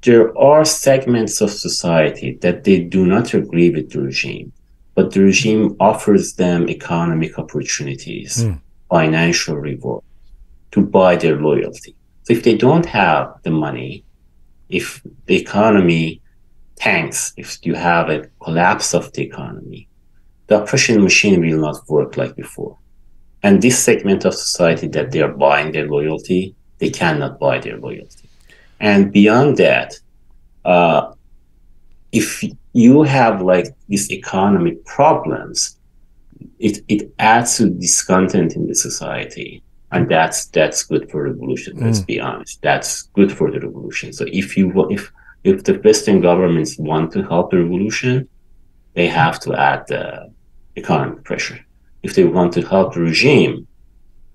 there are segments of society that they do not agree with the regime, but the regime offers them economic opportunities, financial reward to buy their loyalty. So if they don't have the money, if the economy tanks, if you have a collapse of the economy, the oppression machine will not work like before. And this segment of society that they are buying their loyalty, they cannot buy their loyalty. And beyond that, if you have like these economic problems, it adds to discontent in the society. And that's good for revolution. Let's be honest. That's good for the revolution. So if the Western governments want to help the revolution, they have to add the economic pressure. If they want to help the regime,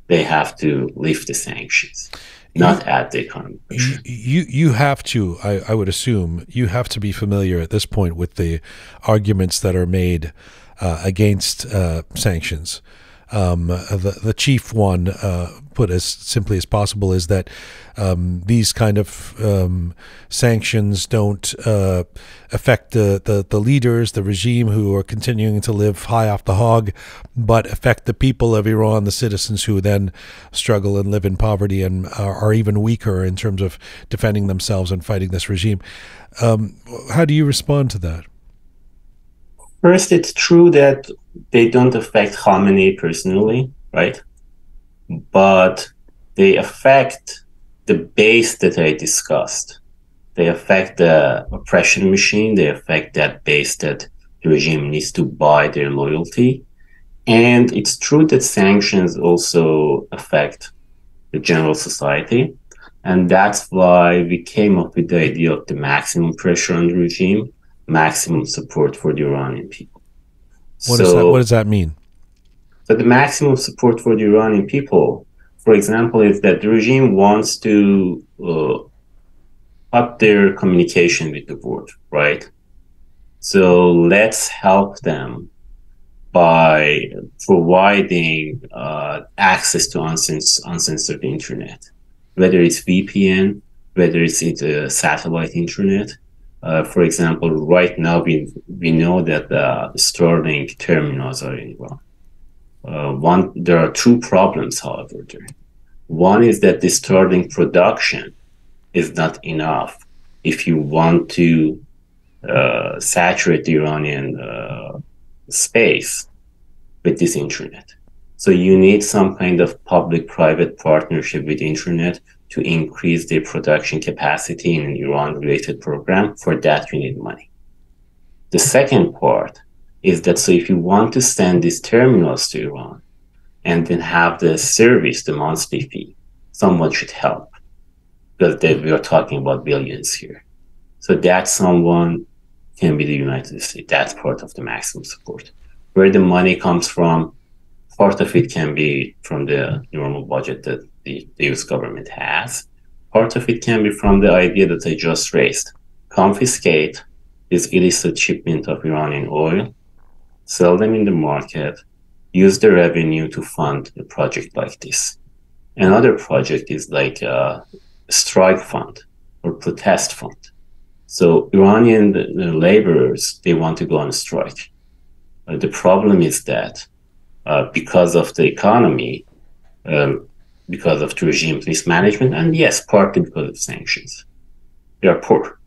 they have to lift the sanctions, not add the economic pressure. You have to, I would assume, you have to be familiar at this point with the arguments that are made against sanctions. The chief one, put as simply as possible, is that these kind of sanctions don't affect the leaders, the regime, who are continuing to live high off the hog, but affect the people of Iran, the citizens, who then struggle and live in poverty and are even weaker in terms of defending themselves and fighting this regime. How do you respond to that? First, it's true that they don't affect Khamenei personally, right? But they affect the base that I discussed. They affect the oppression machine. They affect that base that the regime needs to buy their loyalty. And it's true that sanctions also affect the general society. And that's why we came up with the idea of the maximum pressure on the regime, maximum support for the Iranian people. What does that mean? So the maximum support for the Iranian people, for example, is that the regime wants to up their communication with the world, right? So let's help them by providing access to uncensored internet, whether it's VPN, whether it's satellite internet. For example, right now we know that the Starlink terminals are in Iran. There are two problems, however. One is that the Starlink production is not enough if you want to saturate the Iranian space with this internet. So you need some kind of public-private partnership with internet to increase their production capacity in an Iran-related program. For that, you need money. The second part is that, so if you want to send these terminals to Iran and then have the service, the monthly fee, someone should help, because we are talking about billions here. So that someone can be the United States. That's part of the maximum support. Where the money comes from, part of it can be from the normal budget that the US government has. Part of it can be from the idea that I just raised: confiscate this illicit shipment of Iranian oil, sell them in the market, use the revenue to fund a project like this. Another project is like a strike fund or protest fund. So Iranian laborers, they want to go on strike. The problem is that because of the economy, because of the regime's mismanagement, and yes, partly because of sanctions, they are poor.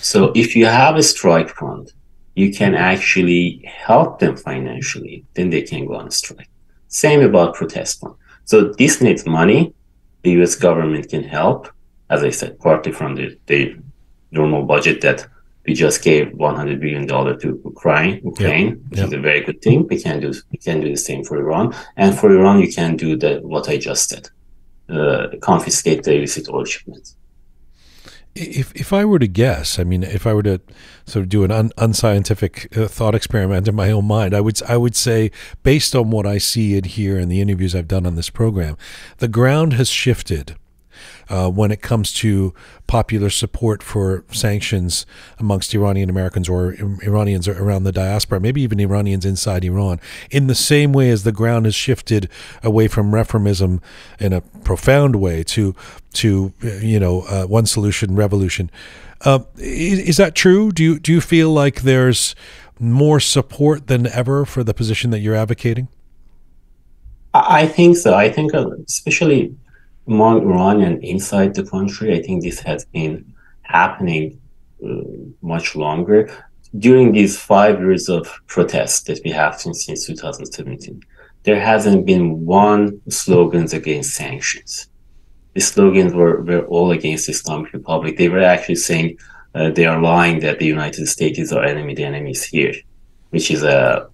So if you have a strike fund, you can actually help them financially, then they can go on a strike. Same about protest fund. So this needs money. The US government can help, as I said, partly from the normal budget that we just gave $100 billion to Ukraine, which is a very good thing. We can do the same for Iran. And for Iran, you can do what I just said, confiscate the illicit oil shipments. If I were to guess, I mean, if I were to sort of do an unscientific thought experiment in my own mind, I would say, based on what I see and hear in the interviews I've done on this program, the ground has shifted when it comes to popular support for sanctions amongst Iranian Americans or Iranians around the diaspora, maybe even Iranians inside Iran, in the same way as the ground has shifted away from reformism in a profound way to one solution, revolution. Is that true? Do you feel like there's more support than ever for the position that you're advocating? I think so. I think especially among Iranians inside the country. I think this has been happening much longer during these 5 years of protests that we have since 2017. There hasn't been one slogans against sanctions. The slogans were all against the Islamic Republic. They were actually saying they are lying that the United States is our enemy, the enemy is here, which is, I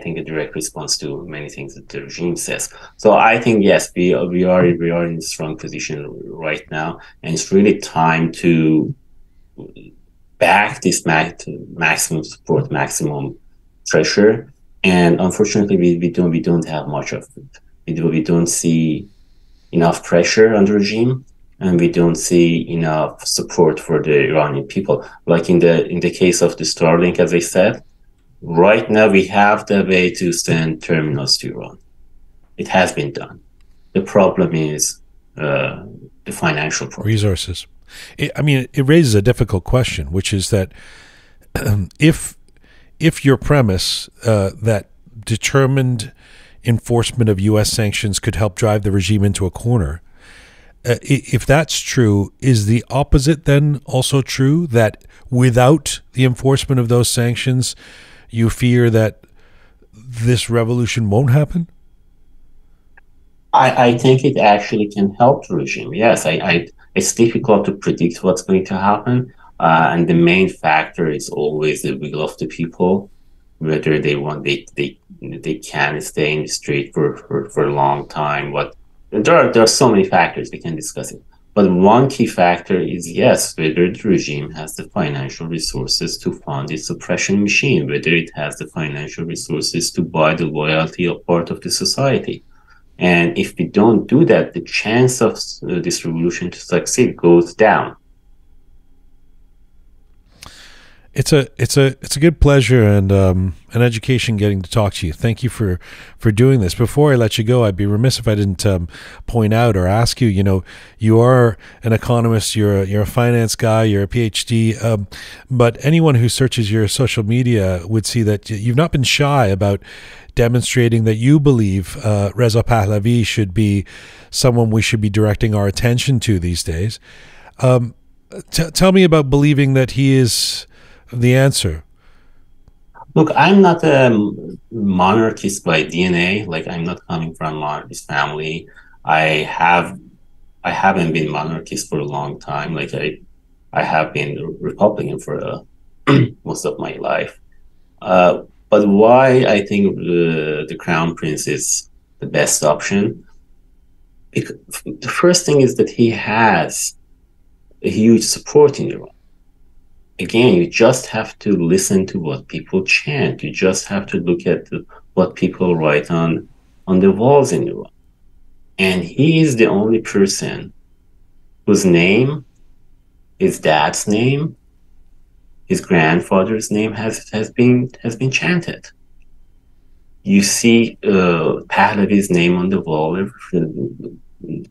think, a direct response to many things that the regime says. So I think, yes, we are in a strong position right now, and it's really time to back this maximum support, maximum pressure. And unfortunately, we don't have much of it. We don't see enough pressure on the regime, and we don't see enough support for the Iranian people. Like in the case of the Starlink, as I said, right now we have the way to send terminals to Iran. It has been done. The problem is the financial problem. Resources. It raises a difficult question, which is that if your premise that determined enforcement of U.S. sanctions could help drive the regime into a corner, if that's true, is the opposite then also true, that without the enforcement of those sanctions, you fear that this revolution won't happen? I think it actually can help the regime. Yes, it's difficult to predict what's going to happen. And the main factor is always the will of the people, whether they can stay in the street for a long time. There are so many factors, we can discuss it. But one key factor is, yes, whether the regime has the financial resources to fund its oppression machine, whether it has the financial resources to buy the loyalty of part of the society. And if we don't do that, the chance of this revolution to succeed goes down. It's a good pleasure and an education getting to talk to you. Thank you for doing this. Before I let you go, I'd be remiss if I didn't point out or ask you. You know, you are an economist. You're a finance guy. You're a PhD. But anyone who searches your social media would see that you've not been shy about demonstrating that you believe Reza Pahlavi should be someone we should be directing our attention to these days. Tell me about believing that he is the answer. Look, I'm not a monarchist by DNA. Like, I'm not coming from a monarchist family. I haven't been monarchist for a long time. Like, I have been Republican for most of my life. But why I think the Crown Prince is the best option? Because the first thing is that he has a huge support in Iran. Again, you just have to listen to what people chant. You just have to look at what people write on the walls in Iran. And he is the only person whose name, his dad's name, his grandfather's name has been chanted. You see Pahlavi's name on the wall.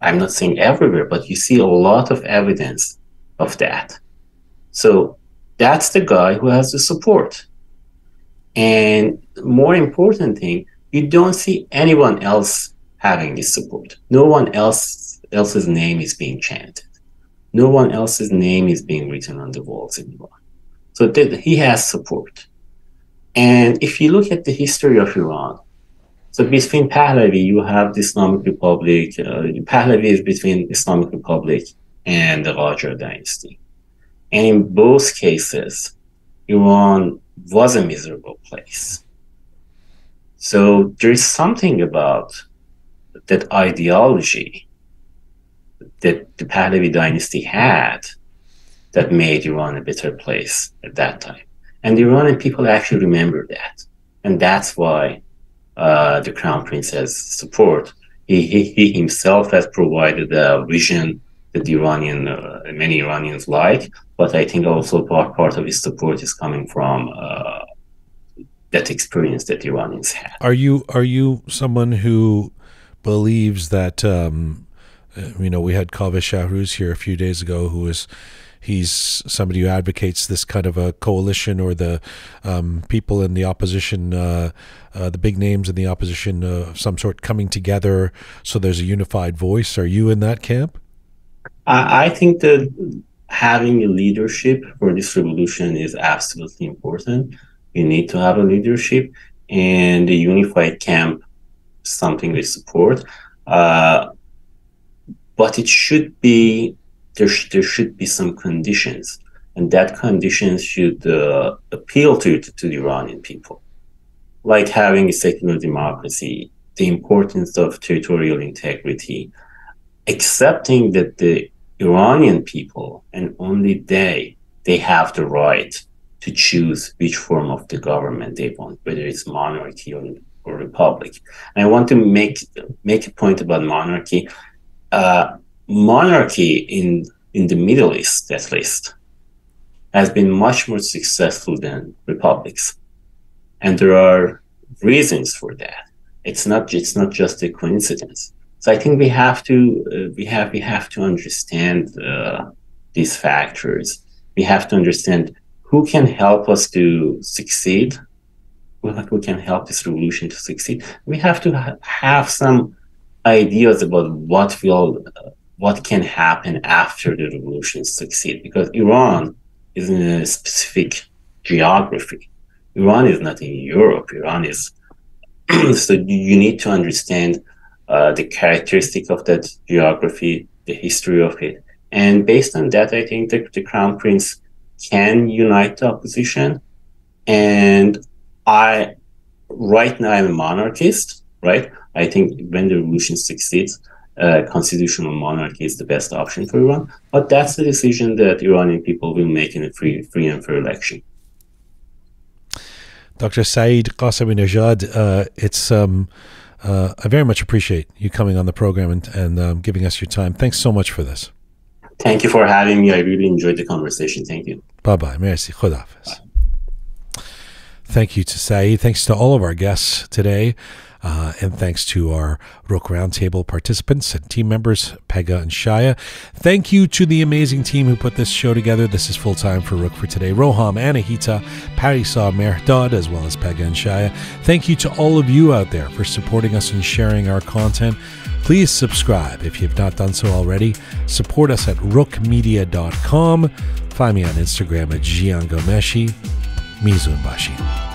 I'm not saying everywhere, but you see a lot of evidence of that. So that's the guy who has the support. And more important thing, you don't see anyone else having this support. No one else's name is being chanted. No one else's name is being written on the walls in Iran. So he has support. And if you look at the history of Iran, so between Pahlavi, you have the Islamic Republic. Pahlavi is between Islamic Republic and the Qajar dynasty. And in both cases, Iran was a miserable place. So there is something about that ideology that the Pahlavi dynasty had that made Iran a better place at that time. And the Iranian people actually remember that. And that's why the Crown Prince has support. He himself has provided a vision that the many Iranians like, but I think also part of his support is coming from that experience that the Iranians had. Are you someone who believes that we had Kaveh Shahruz here a few days ago, who was He's somebody who advocates this kind of a coalition, or the people in the opposition, the big names in the opposition of some sort coming together so there's a unified voice. Are you in that camp? I think that having a leadership for this revolution is absolutely important. You need to have a leadership, and a unified camp is something we support. But it should be, there should be some conditions, and that conditions should appeal to the Iranian people. Like having a secular democracy, the importance of territorial integrity, accepting that the Iranian people, and only they have the right to choose which form of the government they want, whether it's monarchy or republic. And I want to make a point about monarchy. Monarchy in the Middle East, at least, has been much more successful than republics, and there are reasons for that. It's not just a coincidence. So I think we have to we have to understand these factors. We have to understand who can help us to succeed, who can help this revolution to succeed. We have to have some ideas about what can happen after the revolution succeed, because Iran is in a specific geography. Iran is not in Europe. Iran is so you need to understand the characteristic of that geography, the history of it, and based on that, I think that the Crown Prince can unite the opposition. And I, right now, I'm a monarchist, right? I think when the revolution succeeds, constitutional monarchy is the best option for Iran. But that's the decision that Iranian people will make in a free and fair election. Dr. Saeed Ghasseminejad, I very much appreciate you coming on the program and giving us your time. Thanks so much for this. Thank you for having me. I really enjoyed the conversation. Thank you. Bye-bye. Merci. Khuda hafiz. Thank you to Saeed. Thanks to all of our guests today. And thanks to our Roqe Roundtable participants and team members, Pegah and Shaya. Thank you to the amazing team who put this show together. This is Full Time for Roqe for today. Roham, Anahita, Parisa, Merdad, as well as Pegah and Shaya. Thank you to all of you out there for supporting us and sharing our content. Please subscribe if you've not done so already. Support us at roqemedia.com. Find me on Instagram at Jian Ghomeshi. Mizunbashi.